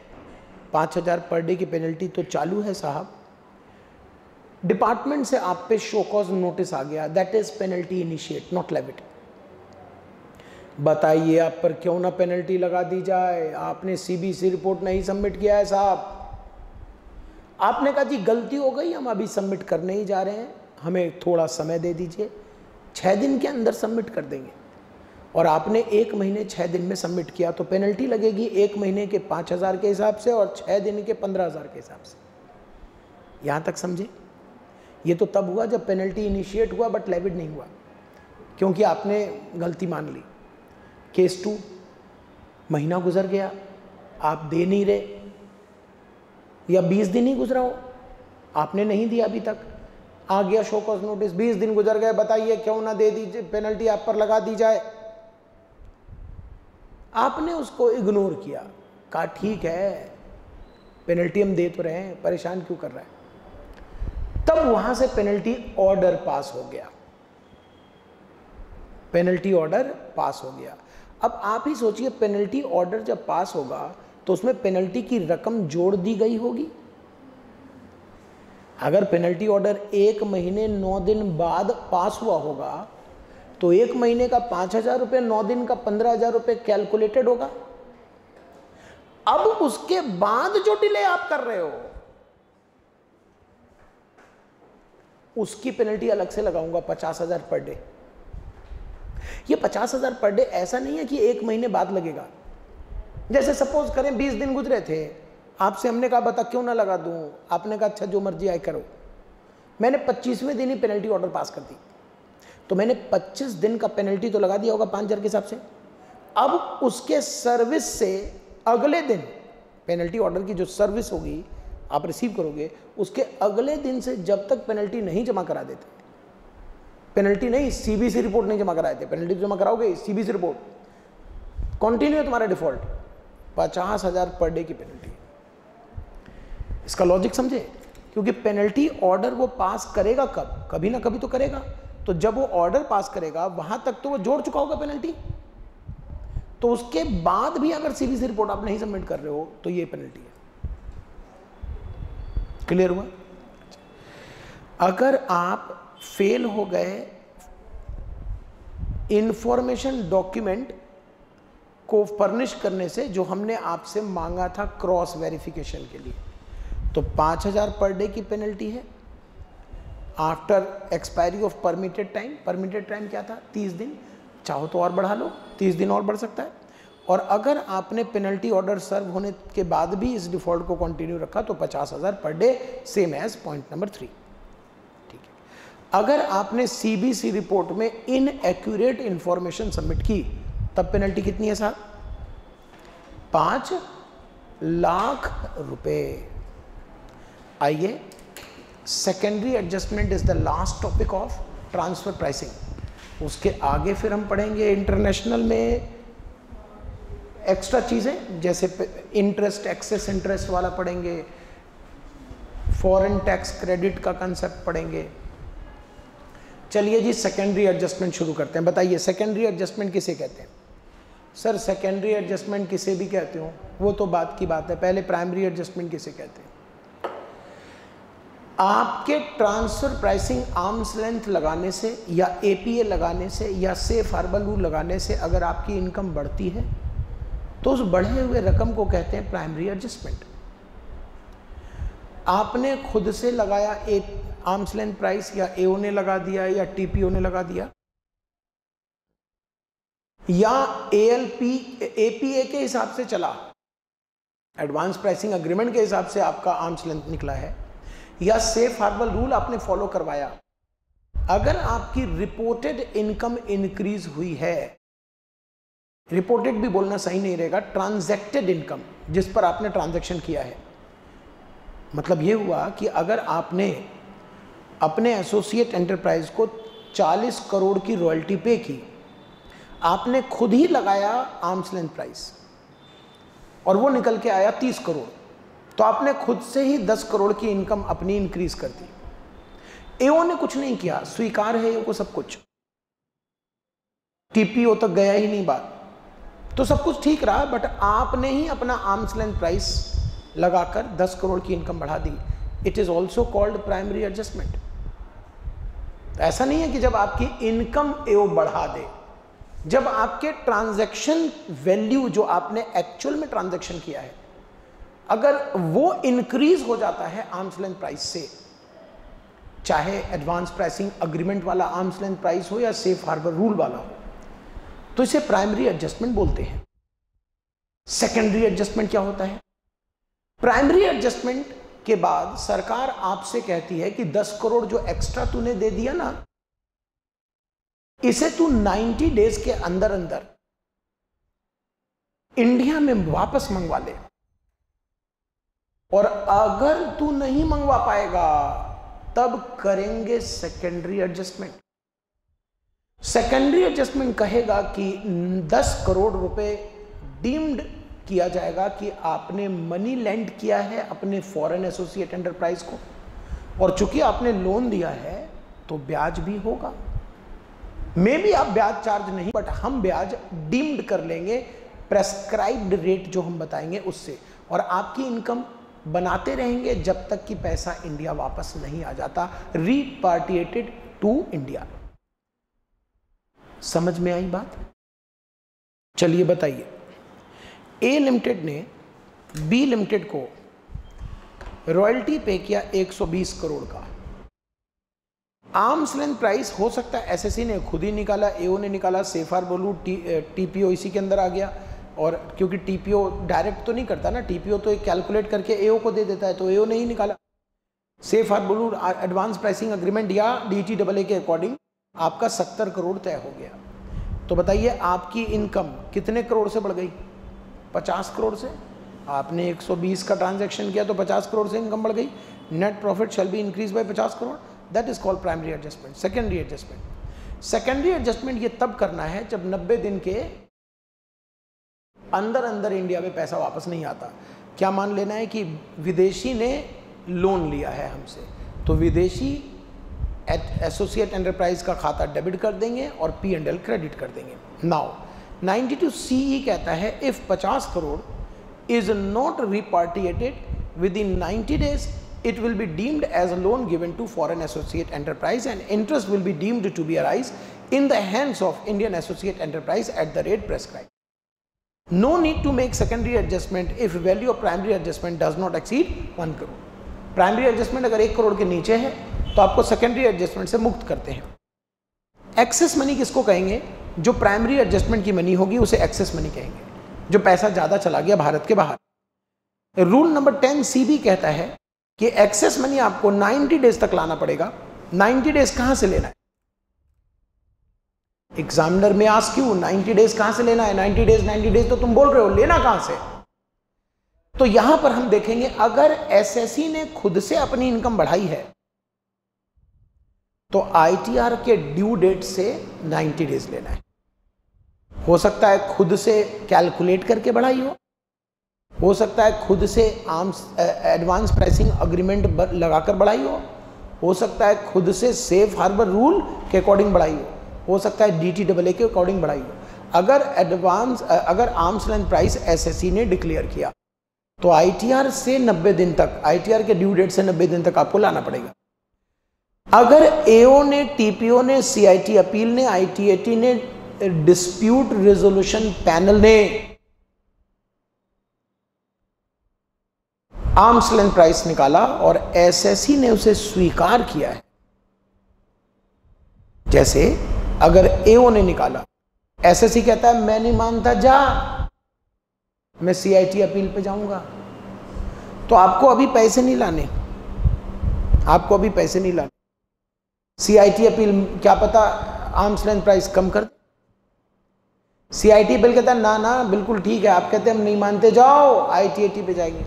5,000 पर डे की पेनल्टी तो चालू है साहब, डिपार्टमेंट से आप पे शो कॉज नोटिस आ गया, that is penalty initiate not levied. बताइए आप पर क्यों ना पेनल्टी लगा दी जाए, आपने सीबीसी रिपोर्ट नहीं सबमिट किया है साहब। आपने कहा जी गलती हो गई, हम अभी सबमिट करने ही जा रहे हैं, हमें थोड़ा समय दे दीजिए, 6 दिन के अंदर सबमिट कर देंगे। और आपने 1 महीने 6 दिन में सबमिट किया तो पेनल्टी लगेगी 1 महीने के 5,000 के हिसाब से और 6 दिन के 15,000 के हिसाब से। यहाँ तक समझे? ये तो तब हुआ जब पेनल्टी इनिशिएट हुआ बट लेविड नहीं हुआ, क्योंकि आपने गलती मान ली। केस 2, महीना गुजर गया आप दे नहीं रहे, या 20 दिन ही गुजरा हो आपने नहीं दिया अभी तक, आ गया शो कॉज नोटिस, 20 दिन गुजर गए, बताइए क्यों ना दे दीजिए पेनल्टी आप पर लगा दी जाए। आपने उसको इग्नोर किया, कहा ठीक है पेनल्टी हम दे तो रहे हैं, परेशान क्यों कर रहा है। तब वहां से पेनल्टी ऑर्डर पास हो गया, पेनल्टी ऑर्डर पास हो गया। अब आप ही सोचिए पेनल्टी ऑर्डर जब पास होगा तो उसमें पेनल्टी की रकम जोड़ दी गई होगी। अगर पेनल्टी ऑर्डर 1 महीने 9 दिन बाद पास हुआ होगा तो 1 महीने का 5,000 रुपये, 9 दिन का 15,000 रुपये कैलकुलेटेड होगा। अब उसके बाद जो डिले आप कर रहे हो उसकी पेनल्टी अलग से लगाऊंगा 50,000 पर डे। ये 50,000 पर डे ऐसा नहीं है कि 1 महीने बाद लगेगा। जैसे सपोज करें 20 दिन गुजरे थे, आपसे हमने कहा बता क्यों ना लगा दूं, आपने कहा अच्छा जो मर्जी आए करो, मैंने 25वें दिन ही पेनल्टी ऑर्डर पास कर दी तो मैंने 25 दिन का पेनल्टी तो लगा दिया होगा 5,000 के हिसाब से। अब उसके सर्विस से अगले दिन पेनल्टी ऑर्डर की जो सर्विस होगी आप रिसीव करोगे, उसके अगले दिन से जब तक पेनल्टी नहीं जमा करा देते, पेनल्टी नहीं सीबीसी रिपोर्ट नहीं जमा कराए थे, पेनल्टी जमा कराओगे सीबीसी रिपोर्ट, कंटिन्यू तुम्हारा डिफॉल्ट 50,000 पर डे की पेनल्टी। इसका लॉजिक समझे? क्योंकि पेनल्टी ऑर्डर वो पास करेगा कब, कभी ना कभी तो करेगा, तो जब वो ऑर्डर पास करेगा वहां तक तो वो जोड़ चुका होगा पेनल्टी, तो उसके बाद भी अगर सीबीसी रिपोर्ट आप नहीं सबमिट कर रहे हो तो ये पेनल्टी है। क्लियर हुआ? अगर आप फेल हो गए इंफॉर्मेशन डॉक्यूमेंट को फर्निश करने से, जो हमने आपसे मांगा था क्रॉस वेरिफिकेशन के लिए, तो 5,000 पर डे की पेनल्टी है after expiry of permitted time. Permitted time क्या था? 30 दिन, चाहो तो और बढ़ा लो, 30 दिन और बढ़ सकता है। और अगर आपने पेनल्टी ऑर्डर सर्व होने के बाद भी इस डिफ़ॉल्ट को कंटिन्यू रखा तो 50,000 per day, same as point number 3। ठीक है। अगर आपने सीबीसी रिपोर्ट में इनएक्यूरेट इंफॉर्मेशन सबमिट की तब पेनल्टी कितनी है साहब? 5 लाख रुपए। आइए, secondary adjustment is the last topic of transfer pricing. उसके आगे फिर हम पढ़ेंगे इंटरनेशनल में एक्स्ट्रा चीज़ें जैसे इंटरेस्ट, एक्सेस इंटरेस्ट वाला पढ़ेंगे, फॉरेन टैक्स क्रेडिट का कंसेप्ट पढ़ेंगे। चलिए जी, सेकेंडरी एडजस्टमेंट शुरू करते हैं। बताइए सेकेंडरी एडजस्टमेंट किसे कहते हैं? सर सेकेंडरी एडजस्टमेंट किसे भी कहते हो वो तो बात की बात है, पहले प्राइमरी एडजस्टमेंट किसे कहते हैं? आपके ट्रांसफर प्राइसिंग आर्म्स लेंथ लगाने से या एपीए लगाने से या सेफ हार्बर रूल लगाने से अगर आपकी इनकम बढ़ती है तो उस बढ़े हुए रकम को कहते हैं प्राइमरी एडजस्टमेंट। आपने खुद से लगाया आर्म्स लेंथ प्राइस या एओ ने लगा दिया या टीपीओ ने लगा दिया या एपीए के हिसाब से चला, एडवांस प्राइसिंग एग्रीमेंट के हिसाब से आपका आर्म्स लेंथ निकला है, या सेफ हार्बर रूल आपने फॉलो करवाया। अगर आपकी रिपोर्टेड इनकम इंक्रीज हुई है, रिपोर्टेड भी बोलना सही नहीं रहेगा, ट्रांजैक्टेड इनकम जिस पर आपने ट्रांजैक्शन किया है, मतलब ये हुआ कि अगर आपने अपने एसोसिएट एंटरप्राइज को 40 करोड़ की रॉयल्टी पे की, आपने खुद ही लगाया आर्म्स लेंथ प्राइस और वो निकल के आया 30 करोड़, तो आपने खुद से ही 10 करोड़ की इनकम अपनी इंक्रीज कर दी। एओ ने कुछ नहीं किया, स्वीकार है एओ को सब कुछ, टीपीओ तक गया ही नहीं बात, तो सब कुछ ठीक रहा, बट आपने ही अपना आर्म्स लेंथ प्राइस लगाकर 10 करोड़ की इनकम बढ़ा दी। It is also called primary adjustment. ऐसा नहीं है कि जब आपकी इनकम एओ बढ़ा दे, जब आपके ट्रांजैक्शन वैल्यू जो आपने एक्चुअल में ट्रांजैक्शन किया है अगर वो इंक्रीज हो जाता है आर्म्स लेंथ प्राइस से, चाहे एडवांस प्राइसिंग अग्रीमेंट वाला आर्म्स लेंथ प्राइस हो या सेफ हार्बर रूल वाला हो, तो इसे प्राइमरी एडजस्टमेंट बोलते हैं। सेकेंडरी एडजस्टमेंट क्या होता है? प्राइमरी एडजस्टमेंट के बाद सरकार आपसे कहती है कि 10 करोड़ जो एक्स्ट्रा तूने दे दिया ना, इसे तू 90 डेज के अंदर अंदर इंडिया में वापस मंगवा ले, और अगर तू नहीं मंगवा पाएगा तब करेंगे सेकेंडरी एडजस्टमेंट। सेकेंडरी एडजस्टमेंट कहेगा कि 10 करोड़ रुपए डीम्ड किया जाएगा कि आपने मनी लेंड किया है अपने फॉरेन एसोसिएट एंटरप्राइज को, और चूंकि आपने लोन दिया है तो ब्याज भी होगा। मे बी आप ब्याज चार्ज नहीं, बट हम ब्याज डीम्ड कर लेंगे प्रेस्क्राइब्ड रेट जो हम बताएंगे उससे, और आपकी इनकम बनाते रहेंगे जब तक कि पैसा इंडिया वापस नहीं आ जाता, रिपार्टिएटेड टू इंडिया। समझ में आई बात? चलिए बताइए, ए लिमिटेड ने बी लिमिटेड को रॉयल्टी पे किया 120 करोड़ का। आर्म्स लेंथ प्राइस हो सकता है एसएससी ने खुद ही निकाला, एओ ने निकाला, सेफ हार्बर रूल, टीपीओ इसी के अंदर आ गया, और क्योंकि टीपीओ डायरेक्ट तो नहीं करता ना, टीपीओ तो एक कैलकुलेट करके एओ को दे देता है, तो एओ ने ही निकाला। Safe harbour rule, advance pricing agreement या डीटीडब्ल्यूए के अकॉर्डिंग आपका 70 करोड़ तय हो गया। तो बताइए आपकी इनकम कितने करोड़ से बढ़ गई? 50 करोड़ से। आपने 120 का ट्रांजैक्शन किया तो 50 करोड़ से इनकम बढ़ गई। Net profit shall be increase by 50 crore. That is called primary adjustment. Secondary adjustment, secondary adjustment ये तब करना है जब 90 दिन के अंदर अंदर इंडिया में पैसा वापस नहीं आता। क्या मान लेना है कि विदेशी ने लोन लिया है हमसे, तो विदेशी एसोसिएट एंटरप्राइज का खाता डेबिट कर देंगे और P&L क्रेडिट कर देंगे। नाउ 92CE कहता है if 50 crore is not repatriated within 90 days it will be deemed as a loan given to foreign associate enterprise and interest will be deemed to be arise in the hands of Indian associate enterprise at the rate prescribe. No need to make secondary adjustment if value of primary adjustment does not exceed 1 crore। Primary adjustment अगर 1 करोड़ के नीचे है तो आपको सेकेंडरी एडजस्टमेंट से मुक्त करते हैं। एक्सेस मनी किसको कहेंगे? जो प्राइमरी एडजस्टमेंट की मनी होगी उसे एक्सेस मनी कहेंगे, जो पैसा ज़्यादा चला गया भारत के बाहर। रूल नंबर 10CB कहता है कि एक्सेस मनी आपको 90 डेज तक लाना पड़ेगा। 90 डेज कहाँ से लेना है? एग्जामिनर में आस्क यू 90 डेज कहां से लेना है? 90 डेज तो तुम बोल रहे हो, लेना कहां से? तो यहां पर हम देखेंगे अगर एसएससी ने खुद से अपनी इनकम बढ़ाई है तो आईटीआर के ड्यू डेट से 90 डेज लेना है। हो सकता है खुद से कैलकुलेट करके बढ़ाई हो सकता है खुद से आर्म्स एडवांस प्राइसिंग अग्रीमेंट लगाकर बढ़ाई हो सकता है खुद से सेफ हार्बर रूल के अकॉर्डिंग बढ़ाई हो सकता है DTAA के अकॉर्डिंग बढ़ाई हो। अगर आर्म्स लेंथ प्राइस SSC ने डिक्लेयर किया तो ITR से 90 दिन तक, ITR के ड्यू डेट से 90 दिन तक आपको लाना पड़ेगा। अगर AO ने, TPO ने, CIT अपील ने, ITAT ने, डिस्प्यूट रिजोल्यूशन पैनल ने आर्म्स लेंथ प्राइस निकाला और SSC ने उसे स्वीकार किया है, जैसे अगर AO ने निकाला, SSC कहता है मैं नहीं मानता, जा मैं CIT अपील पे जाऊंगा, तो आपको अभी पैसे नहीं लाने, CIT अपील क्या पता आर्म्स लेंथ प्राइस कम कर दे। CIT अपील कहता है ना ना बिल्कुल ठीक है, आप कहते हैं हम नहीं मानते, जाओ ITAT पे जाएंगे।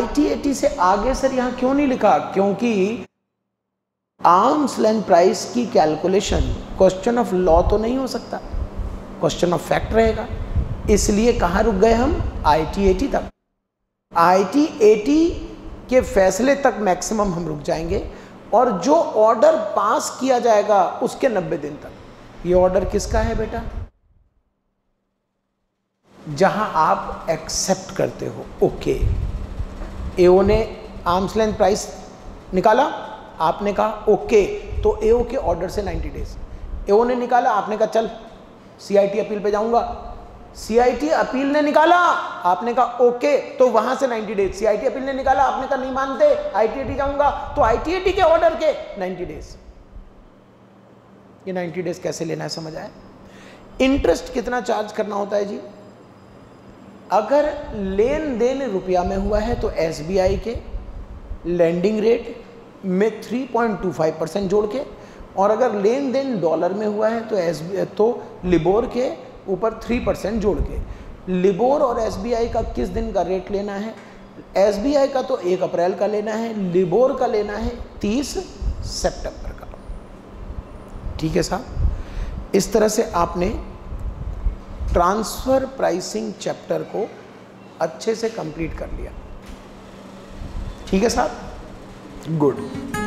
ITAT से आगे सर यहां क्यों नहीं लिखा? क्योंकि आर्म्स लेंथ प्राइस की कैलकुलेशन क्वेश्चन ऑफ लॉ तो नहीं हो सकता, क्वेश्चन ऑफ फैक्ट रहेगा, इसलिए कहाँ रुक गए हम? ITAT तक। ITAT के फैसले तक मैक्सिमम हम रुक जाएंगे और जो ऑर्डर पास किया जाएगा उसके 90 दिन तक। ये ऑर्डर किसका है बेटा? जहां आप एक्सेप्ट करते हो, ओके AO ने आर्म्स लेंथ प्राइस निकाला, आपने कहा ओके, तो AO के ऑर्डर से 90 डेज। AO ने निकाला, आपने कहा चल CIT अपील पे जाऊंगा। CIT अपील ने निकाला, आपने कहा ओके, तो वहां से 90 डेज। CIT अपील ने निकाला, आपने कहा नहीं मानते, ITAT जाऊंगा, तो ITAT के ऑर्डर के 90 डेज। ये 90 डेज कैसे लेना है समझ आए? इंटरेस्ट कितना चार्ज करना होता है जी? अगर लेन देन रुपया में हुआ है तो SBI के लैंडिंग रेट में 3.25% जोड़ के, और अगर लेन देन डॉलर में हुआ है तो LIBOR के ऊपर 3% जोड़ के। LIBOR और SBI का किस दिन का रेट लेना है? SBI का तो 1 अप्रैल का लेना है, LIBOR का लेना है 30 सितंबर का। ठीक है साहब, इस तरह से आपने ट्रांसफ़र प्राइसिंग चैप्टर को अच्छे से कंप्लीट कर लिया। ठीक है साहब, गुड।